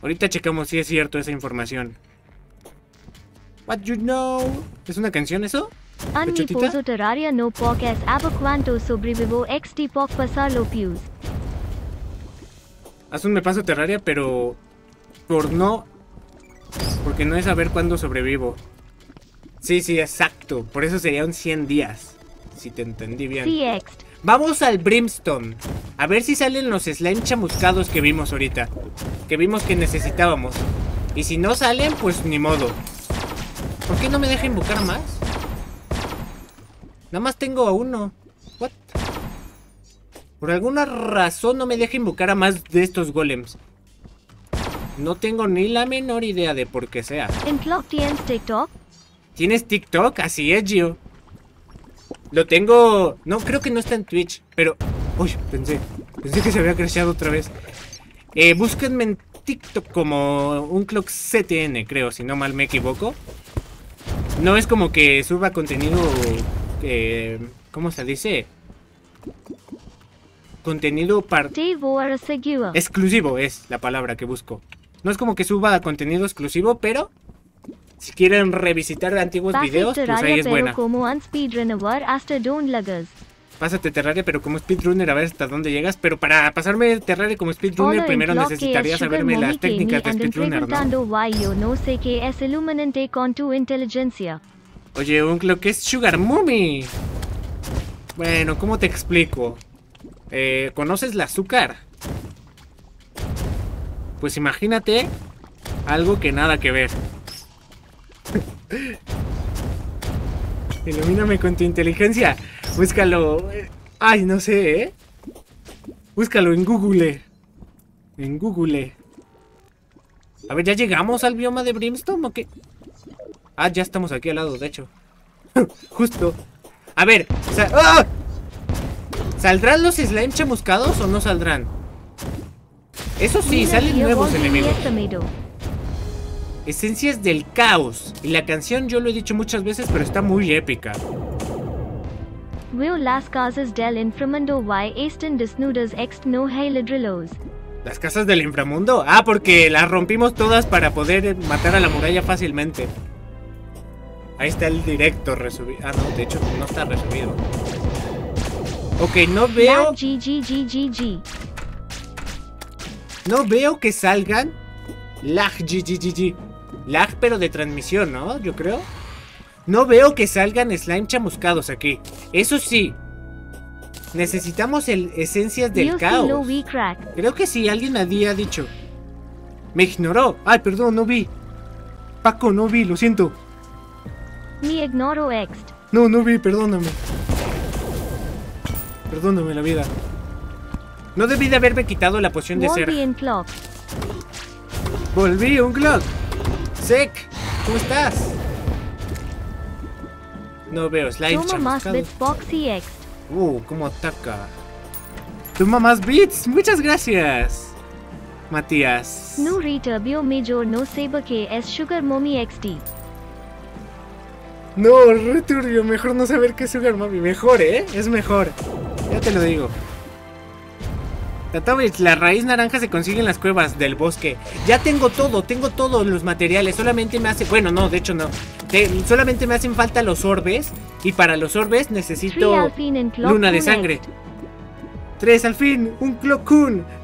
Ahorita checamos si es cierto esa información. What you know? ¿Es una canción eso? Anni poso Terraria no pocas abocuanto sobrevivo XT poc pasar lo pius. Haz un me paso Terraria, pero por no... Porque no es saber cuándo sobrevivo. Sí, sí, exacto. Por eso serían 100 días. Si te entendí bien. Vamos al Brimstone. A ver si salen los slime chamuscados que vimos ahorita. Que vimos que necesitábamos. Y si no salen, pues ni modo. ¿Por qué no me deja invocar más? Nada más tengo a uno. What? Por alguna razón no me deja invocar a más de estos golems. No tengo ni la menor idea de por qué sea. ¿Tienes TikTok? ¿Tienes TikTok? Así es, Gio. Lo tengo... No, creo que no está en Twitch, pero... Uy, pensé que se había crasheado otra vez. Búsquenme en TikTok como unclok_, creo, si no mal me equivoco. No es como que suba contenido... ¿Cómo se dice? Contenido exclusivo es la palabra que busco. No es como que suba contenido exclusivo, pero si quieren revisitar antiguos videos, pues ahí es buena. Pásate Terraria, pero como speedrunner, a ver hasta dónde llegas. Pero para pasarme Terraria como speedrunner, primero necesitaría saberme las técnicas de speedrunner, ¿no? Oye, Unclok es Sugar Mummy. Bueno, ¿cómo te explico? ¿Conoces la azúcar? Pues imagínate algo que nada que ver. Ilumíname con tu inteligencia. Búscalo. Ay, no sé, ¿eh? Búscalo en Google. En Google. A ver, ¿ya llegamos al bioma de Brimstone o qué? Ah, ya estamos aquí al lado, de hecho. Justo. A ver, ¡ah! ¿Saldrán los slime chamuscados o no saldrán? Eso sí, salen nuevos enemigos. Esencias del caos. Y la canción yo lo he dicho muchas veces, pero está muy épica. Las casas del inframundo y están desnudas ex no heladrilos. ¿Las casas del inframundo? Ah, porque las rompimos todas para poder matar a la muralla fácilmente. Ahí está el directo resubido. Ah, no, de hecho no está resubido. Ok, no veo... No veo que salgan... Lag, GGGG. Lag, pero de transmisión, ¿no? Yo creo. No veo que salgan slime chamuscados aquí. Eso sí. Necesitamos el esencias del caos. Creo que sí, alguien había dicho. Me ignoró. Ay, perdón, no vi. Paco, no vi, lo siento. Me ignoro ext. No, no vi, perdóname. Perdóname la vida. No debí de haberme quitado la poción de cera. Volví, unclok. Sec, ¿cómo estás? No veo slide. Cómo ataca. Toma más bits, muchas gracias, Matías. No returbio major no saber que es Sugar Mommy XD. No, returbio, mejor no saber que es Sugar Mommy. Mejor, es mejor. Ya te lo digo. Tatavich, la raíz naranja se consigue en las cuevas del bosque. Ya tengo todos los materiales. Solamente me hace... Bueno, no, de hecho no. Solamente me hacen falta los orbes. Y para los orbes necesito luna de sangre. 3 al fin, unclok.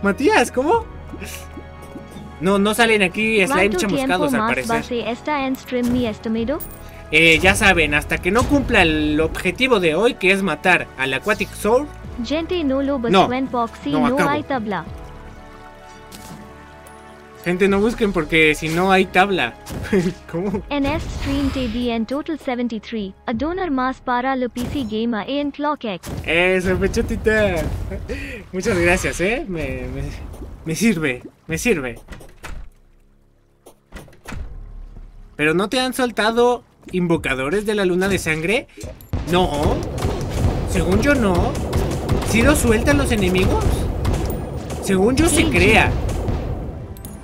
Matías, ¿cómo? No, no salen aquí slime chamuscados al parecer. Ya saben, hasta que no cumpla el objetivo de hoy, que es matar al Aquatic Sword. Gente no lo busquen porque no hay tabla. Gente no busquen porque si no hay tabla. ¿Cómo? NS Stream TDN Total 73. A donor más para lo PC Gamer en ClockX. Eso, pechotita. Muchas gracias, me sirve, me sirve. ¿Pero no te han soltado invocadores de la luna de sangre? No. Según yo no. ¿Sí lo sueltan los enemigos? Según yo se crea.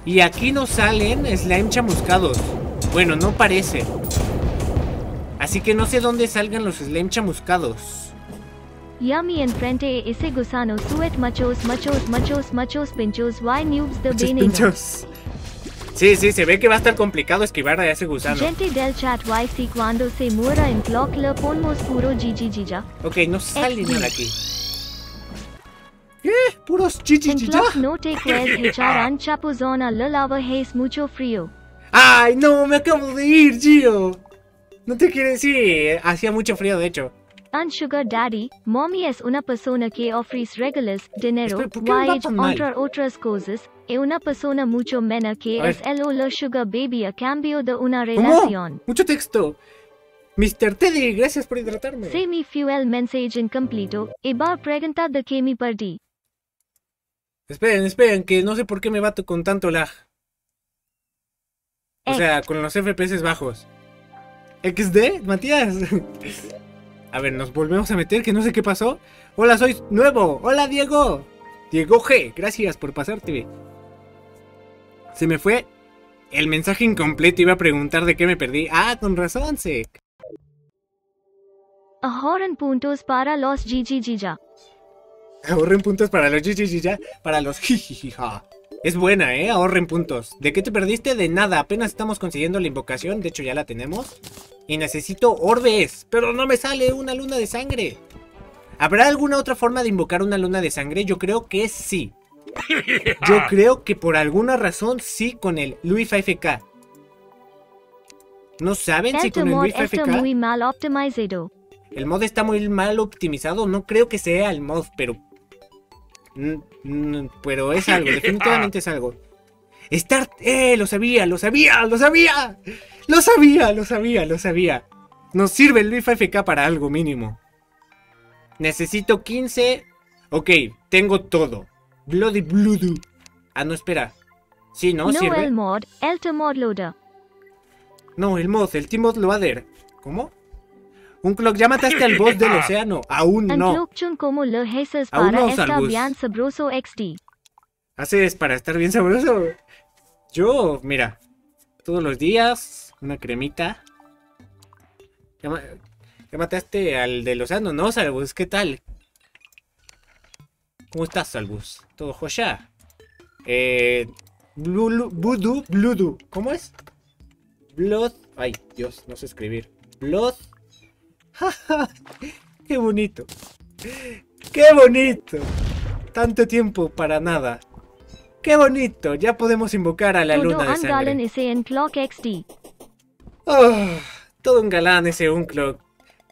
Y aquí no salen slime chamuscados. Bueno, no parece. Así que no sé dónde salgan los slime chamuscados. Yami enfrente ese gusano. Suet machos pinchos. Why noobs the pinchos. Sí, sí, se ve que va a estar complicado esquivar a ese gusano. Gente del chat, why si cuando se muera en clock le ponemos puro GGGja. Ok, no sale nada aquí. Puros chichichicha. No te crees echar an chapuzona la lava es mucho frío. Ay, no, me acabo de ir, Gio. No te quiero decir, hacía mucho frío de hecho. Un sugar daddy, mommy es una persona que ofrece regalos, dinero, white, entre otras cosas, y una persona mucho menos que es el o la sugar baby a cambio de una relación. ¿Cómo? Mucho texto. Mr. Teddy, gracias por hidratarme. Se mi fuel message incompleto, y bar pregunta de que me perdí. Esperen, esperen, que no sé por qué me bato con tanto lag. O sea, con los FPS bajos. XD, Matías. A ver, nos volvemos a meter, que no sé qué pasó. Hola, soy nuevo. Hola, Diego. Diego G, gracias por pasarte. Se me fue el mensaje incompleto, iba a preguntar de qué me perdí. Ah, con razón, Sek. Ahorren puntos para los GGGja. Ahorren puntos para los jijijija, para los jijijija. Es buena, ahorren puntos. ¿De qué te perdiste? De nada, apenas estamos consiguiendo la invocación. De hecho ya la tenemos. Y necesito orbes, pero no me sale una luna de sangre. ¿Habrá alguna otra forma de invocar una luna de sangre? Yo creo que sí. Yo creo que por alguna razón sí con el Louis 5K. ¿No saben si con el Louis 5K? Muy mal optimizado. El mod está muy mal optimizado. No creo que sea el mod, pero es algo, definitivamente es algo. Start, lo sabía. Nos sirve el BFK para algo mínimo. Necesito 15. Ok, tengo todo. Bloody Blue. Ah, no, espera. Sí, no, sirve. El mod, el T-Mod Loader. No, el mod, el T-Mod Loader. ¿Cómo? Unclok, ¿ya mataste al boss del océano? Aún no. Aún no salvos. ¿Haces para estar bien sabroso? Yo, mira. Todos los días, una cremita. ¿Ya mataste al del océano? No, Salvus, ¿qué tal? ¿Cómo estás, Salvus? ¿Todo joya? Voodoo. ¿Cómo es? Blood. Ay, Dios, no sé escribir. Blood. ¡Qué bonito! ¡Qué bonito! Tanto tiempo para nada. ¡Qué bonito! Ya podemos invocar a la luna de sangre. Oh, todo un galán ese unclok.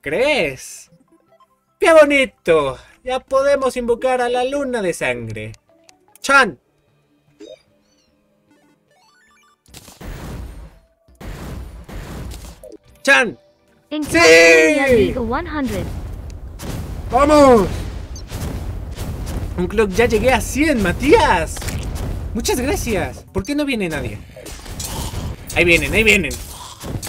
¿Crees? ¡Qué bonito! Ya podemos invocar a la luna de sangre. ¡Chan! ¡Chan! ¡Sí! ¡Vamos! Unclok, ya llegué a 100, Matías. Muchas gracias. ¿Por qué no viene nadie? Ahí vienen, ahí vienen.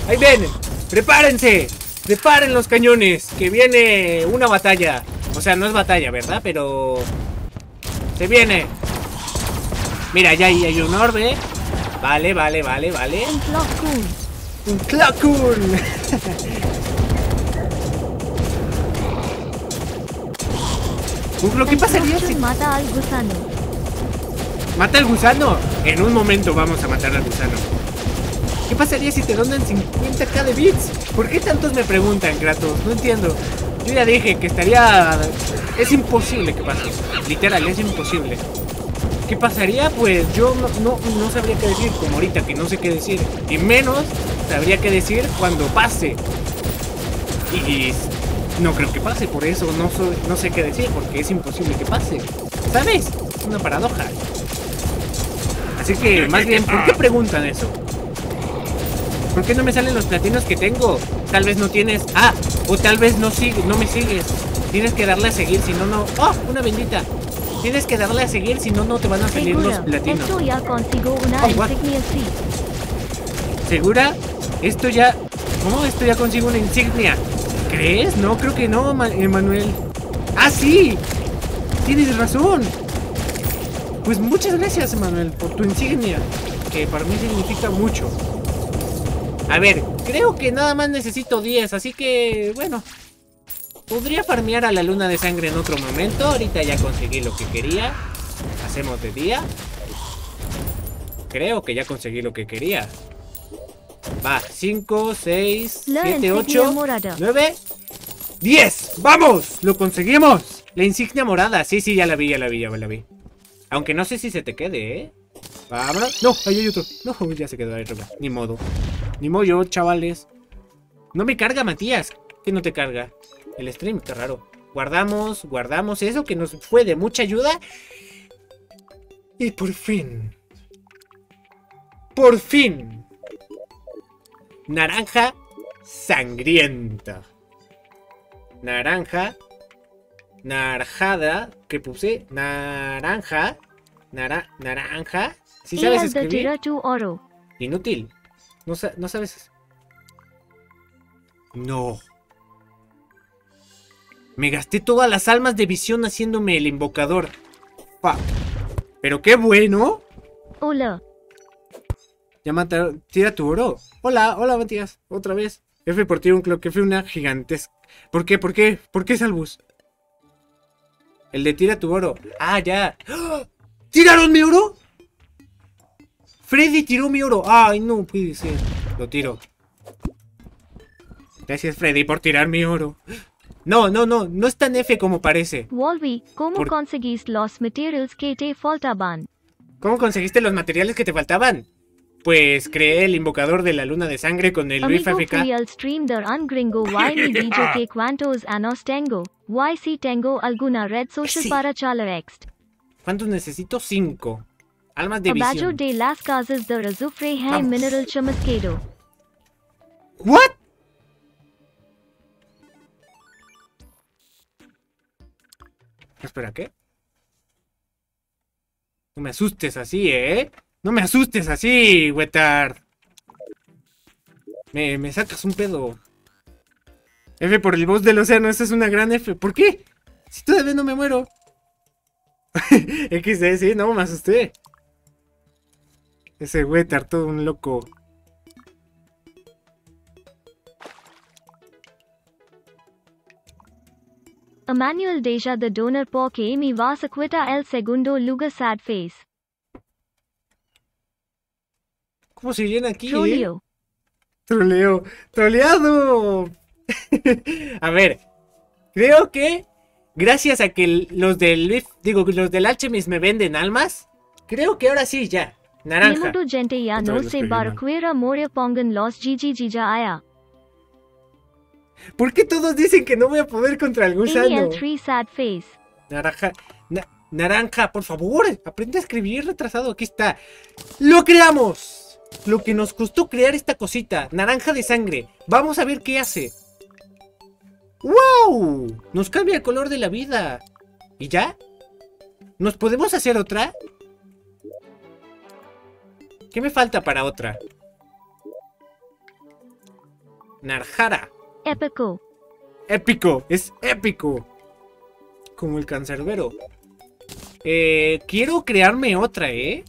Ahí vienen. Prepárense. Preparen los cañones, que viene una batalla. O sea, no es batalla, ¿verdad? Pero... se viene. Mira, ya ahí hay un orbe. Vale, vale, vale, vale. Un unclok_. ¿Qué pasaría si mata al gusano? ¿Mata al gusano? En un momento vamos a matar al gusano. ¿Qué pasaría si te donan 50k de bits? ¿Por qué tantos me preguntan, Kratos? No entiendo. Yo ya dije que estaría... es imposible que pase. Literal, es imposible. ¿Qué pasaría? Pues yo no sabría qué decir, como ahorita que no sé qué decir. Y menos sabría qué decir cuando pase. Y no creo que pase, por eso no sé qué decir, porque es imposible que pase. ¿Sabes? Es una paradoja. Así que, más bien, ¿por qué preguntan eso? ¿Por qué no me salen los platinos que tengo? Tal vez no tienes... ah, o tal vez no me sigues. Tienes que darle a seguir, si no, no... ¡oh, una bendita! Tienes que darle a seguir, si no, no te van a salir los platinos. Esto ya consigo una insignia así. ¿Segura? Esto ya... ¿cómo? Esto ya consigo una insignia. ¿Crees? No, creo que no, Emanuel. ¡Ah, sí! Tienes razón. Pues muchas gracias, Emanuel, por tu insignia, que para mí significa mucho. A ver, creo que nada más necesito 10, así que, bueno, podría farmear a la luna de sangre en otro momento. Ahorita ya conseguí lo que quería. Hacemos de día. Creo que ya conseguí lo que quería. Va, 5, 6, 7, 8, 9, 10. ¡Vamos! ¡Lo conseguimos! La insignia morada. Sí, sí, ya la vi, ya la vi, ya la vi. Aunque no sé si se te quede, ¿eh? Vámonos. No, ahí hay otro. No, ya se quedó ahí otro. Ni modo. Ni modo, chavales. No me carga, Matías. ¿Qué no te carga? El stream, qué raro. Guardamos, guardamos eso que nos fue de mucha ayuda. Y por fin. Por fin. Naranja sangrienta. Naranja. Narjada. ¿Qué puse? Naranja. Naranja. Si sabes escribir. Inútil. No sabes. No. Me gasté todas las almas de visión haciéndome el invocador. Fuck. Pero qué bueno. Hola. Ya mataron. Tira tu oro. Hola, hola, Matías. Otra vez. F por ti, unclok. F una gigantesca. ¿Por qué? ¿Por qué? ¿Por qué Salvus? El de tira tu oro. Ah, ya. ¡Oh! ¿Tiraron mi oro? Freddy tiró mi oro. Ay, no puede ser. Lo tiro. Gracias, Freddy, por tirar mi oro. No, no, no. No es tan F como parece. Wolvie, ¿cómo conseguiste los materiales que te faltaban? ¿Cómo conseguiste los materiales que te faltaban? Pues creé el invocador de la luna de sangre con el riff AFK. Amigo al stream de un gringo. Why me dijo que cuántos años tengo? Why si tengo alguna red social para Chalarext. ¿Cuántos necesito? 5. Almas de visión. Abajo de las casas de azufre hay mineral chamasquedo. ¿What? Espera, ¿qué? No me asustes así, ¿eh? No me asustes así, Wetard. Me sacas un pedo. F por el boss del océano. Esa es una gran F. ¿Por qué? Si todavía no me muero. XD, sí, no, me asusté. Ese güey todo un loco. Emmanuel deja de donar porque mi vas a quitar el segundo lugar sad face. ¿Cómo se llena aquí? Troleo. Troleo. Troleado. A ver. Creo que... gracias a que los del Leaf, digo, los del Alchemist me venden almas, creo que ahora sí ya. Naranja. ¿Por qué todos dicen que no voy a poder contra el gusano? Naranja, naranja, por favor, aprende a escribir, retrasado. Aquí está. ¡Lo creamos! Lo que nos costó crear esta cosita. Naranja de sangre. Vamos a ver qué hace. ¡Wow! Nos cambia el color de la vida. ¿Y ya? ¿Nos podemos hacer otra? ¿Qué me falta para otra? Narjara. Épico. Épico, es épico. Como el cancerbero. Quiero crearme otra, ¿eh?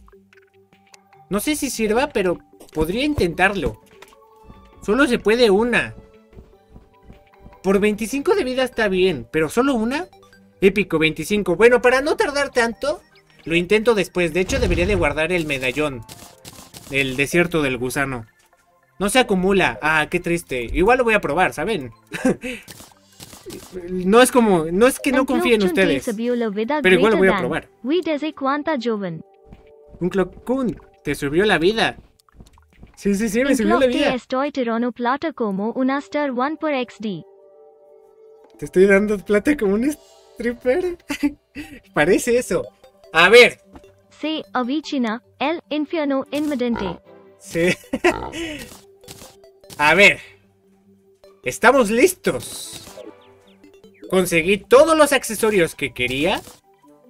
No sé si sirva, pero podría intentarlo. Solo se puede una. Por 25 de vida está bien, pero solo una. Épico, 25. Bueno, para no tardar tanto, lo intento después. De hecho, debería de guardar el medallón. El desierto del gusano. No se acumula. Ah, qué triste. Igual lo voy a probar, ¿saben? No es como... No es que no confíe en ustedes. Pero igual lo voy a probar. Unclok-kun, te subió la vida. Sí, sí, sí, me subió la vida. Te estoy dando plata como un stripper. Parece eso. A ver. Sí, avicina, el infierno inmediate. Sí. A ver. Estamos listos. ¿Conseguí todos los accesorios que quería?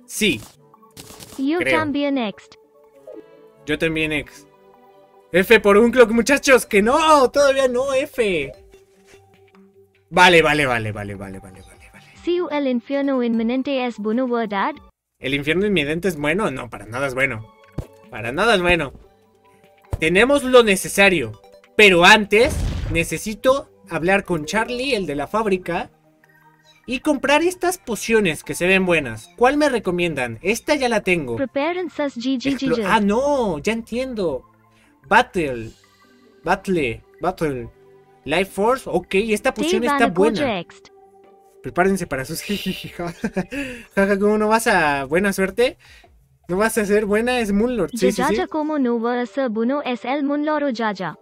Sí. Yo también next. Yo también next. F por unclok, muchachos, que no, todavía no F. Vale. Si el infierno inminente es bueno, ¿verdad? ¿El infierno inminente es bueno? No, para nada es bueno. Para nada es bueno. Tenemos lo necesario. Pero antes, necesito hablar con Charlie, el de la fábrica. Y comprar estas pociones que se ven buenas. ¿Cuál me recomiendan? Esta ya la tengo. Ah, no, ya entiendo. Battle. Life Force, ok, esta poción está buena. Prepárense para sus jijijijas. Jaja, ¿cómo no vas a buena suerte? ¿No vas a ser buena? Es Moonlord. Sí. ¿Cómo no vas a bueno? Es el Moonlord o Jaja.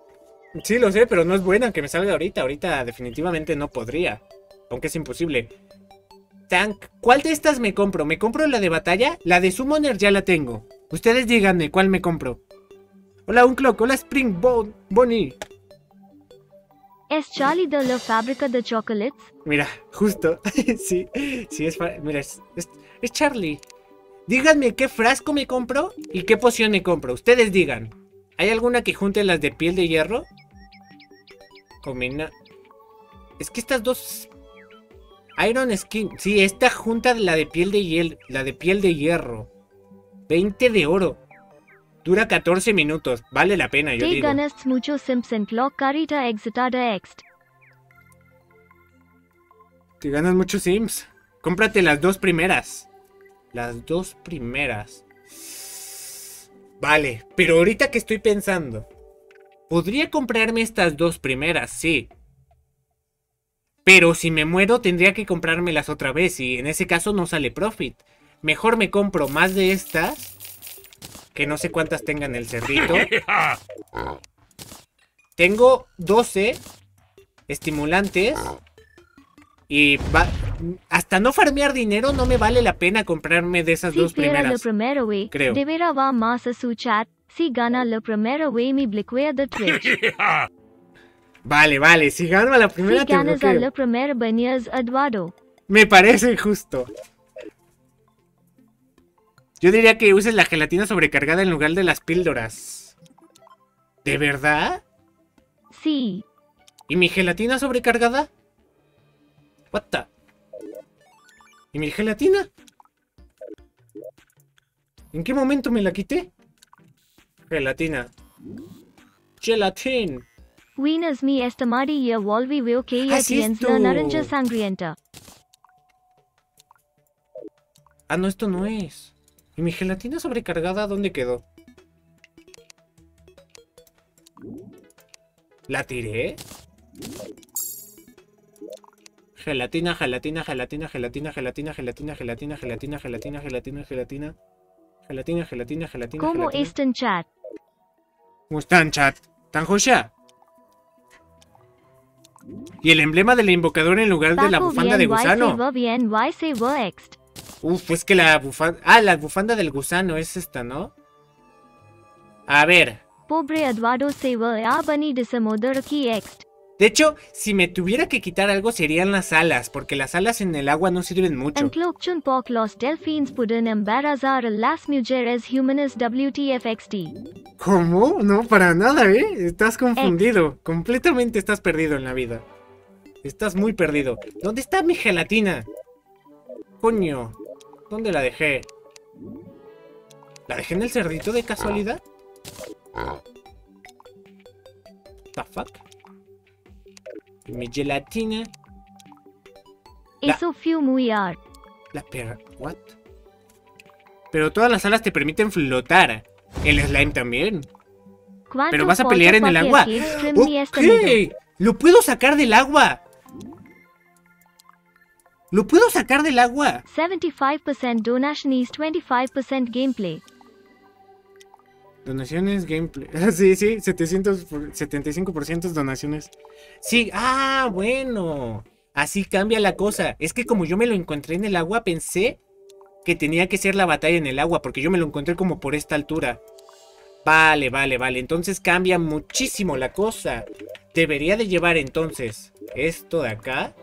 Sí, lo sé, pero no es buena que me salga ahorita. Ahorita definitivamente no podría. Aunque es imposible. Tank, ¿cuál de estas me compro? ¿Me compro la de batalla? La de Summoner ya la tengo. Ustedes díganme cuál me compro. Hola, Unclok. Hola, Spring Bonnie. ¿Es Charlie de la fábrica de chocolates? Mira, justo. sí, mira, es Charlie. Díganme qué frasco me compro y qué poción me compro. Ustedes digan. ¿Hay alguna que junte las de piel de hierro? Combina. Es que estas dos... Iron Skin. Sí, esta junta la de piel de hierro. 20 de oro. Dura 14 minutos. Vale la pena, yo digo. Te ganas muchos sims. Cómprate las dos primeras. Las dos primeras. Vale, pero ahorita que estoy pensando, podría comprarme estas dos primeras, sí. Pero si me muero tendría que comprármelas otra vez y en ese caso no sale profit. Mejor me compro más de estas. Que no sé cuántas tengan el cerdito. Tengo 12 estimulantes. Y hasta no farmear dinero no me vale la pena comprarme de esas dos primeras. Creo. Vale. Si gano la primera te bloqueo. Me parece justo. Yo diría que uses la gelatina sobrecargada en lugar de las píldoras. ¿De verdad? Sí. ¿Y mi gelatina sobrecargada? What the? ¿Y mi gelatina? ¿En qué momento me la quité? Gelatina. Gelatin. Ah, no, esto no es. ¿Y mi gelatina sobrecargada dónde quedó? ¿La tiré? Gelatina. ¿Cómo están, chat? ¿Cómo están, chat? ¿Tan joya? Y el emblema del invocador en lugar de la bufanda de gusano. Uf, es que la bufanda... Ah, la bufanda del gusano es esta, ¿no? A ver. Pobre Eduardo se va a venir de Samodor aquí. De hecho, si me tuviera que quitar algo serían las alas, porque las alas en el agua no sirven mucho. ¿Cómo? No, para nada, ¿eh? Estás confundido. Completamente estás perdido en la vida. Estás muy perdido. ¿Dónde está mi gelatina? Coño, ¿dónde la dejé? ¿La dejé en el cerdito de casualidad? ¿The fuck? Mi gelatina. Eso fue muy hard. La perra. ¿What? Pero todas las alas te permiten flotar. El slime también. Pero vas a pelear en el agua. ¡Ok! ¡Lo puedo sacar del agua! ¡Lo puedo sacar del agua! 75% donations, 25% gameplay. Donaciones, gameplay. Sí, sí, 75% donaciones. Sí, ah, bueno. Así cambia la cosa. Es que como yo me lo encontré en el agua, pensé que tenía que ser la batalla en el agua, porque yo me lo encontré como por esta altura. Vale, vale, vale. Entonces cambia muchísimo la cosa. Debería de llevar entonces esto de acá,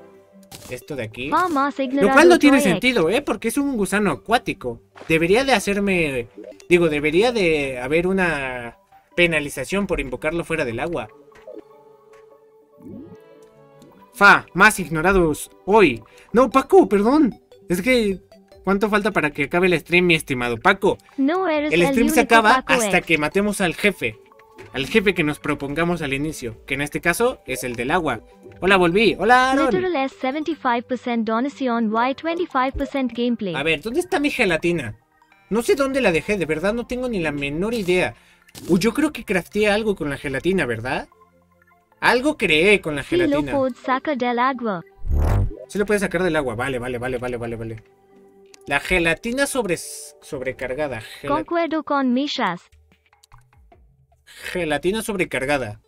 esto de aquí. Lo cual no tiene sentido, ¿eh? Porque es un gusano acuático. Debería de hacerme... Digo, debería de haber una penalización por invocarlo fuera del agua. Fa, más ignorados hoy. No, Paco, perdón. Es que... ¿Cuánto falta para que acabe el stream, mi estimado Paco? No, el stream se acaba hasta que matemos al jefe. Al jefe que nos propongamos al inicio, que en este caso es el del agua. Hola, volví. Hola, Aaron. A ver, ¿dónde está mi gelatina? No sé dónde la dejé, de verdad no tengo ni la menor idea. Uy, yo creo que crafteé algo con la gelatina, ¿verdad? Algo creé con la gelatina. Sí lo puedes sacar del agua. Vale, vale, vale, vale, vale, vale. La gelatina sobrecargada. Concuerdo con Mishas. Gelatina sobrecargada.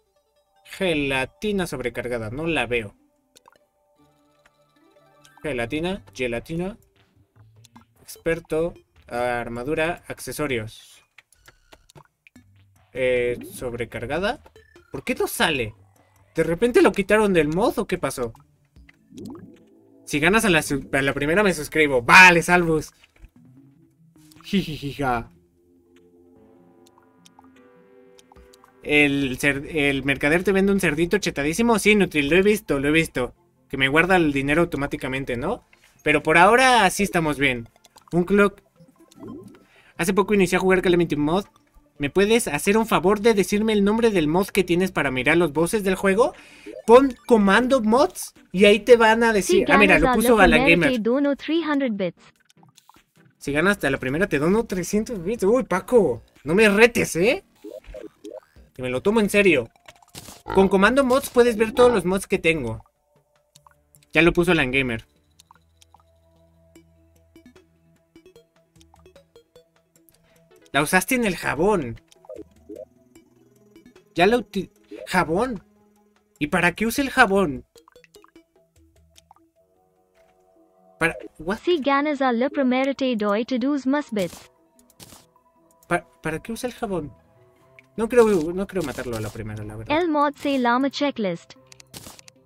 Gelatina sobrecargada. No la veo. Gelatina. Gelatina. Experto. Armadura. Accesorios. Sobrecargada. ¿Por qué no sale? ¿De repente lo quitaron del mod o qué pasó? Si ganas a la primera me suscribo. Vale, Salvus. Jijijija. ¿El mercader te vende un cerdito chetadísimo? Sí, Nutri, lo he visto, lo he visto. Que me guarda el dinero automáticamente, ¿no? Pero por ahora sí estamos bien. Unclok. Hace poco inicié a jugar Calamity Mod. ¿Me puedes hacer un favor de decirme el nombre del mod que tienes para mirar los bosses del juego? Pon comando mods y ahí te van a decir... Ah, mira, lo puso a la gamer. Si ganas hasta la primera te dono 300 bits. Uy, Paco, no me retes, ¿eh? Que me lo tomo en serio. Con comando mods puedes ver todos los mods que tengo. Ya lo puso la gamer. La usaste en el jabón. Ya la ¿Jabón? ¿Y para qué usa el jabón? Para... ¿Para qué usa el jabón? No creo matarlo a la primera, la verdad. El mod se llama Checklist.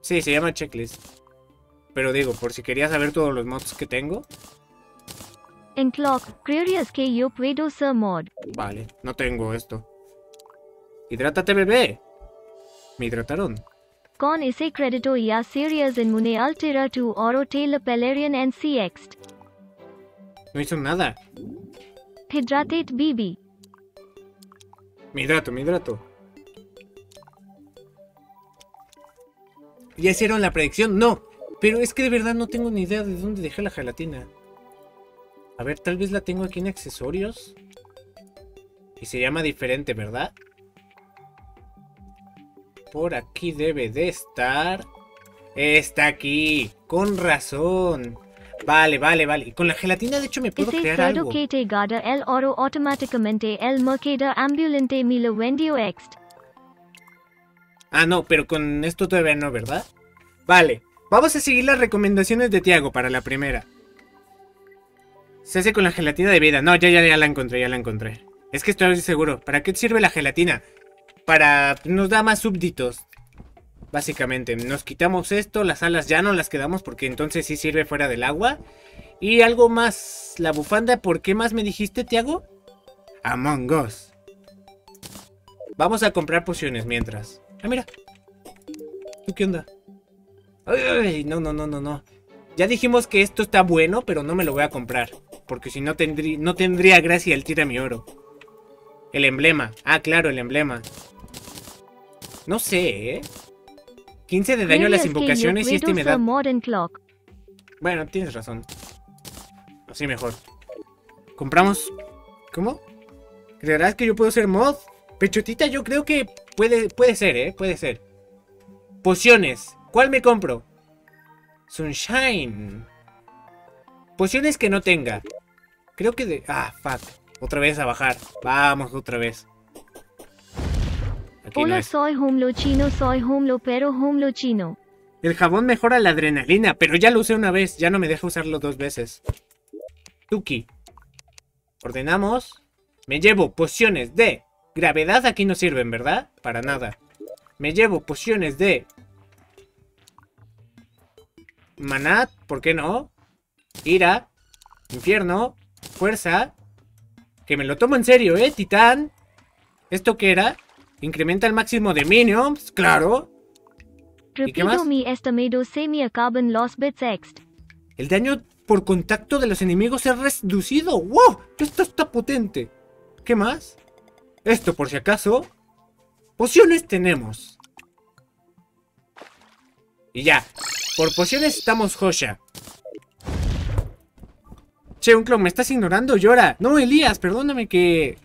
Sí, se llama Checklist. Pero digo, por si querías saber todos los mods que tengo... Unclok, curious que yo puedo ser mod. Vale, no tengo esto. Hidrátate, bebé. Me hidrataron. Con ese crédito ya series en Mune altera tu oro te la pelarian en CX. No hizo nada. Hidratate, baby. Me hidrato, me hidrato. ¿Ya hicieron la predicción? No, pero es que de verdad no tengo ni idea de dónde dejé la gelatina. A ver, tal vez la tengo aquí en accesorios. Y se llama diferente, ¿verdad? Por aquí debe de estar. Está aquí. Con razón. Vale, vale, vale. Y con la gelatina, de hecho, me puedo crear algo. Que te gada el oro automáticamente el mercado ambulante me lo vendió extra. Ah, no, pero con esto todavía no, ¿verdad? Vale. Vamos a seguir las recomendaciones de Tiago para la primera. Se hace con la gelatina de vida. No, ya la encontré, ya la encontré. Es que estoy seguro. ¿Para qué sirve la gelatina? Para... Nos da más súbditos. Básicamente, nos quitamos esto, las alas ya no las quedamos porque entonces sí sirve fuera del agua. Y algo más, la bufanda, ¿por qué más me dijiste, Tiago? Among Us. Vamos a comprar pociones mientras. Ah, mira. ¿Tú qué onda? Ay, no. Ya dijimos que esto está bueno, pero no me lo voy a comprar. Porque si no, no tendría gracia el tira mi oro. El emblema. Ah, claro, el emblema. No sé, 15 de daño a las invocaciones y este me da... Bueno, tienes razón. Así mejor. Compramos... ¿Cómo? ¿Creerás que yo puedo ser mod? Pechotita, yo creo que puede ser, puede ser. Pociones. ¿Cuál me compro? Sunshine. Pociones que no tenga. Creo que de... Ah, fuck. Otra vez a bajar. Vamos, otra vez. Aquí hola, no soy Humlo Chino, soy Humlo, pero Humlo Chino. El jabón mejora la adrenalina, pero ya lo usé una vez. Ya no me deja usarlo dos veces. Tuki. Ordenamos. Me llevo pociones de... Gravedad aquí no sirven, ¿verdad? Para nada. Me llevo pociones de... Maná, ¿por qué no? Ira, infierno, fuerza. Que me lo tomo en serio, titán. ¿Esto qué era? Incrementa el máximo de minions, claro. ¿Y qué más? El daño por contacto de los enemigos es reducido. ¡Wow! Esto está potente. ¿Qué más? Esto por si acaso. Pociones tenemos. Y ya. Por pociones estamos joya. Che, Unclok, ¿me estás ignorando? Llora. No, Elías, perdóname que...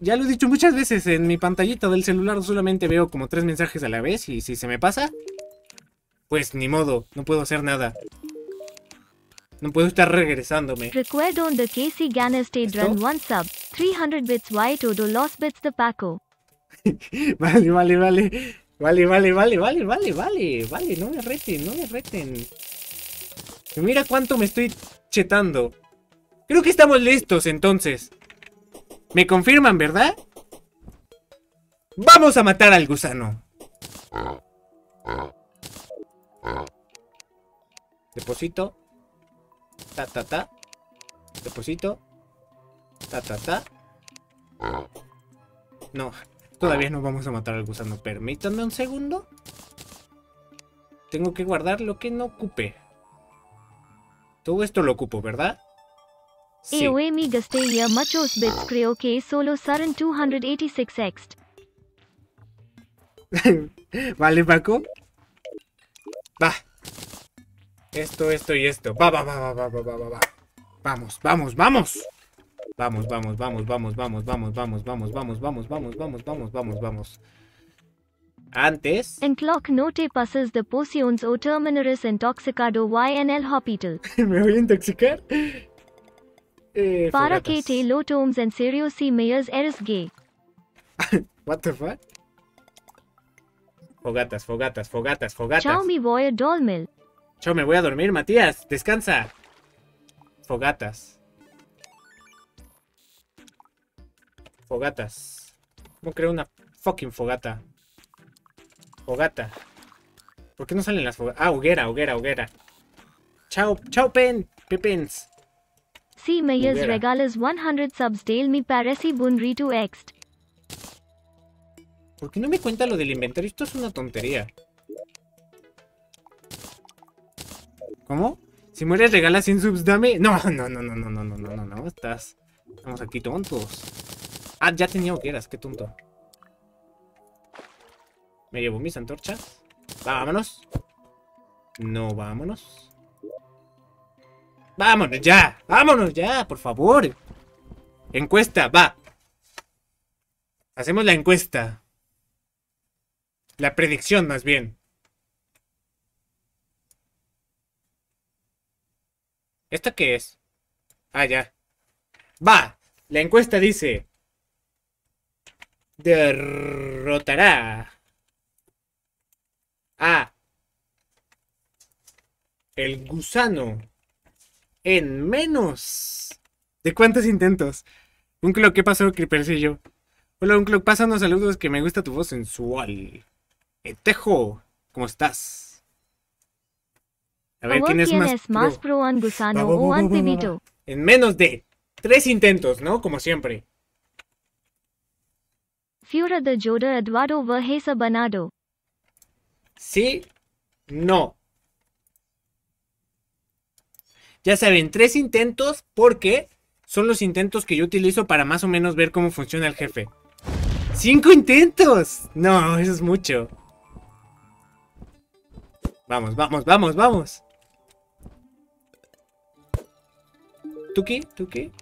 Ya lo he dicho muchas veces, en mi pantallita del celular solamente veo como 3 mensajes a la vez y si se me pasa... Pues ni modo, no puedo hacer nada. No puedo estar regresándome. Recuerdo on the Casey Ganner State Run 1 sub, 300 bits white odo los bits de Paco. Vale. Vale, no me reten. Mira cuánto me estoy chetando. Creo que estamos listos, entonces. ¿Me confirman, verdad? ¡Vamos a matar al gusano! Deposito. Ta, ta, ta. Deposito. Ta, ta, ta. No. Todavía no vamos a matar al gusano. Permítanme un segundo. Tengo que guardar lo que no ocupe. Todo esto lo ocupo, ¿verdad? Sí. Vale, Paco. Va. Esto y esto. Va. Vamos. Vamos. Antes. Unclok, no te pases de pociones o terminarás intoxicado en el hospital. ¿Me voy a intoxicar? Para que te lo tomes en serio si mayas eres gay. What the fuck? Fogatas. Chao, me voy a dormir. Chao, me voy a dormir, Matías. Descansa. Fogatas. Fogatas. ¿Cómo creo una fucking fogata? Fogata. ¿Por qué no salen las fogatas? Ah, hoguera. Chao, Pepens. Si me regalas 100 subs, dale me parece buen reto ext. ¿Por qué no me cuenta lo del inventario? Esto es una tontería. ¿Cómo? Si mueres, regalas 100 subs, dame. No. Estás. Estamos aquí tontos. Ah, ya tenía hogueras, qué tonto. Me llevo mis antorchas. Vámonos. No, vámonos. Vámonos ya, por favor. Encuesta, va. Hacemos la encuesta. La predicción, más bien. ¿Esto qué es? Ah, ya. Va. La encuesta dice... Derrotará a el gusano en menos de cuántos intentos. Unclok, ¿qué pasó, Creepercillo? Hola, Unclok, pásanos saludos que me gusta tu voz sensual. Etejo, ¿Cómo estás? A ver, ¿quién es más pro en Gusano o Antivito? En menos de 3 intentos, ¿no? Como siempre. Fiora de Joda Eduardo Vergesa Banado. Sí, no. Ya saben, 3 intentos porque son los intentos que yo utilizo para más o menos ver cómo funciona el jefe. ¡5 intentos! No, eso es mucho. Vamos, vamos, vamos, vamos. ¿Tuki? ¿Tuki?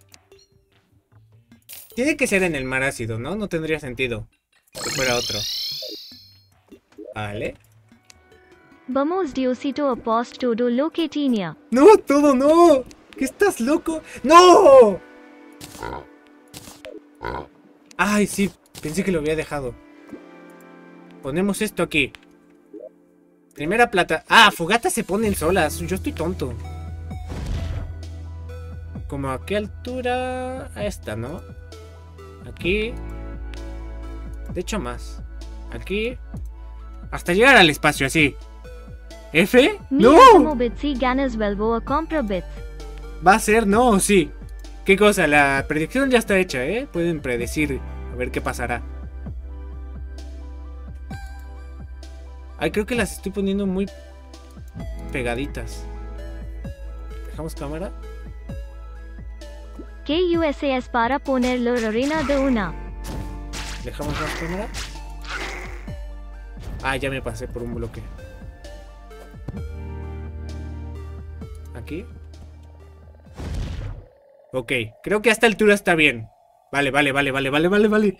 Tiene que ser en el mar ácido, ¿no? No tendría sentido que fuera otro. Vale. Vamos, Diosito, apost todo lo que tenía. ¡No, todo no! ¿Qué estás loco? ¡No! Ay, sí. Pensé que lo había dejado. Ponemos esto aquí. Primera plata. Ah, fogatas se ponen solas. Yo estoy tonto. ¿Como a qué altura? A esta, ¿no? Aquí. De hecho, más. Aquí. Hasta llegar al espacio, así. ¿F? ¡No! Va a ser no o sí. ¿Qué cosa? La predicción ya está hecha, ¿eh? Pueden predecir. A ver qué pasará. Ay, creo que las estoy poniendo muy pegaditas. ¿Dejamos cámara? ¿Qué USAs para ponerlo arena de una? ¿Dejamos más cámara? Ah, ya me pasé por un bloque. ¿Aquí? Ok, creo que a esta altura está bien. Vale, vale, vale, vale, vale, vale, vale.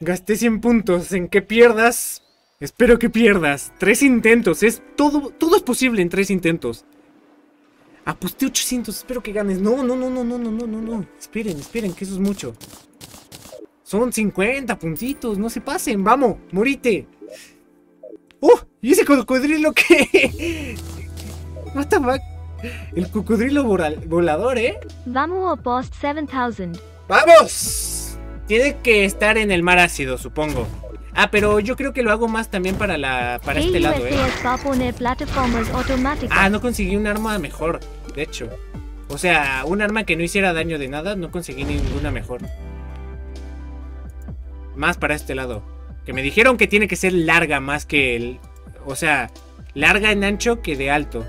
Gasté 100 puntos. ¿En qué pierdas? Espero que pierdas. 3 intentos. Es todo, todo es posible en 3 intentos. Aposté 800. Espero que ganes. No, no, no, no, no, no, no, no, no. Esperen, esperen, que eso es mucho. Son 50 puntitos. No se pasen. Vamos, morite. ¡Oh! ¿Y ese cocodrilo qué? What the fuck? El cocodrilo volador, ¿eh? Vamos a post 7000. ¡Vamos! Tiene que estar en el mar ácido, supongo. Ah, pero yo creo que lo hago más también para este lado, ¿eh? Ah, no conseguí un arma mejor, de hecho. O sea, un arma que no hiciera daño de nada, no conseguí ninguna mejor. Más para este lado. Que me dijeron que tiene que ser larga más que el... O sea, larga en ancho que de alto.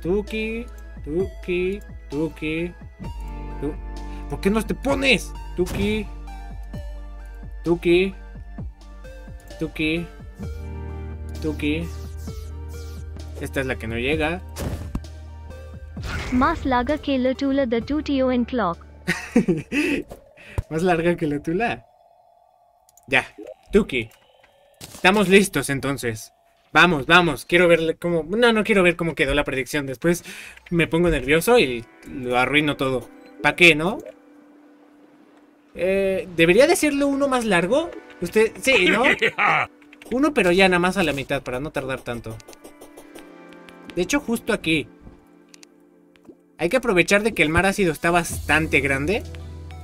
Tuki, tuki... Tuki. ¿Por qué no te pones? Tuki. Tuki. Tuki. Tuki. Esta es la que no llega. Más larga que la tula de tu tío en clock. Más larga que la tula. Ya. Tuki. Estamos listos entonces. Vamos, vamos, quiero ver cómo... No, no quiero ver cómo quedó la predicción. Después me pongo nervioso y lo arruino todo. ¿Para qué, no? ¿Debería decirlo uno más largo? Usted... Sí, ¿no? Uno, pero ya nada más a la mitad para no tardar tanto. De hecho, justo aquí. Hay que aprovechar de que el mar ácido está bastante grande.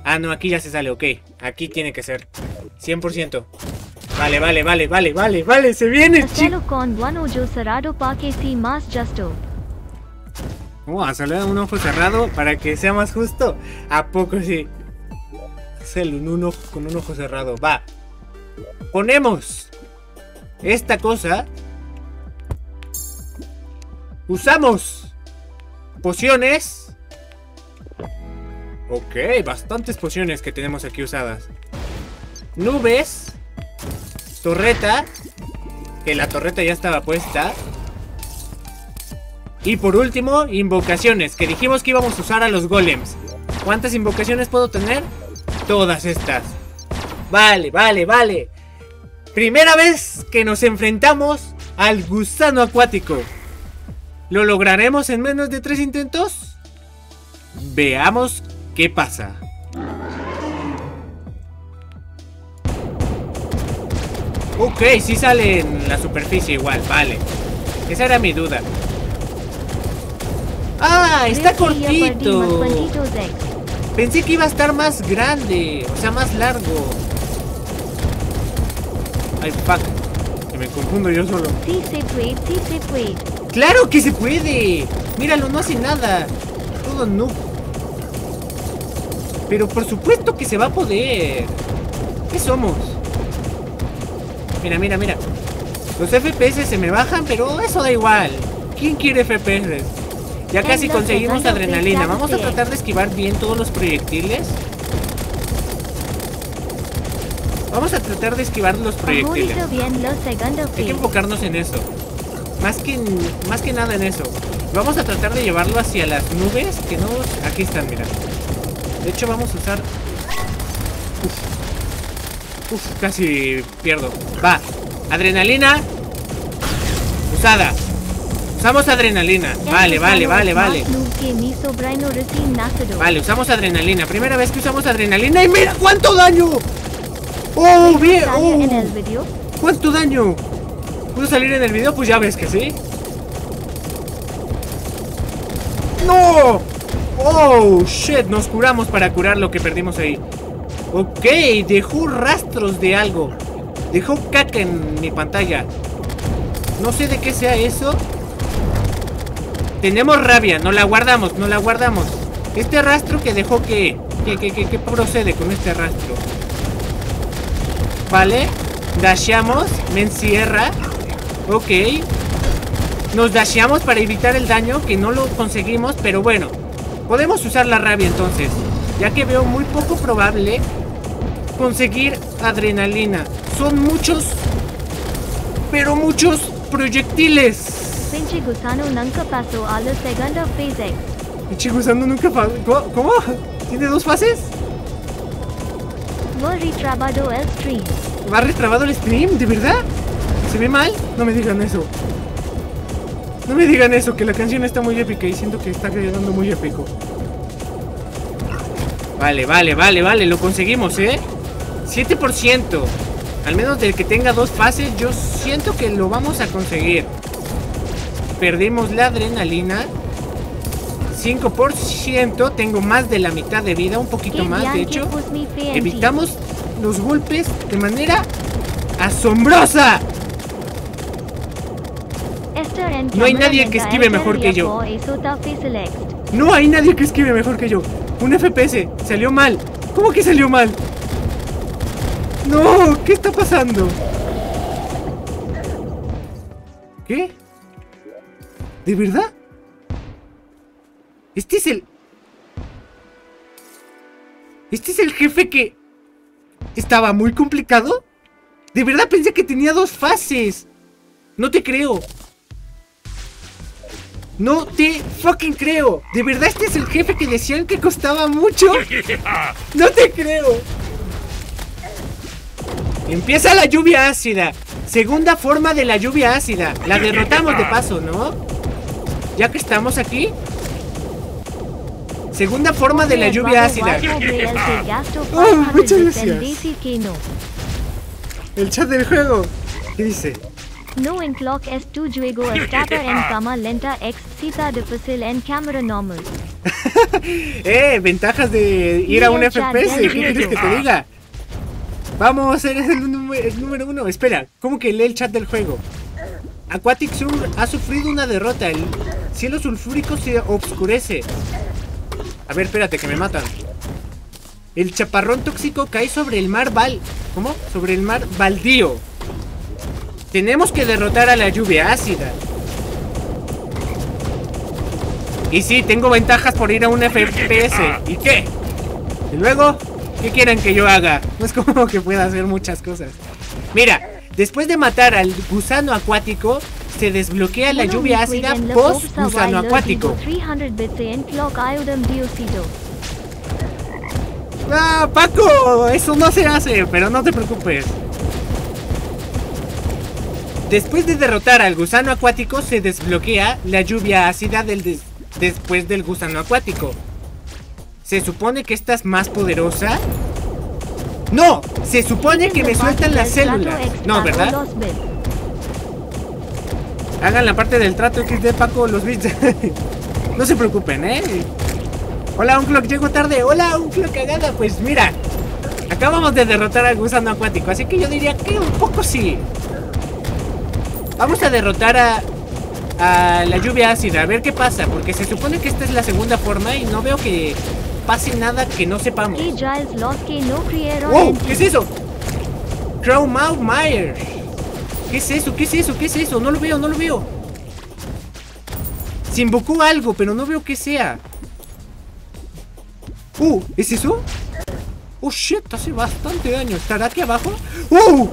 Ah, no, aquí ya se sale, ok. Aquí tiene que ser. 100%. Vale, vale, vale, vale, vale, vale, se viene, chico. Vamos a hacerle un ojo cerrado para que sea más justo. ¿A poco sí? Hacerle un ojo con un ojo cerrado, va. Ponemos esta cosa. Usamos pociones. Ok, bastantes pociones que tenemos aquí usadas. Nubes. Torreta, que la torreta ya estaba puesta. Y por último, invocaciones, que dijimos que íbamos a usar a los golems. ¿Cuántas invocaciones puedo tener? Todas estas. Vale, vale, vale. Primera vez que nos enfrentamos al gusano acuático. ¿Lo lograremos en menos de 3 intentos? Veamos qué pasa. Ok, sí sale en la superficie igual, vale. Esa era mi duda. ¡Ah! Está cortito. Pensé que iba a estar más grande, o sea, más largo. Ay, fuck. Que me confundo yo solo. Sí se puede, sí se puede. ¡Claro que se puede! Míralo, no hace nada. Todo noob. Pero por supuesto que se va a poder. ¿Qué somos? Mira, mira, mira. Los FPS se me bajan, pero eso da igual. ¿Quién quiere FPS? Ya casi conseguimos adrenalina. Vamos a tratar de esquivar bien todos los proyectiles. Vamos a tratar de esquivar los proyectiles. Hay que enfocarnos en eso. Más que nada en eso. Vamos a tratar de llevarlo hacia las nubes que nos... Aquí están, mira. De hecho vamos a usar... Uf, uf, casi pierdo. Va, adrenalina usada. Usamos adrenalina. Vale, vale, vale, vale. Vale, usamos adrenalina. Primera vez que usamos adrenalina. ¡Y mira cuánto daño! ¡Oh, bien! Oh. ¿Cuánto daño? ¿Puedo salir en el video? Pues ya ves que sí. ¡No! ¡Oh, shit! Nos curamos para curar lo que perdimos ahí. Ok, dejó rastros de algo. Dejó caca en mi pantalla. No sé de qué sea eso. Tenemos rabia, no la guardamos, no la guardamos. Este rastro que dejó, que ¿qué procede con este rastro? Vale, dasheamos, me encierra. Ok. Nos dasheamos para evitar el daño, que no lo conseguimos, pero bueno. Podemos usar la rabia entonces, ya que veo muy poco probable conseguir adrenalina. Son muchos, pero muchos proyectiles. Pinche gusano nunca pasó a la segunda fase. Pinche gusano nunca pasó. ¿Cómo? ¿Tiene dos fases? Va retrabado el stream. ¿Va retrabado el stream? ¿De verdad? ¿Se ve mal? No me digan eso. No me digan eso, que la canción está muy épica y siento que está quedando muy épico. Vale, vale, vale, vale. Lo conseguimos, ¿eh? 7%. Al menos del que tenga dos fases, yo siento que lo vamos a conseguir. Perdimos la adrenalina. 5%. Tengo más de la mitad de vida. Un poquito más, de hecho. Evitamos los golpes de manera asombrosa. No hay nadie que esquive mejor que yo. No hay nadie que esquive mejor que yo. Un FPS. Salió mal. ¿Cómo que salió mal? No, ¿qué está pasando? ¿Qué? ¿De verdad? Este es el jefe que... ¿Estaba muy complicado? De verdad pensé que tenía dos fases. No te creo. No te fucking creo. ¿De verdad este es el jefe que decían que costaba mucho? No te creo. Empieza la lluvia ácida. Segunda forma de la lluvia ácida. La derrotamos de paso, ¿no? Ya que estamos aquí. Segunda forma de la lluvia ácida. Oh, muchas gracias. El chat del juego. ¿Qué dice? No unclok es tu juego starter en cama lenta excita difícil en cámara normal. Ventajas de ir a un FPS. ¿Qué quieres que te diga? Vamos, eres el número uno. Espera, ¿cómo que lee el chat del juego? Aquatic Sword ha sufrido una derrota. El cielo sulfúrico se obscurece. A ver, espérate, que me matan. El chaparrón tóxico cae sobre el mar ¿Cómo? Sobre el mar baldío. Tenemos que derrotar a la lluvia ácida. Y sí, tengo ventajas por ir a un FPS. ¿Y qué? Y luego, ¿qué quieren que yo haga? No es como que pueda hacer muchas cosas. Mira. Después de matar al gusano acuático, se desbloquea la lluvia ácida post-gusano acuático. ¡Ah, Paco! Eso no se hace, pero no te preocupes. Después de derrotar al gusano acuático, se desbloquea la lluvia ácida después del gusano acuático. Se supone que esta es más poderosa... ¡No! Se supone que me sueltan las células. No, ¿verdad? Hagan la parte del trato XD, Paco, los bits. No se preocupen, ¿eh? Hola, unclok, llego tarde. Hola, unclok, cagada. Pues mira, Acabamos de derrotar al gusano acuático, así que yo diría que un poco sí. Vamos a derrotar a la lluvia ácida, a ver qué pasa, porque se supone que esta es la segunda forma y no veo que pase nada que no sepamos. ¡Wow! ¿Qué es eso? Crowmawmire. ¿Qué es eso? ¿Qué es eso? ¿Qué es eso? No lo veo, no lo veo. Se invocó algo, pero no veo qué sea. ¿Es eso? Oh shit, hace bastante daño. ¿Estará aquí abajo? ¡Oh!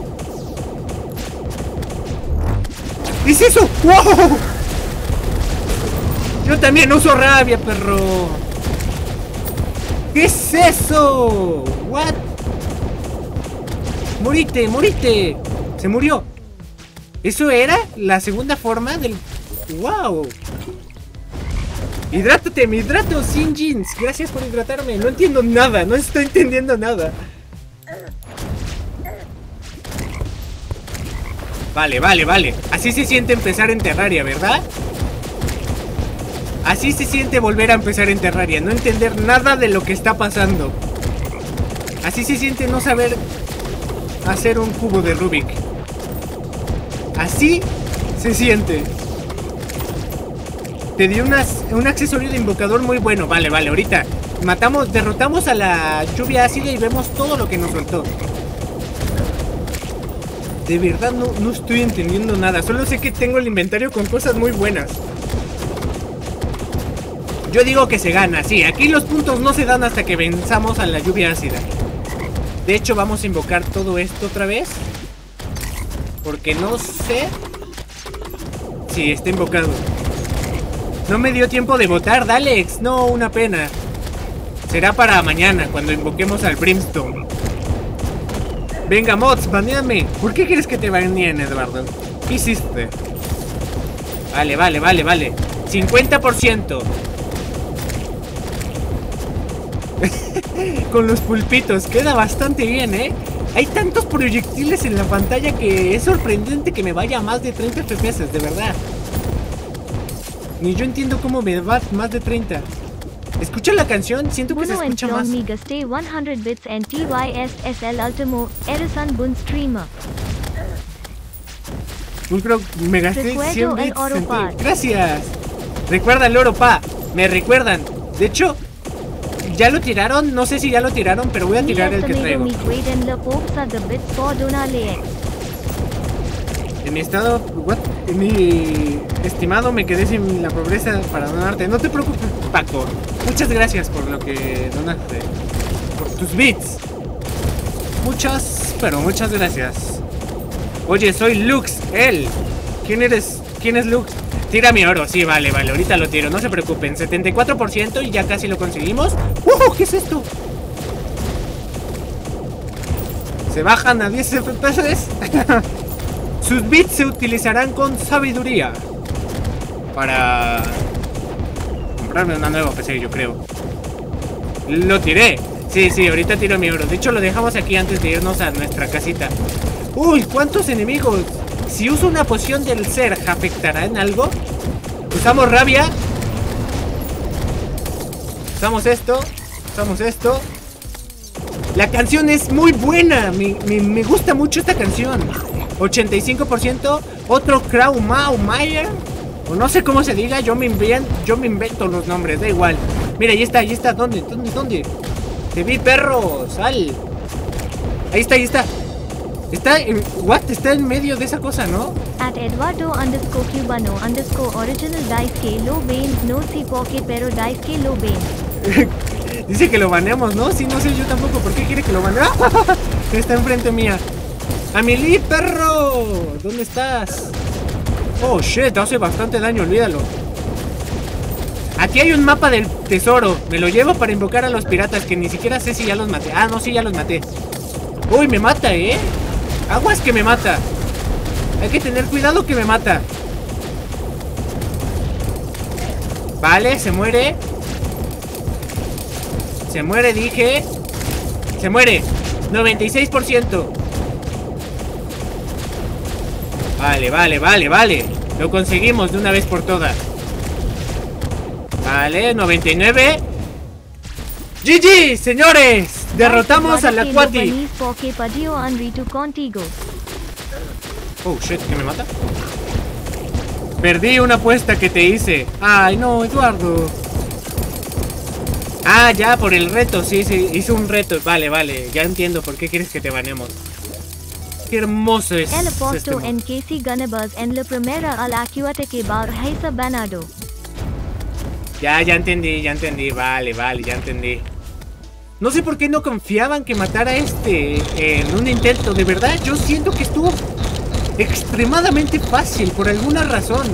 ¿Es eso? ¡Wow! Yo también uso rabia, perro. ¿Qué es eso? What? Morite, morite. Se murió. ¿Eso era la segunda forma del... Wow. Hidrátate, me hidrato sin jeans. Gracias por hidratarme. No entiendo nada, no estoy entendiendo nada. Vale, vale, vale. Así se siente empezar en Terraria, ¿verdad? Así se siente volver a empezar en Terraria. No entender nada de lo que está pasando. Así se siente no saber hacer un cubo de Rubik. Así se siente. Te dio un accesorio de invocador muy bueno. Vale, vale, ahorita matamos, derrotamos a la lluvia ácida y vemos todo lo que nos soltó. De verdad no estoy entendiendo nada. Solo sé que tengo el inventario con cosas muy buenas. Yo digo que se gana, sí. Aquí los puntos no se dan hasta que venzamos a la lluvia ácida. De hecho, vamos a invocar todo esto otra vez, porque no sé si sí, está invocado. No me dio tiempo de votar, Dalex. No, una pena. Será para mañana, cuando invoquemos al Brimstone. Venga, mods, baneame. ¿Por qué quieres que te baneen, Eduardo? ¿Qué hiciste? Vale, vale, vale, vale. 50%. Con los pulpitos. Queda bastante bien, ¿eh? Hay tantos proyectiles en la pantalla que es sorprendente que me vaya a más de 30 FPS, de verdad. Ni yo entiendo cómo me va más de 30. Escucha la canción, siento que se escucha más. Me gasté 100 bits en ti. Gracias. Recuerda el oro, pa. Me recuerdan. De hecho, ya lo tiraron. No sé si ya lo tiraron, pero voy a tirar el que traigo. En mi estado, en mi estimado, me quedé sin la pobreza para donarte. No te preocupes, Paco. Muchas gracias por lo que donaste. Por tus bits. Muchas, pero muchas gracias. Oye, soy Lux, él. ¿Quién eres? ¿Quién es Lux? Tira mi oro. Sí, vale, vale. Ahorita lo tiro, no se preocupen. 74% y ya casi lo conseguimos. ¡Uh! ¿Qué es esto? Se bajan a 10 FPS. Sus bits se utilizarán con sabiduría para comprarme una nueva PC, yo creo. Lo tiré. Sí, sí, ahorita tiro mi oro. De hecho, lo dejamos aquí antes de irnos a nuestra casita. Uy, ¿cuántos enemigos? Si uso una poción del ser, ¿afectará en algo? Usamos rabia. Usamos esto. Usamos esto. La canción es muy buena. Me gusta mucho esta canción. 85%, otro Crowmawmire, o no sé cómo se diga, yo me invento los nombres, da igual. Mira, ahí está, ¿dónde? Te vi, perro, sal. Ahí está. Está en, what? Está en medio de esa cosa, ¿no? At Eduardo underscore cubano underscore original dice que lo vein, no sé por qué, pero dice que lo vein. Dice que lo baneamos, ¿no? Sí, no sé yo tampoco, ¿por qué quiere que lo banee? Está enfrente mía. ¡Amelie, perro! ¿Dónde estás? Oh, shit, hace bastante daño, olvídalo. Aquí hay un mapa del tesoro. Me lo llevo para invocar a los piratas, que ni siquiera sé si ya los maté. Ah, no, sí, ya los maté. Uy, me mata, ¿eh? Aguas que me mata. Hay que tener cuidado que me mata. Vale, se muere. Se muere, dije. Se muere. 96%. Vale, vale, vale, vale. Lo conseguimos de una vez por todas. Vale, 99. GG, señores. Derrotamos al Aquatic. Oh shit, ¿que me mata? Perdí una apuesta que te hice. Ay no, Eduardo. Ah, ya, por el reto, sí, sí, hice un reto. Vale, vale, ya entiendo por qué quieres que te banemos. Qué hermoso es este mod. Ya, ya entendí, vale, vale, ya entendí. No sé por qué no confiaban que matara a este en un intento. De verdad, yo siento que estuvo extremadamente fácil por alguna razón.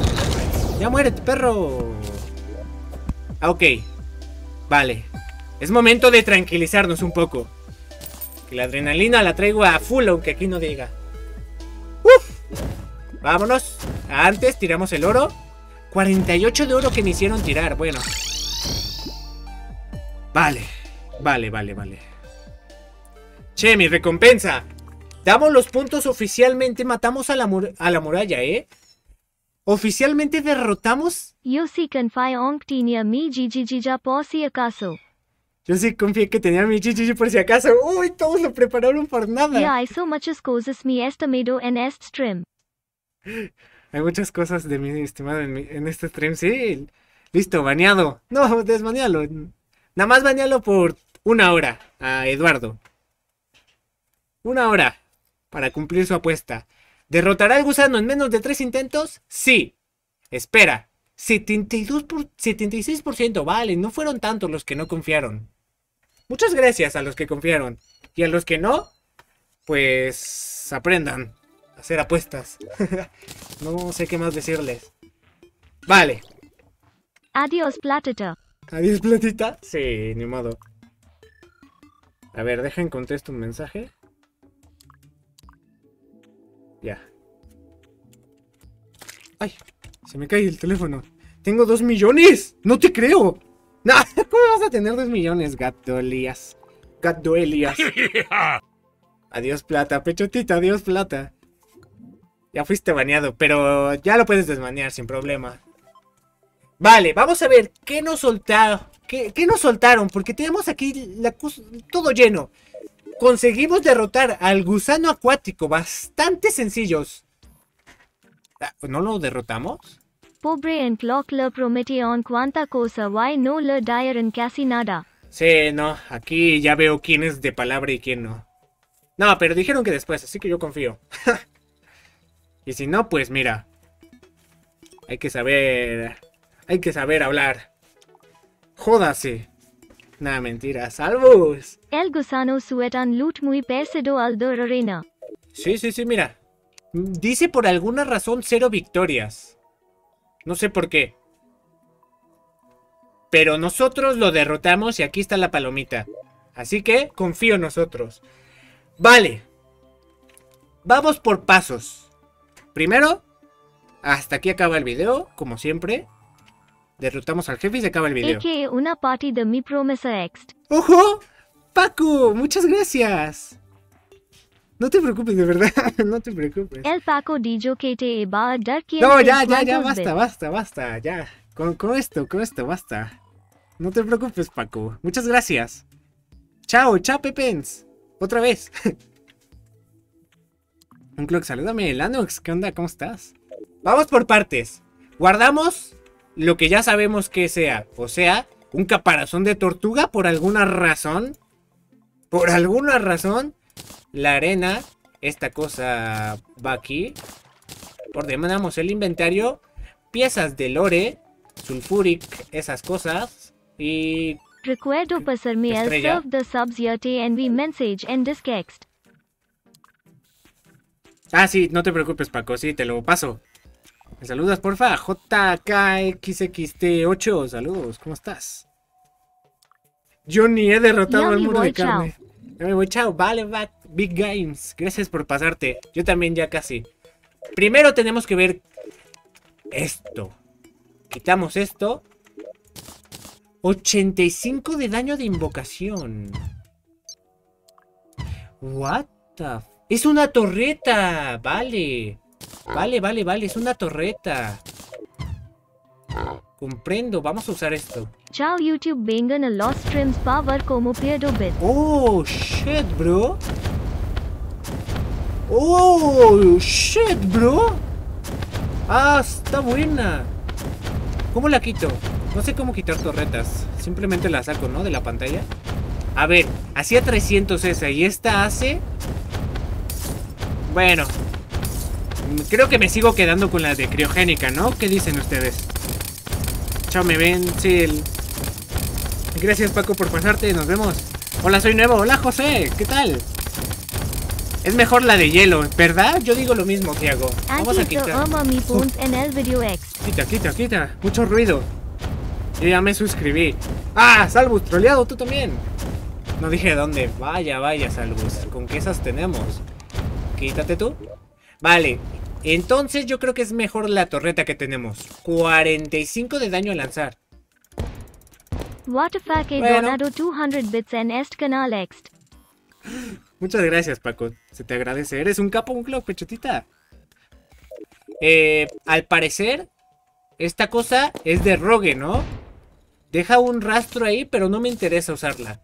Ya muérete, perro. Ah, ok. Vale, es momento de tranquilizarnos un poco. Que la adrenalina la traigo a full, aunque aquí no diga. ¡Uf! Vámonos. Antes tiramos el oro. 48 de oro que me hicieron tirar, bueno. Vale, vale, vale, vale. Che, mi recompensa. Damos los puntos oficialmente, matamos a la muralla, ¿eh? Oficialmente derrotamos. Yo sí confié que tenía mi GGG por si acaso. Uy, todos lo prepararon por nada. Yeah, hay muchas cosas de mi estimado en este stream, sí. Listo, baneado. No, desbanealo. Nada más banealo por una hora a Eduardo. Una hora para cumplir su apuesta. ¿Derrotará al gusano en menos de 3 intentos? Sí. Espera. 76%. Vale, no fueron tantos los que no confiaron. Muchas gracias a los que confiaron. Y a los que no, pues aprendan a hacer apuestas. No sé qué más decirles. Vale. Adiós, platita. Adiós, platita. Sí, ni modo. A ver, dejen contesto un mensaje. Ya. Ay, se me cae el teléfono. Tengo 2 millones. No te creo. No, ¿cómo vas a tener 2 millones, gato Elías? Gato Elías. Adiós plata, pechotita, adiós plata. Ya fuiste baneado, pero ya lo puedes desbanear sin problema. Vale, vamos a ver qué nos soltaron. ¿Qué nos soltaron? Porque tenemos aquí todo lleno. Conseguimos derrotar al gusano acuático. Bastante sencillos. ¿No lo derrotamos? Pobre unclok le prometieron cuánta cosa, why no le dieron casi nada. Sí, no, aquí ya veo quién es de palabra y quién no. No, pero dijeron que después, así que yo confío. Y si no, pues mira. Hay que saber hablar. Jódase. Nada, mentira, salvos. El gusano suetan loot muy pesado al dorarena. Sí, sí, sí, mira. Dice por alguna razón 0 victorias. No sé por qué. Pero nosotros lo derrotamos y aquí está la palomita. Así que confío en nosotros. Vale. Vamos por pasos. Primero, hasta aquí acaba el video, como siempre. Derrotamos al jefe y se acaba el video. Una party de mi promesa ext. ¡Ojo! ¡Paco! ¡Muchas gracias! No te preocupes, de verdad. No te preocupes. El Paco dijo que te iba a dar que... No, ya, ya, ya. Basta, basta, basta. Ya. Con esto, basta. No te preocupes, Paco. Muchas gracias. Chao, chao, Pepens. Otra vez. Unclok, salúdame. Lanox, ¿qué onda? ¿Cómo estás? Vamos por partes. Guardamos... lo que ya sabemos que sea, o sea, un caparazón de tortuga por alguna razón. Por alguna razón. La arena, esta cosa va aquí. Ordenamos el inventario. Piezas de lore, sulfuric, esas cosas. Y... recuerdo pasarme el surf de subs y message en disquext. Ah, sí, no te preocupes, Paco, sí, te lo paso. Me saludas, porfa. JKXXT8. Saludos, ¿cómo estás? Yo ni he derrotado al muro de carne. Ya me voy, chao. Vale, va. Big Games. Gracias por pasarte. Yo también ya casi. Primero tenemos que ver esto. Quitamos esto. 85 de daño de invocación. What the... Es una torreta. Vale. Vale, vale, vale, es una torreta. Comprendo, vamos a usar esto. Chao YouTube, vengan a los streams power como pierdo bit. Oh shit, bro. Oh shit, bro. Ah, está buena. ¿Cómo la quito? No sé cómo quitar torretas. Simplemente la saco, ¿no? De la pantalla. A ver, hacía 300 esa y esta hace... Bueno, creo que me sigo quedando con la de criogénica, ¿no? ¿Qué dicen ustedes? Chao, me ven, chill. Gracias, Paco, por pasarte. Nos vemos. Hola, soy nuevo. Hola, José. ¿Qué tal? Es mejor la de hielo, ¿verdad? Yo digo lo mismo que hago. Vamos a quitar. Quita, quita, quita. Mucho ruido. Yo ya me suscribí. ¡Ah! Salvus, troleado, tú también. No dije dónde. Vaya, vaya, Salvus. ¿Con qué esas tenemos? Quítate tú. Vale. Entonces yo creo que es mejor la torreta que tenemos. 45 de daño al lanzar. Bueno. Muchas gracias, Paco. Se te agradece. Eres un capo, unclok, pechotita. Al parecer, esta cosa es de rogue, ¿no? Deja un rastro ahí, pero no me interesa usarla.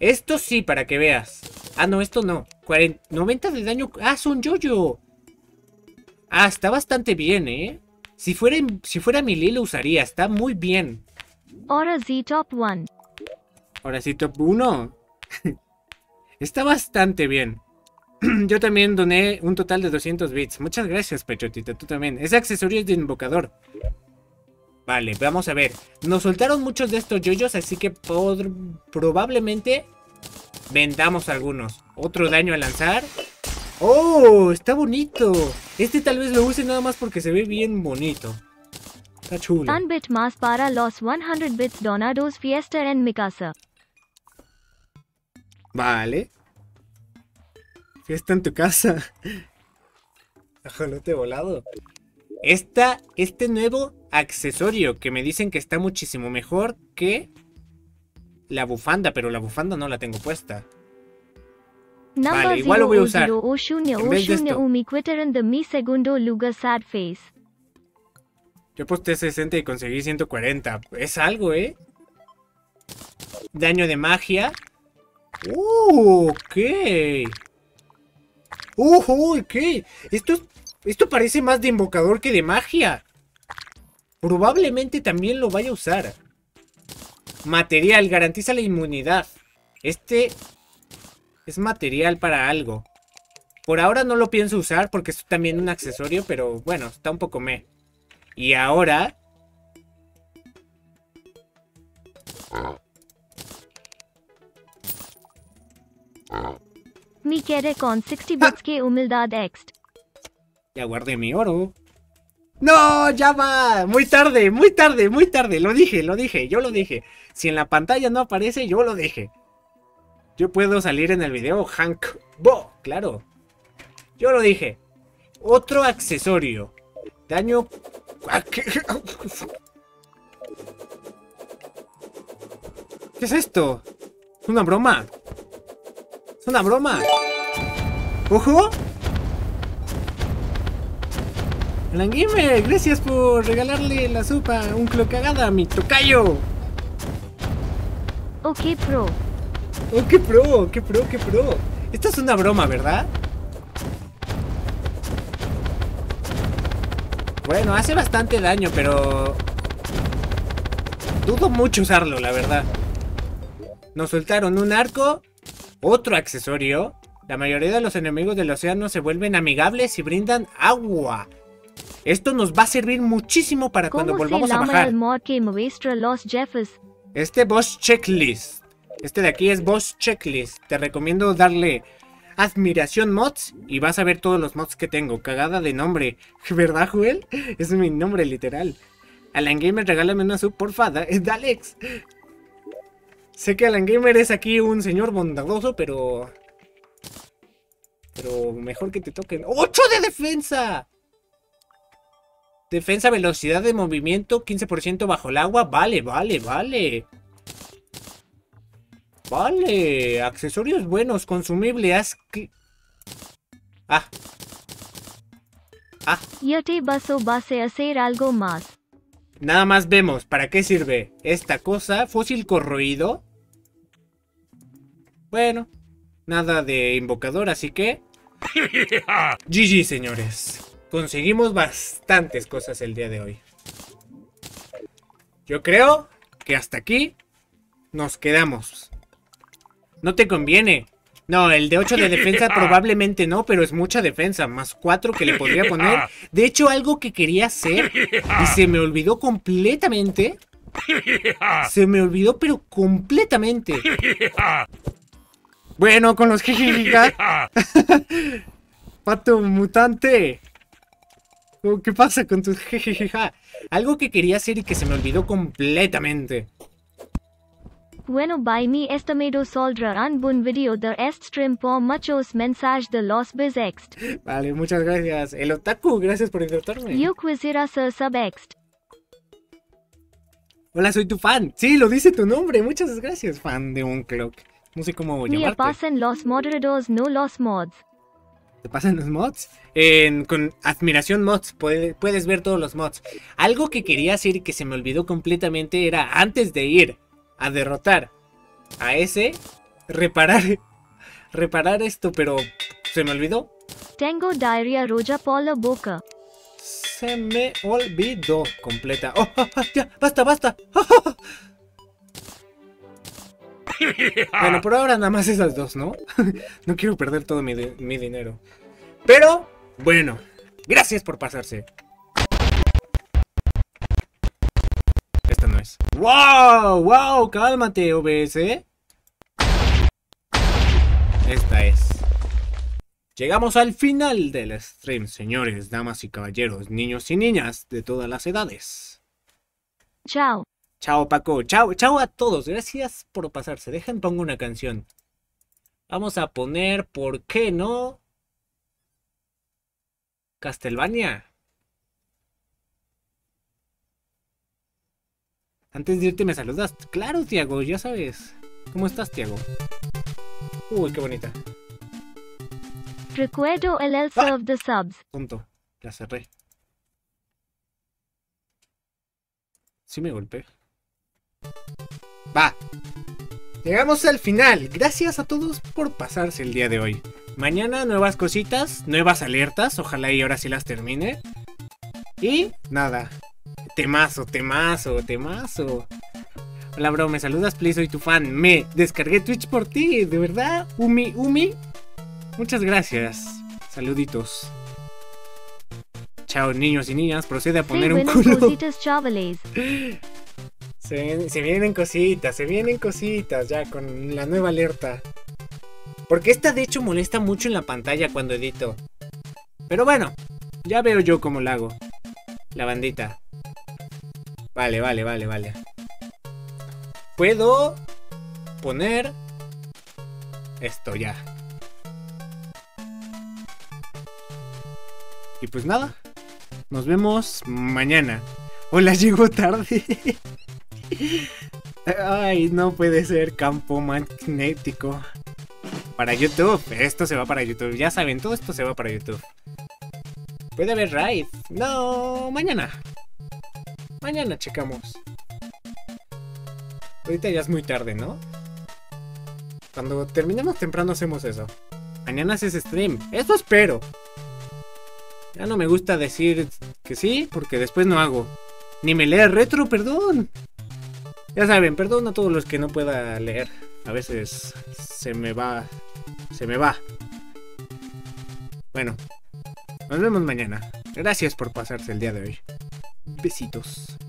Esto sí, para que veas. Ah, no, esto no. 90 de daño. Ah, es un yoyo. Ah, está bastante bien, ¿eh? Si fuera melee lo usaría. Está muy bien. Ahora sí, top 1. Ahora sí, top 1. Está bastante bien. Yo también doné un total de 200 bits. Muchas gracias, Pechotita. Tú también. Ese accesorio es de invocador. Vale, vamos a ver. Nos soltaron muchos de estos yoyos, así que probablemente vendamos algunos. Otro daño al lanzar. ¡Oh! Está bonito. Este tal vez lo use nada más porque se ve bien bonito. Está chulo. Un bit más para los 100 bits donados Fiesta en mi casa. Vale. Fiesta en tu casa. Ajolote volado. Este nuevo accesorio que me dicen que está muchísimo mejor que la bufanda, pero la bufanda no la tengo puesta. Vale, igual lo voy a usar. En vez de esto. Yo posté 60 y conseguí 140. Es algo, ¿eh? Daño de magia. Ok. Ok. Esto parece más de invocador que de magia. Probablemente también lo vaya a usar. Material, garantiza la inmunidad. Este es material para algo. Por ahora no lo pienso usar porque es también un accesorio, pero bueno, está un poco meh. Y ahora... Mi quiere con 60 bits que humildad ext. Ya guardé mi oro. ¡No! ¡Ya va! Muy tarde, muy tarde, muy tarde. Lo dije, yo lo dije. Si en la pantalla no aparece, yo lo dije. Yo puedo salir en el video, Hank Bo, claro. Yo lo dije. Otro accesorio. Daño... ¿Qué es esto? ¿Es una broma? ¿Es una broma? ¡Ojo! Languime, gracias por regalarle la sopa un clocagada a mi tocayo. Ok, pro. Oh, qué pro, qué pro, qué pro. Esta es una broma, ¿verdad? Bueno, hace bastante daño, pero... dudo mucho usarlo, la verdad. Nos soltaron un arco, otro accesorio. La mayoría de los enemigos del océano se vuelven amigables y brindan agua. Esto nos va a servir muchísimo para cuando volvamos a bajar. Este Boss Checklist. Este de aquí es Boss Checklist. Te recomiendo darle admiración mods y vas a ver todos los mods que tengo. Cagada de nombre. ¿Verdad, Joel? Es mi nombre literal. Alan Gamer, regálame una sub, porfa. Dalex. Sé que Alan Gamer es aquí un señor bondadoso, pero... pero mejor que te toquen. ¡8 de defensa! Defensa, velocidad de movimiento, 15% bajo el agua. Vale, vale, vale. Vale. Accesorios buenos, consumible. Haz clic. Ah. Ah. Yo te vas a hacer algo más. Nada más vemos para qué sirve esta cosa. Fósil corroído. Bueno, nada de invocador, así que... GG, señores. Conseguimos bastantes cosas el día de hoy. Yo creo que hasta aquí nos quedamos. No te conviene. No, el de 8 de defensa probablemente no, pero es mucha defensa. Más 4 que le podría poner. De hecho, algo que quería hacer y se me olvidó completamente. Se me olvidó, pero completamente. Bueno, con los jejejica. Pato mutante. ¿Qué pasa con tus jejejeja? Algo que quería hacer y que se me olvidó completamente. Bueno, by me estimado soldra un buen video de este stream por muchos mensajes de los bis ext. Vale, muchas gracias. El otaku, gracias por invitarme. Yo quisiera ser sub ext. Hola, soy tu fan. Sí, lo dice tu nombre. Muchas gracias, fan de unclok. No sé cómo llamarte. Te pasan los moderadores, no los mods. ¿Te pasan los mods? Con admiración mods, puedes ver todos los mods. Algo que quería hacer y que se me olvidó completamente era antes de ir a derrotar a ese, reparar esto, pero se me olvidó. Tengo diarrea roja por la boca. Se me olvidó completa. Oh, ya, basta, basta. Oh. Bueno, por ahora nada más esas dos, ¿no? No quiero perder todo mi dinero. Pero, bueno, gracias por pasarse. ¡Wow! ¡Wow! ¡Cálmate, OBS! Esta es. Llegamos al final del stream, señores, damas y caballeros, niños y niñas de todas las edades. Chao. Chao, Paco. Chao, chao a todos. Gracias por pasarse. Dejen, pongo una canción. Vamos a poner, ¿por qué no? Castlevania. Antes de irte me saludas. Claro, Tiago, ya sabes. ¿Cómo estás, Tiago? Uy, qué bonita. Recuerdo el serve de subs. Punto. La cerré. Sí me golpeé. Va. Llegamos al final. Gracias a todos por pasarse el día de hoy. Mañana nuevas cositas, nuevas alertas. Ojalá y ahora sí las termine. Y nada. Temazo, temazo, temazo. Hola, bro, ¿me saludas? Please, soy tu fan. Me descargué Twitch por ti, de verdad. Umi, Umi. Muchas gracias. Saluditos. Chao, niños y niñas. Procede a poner un culo. Cositas, chavales. Se vienen cositas ya con la nueva alerta. Porque esta, de hecho, molesta mucho en la pantalla cuando edito. Pero bueno, ya veo yo cómo la hago. La bandita. Vale, vale, vale, vale. Puedo poner esto ya. Y pues nada, nos vemos mañana. Hola, llegó tarde. Ay, no puede ser, campo magnético. Para YouTube, esto se va para YouTube. Ya saben, todo esto se va para YouTube. ¿Puede haber raid? No, mañana. Mañana checamos. Ahorita ya es muy tarde, ¿no? Cuando terminemos temprano hacemos eso. Mañana haces stream. Eso espero. Ya no me gusta decir que sí, porque después no hago. Ni me lee retro, perdón. Ya saben, perdón a todos los que no pueda leer. A veces se me va. Se me va. Bueno. Nos vemos mañana. Gracias por pasarse el día de hoy. Besitos.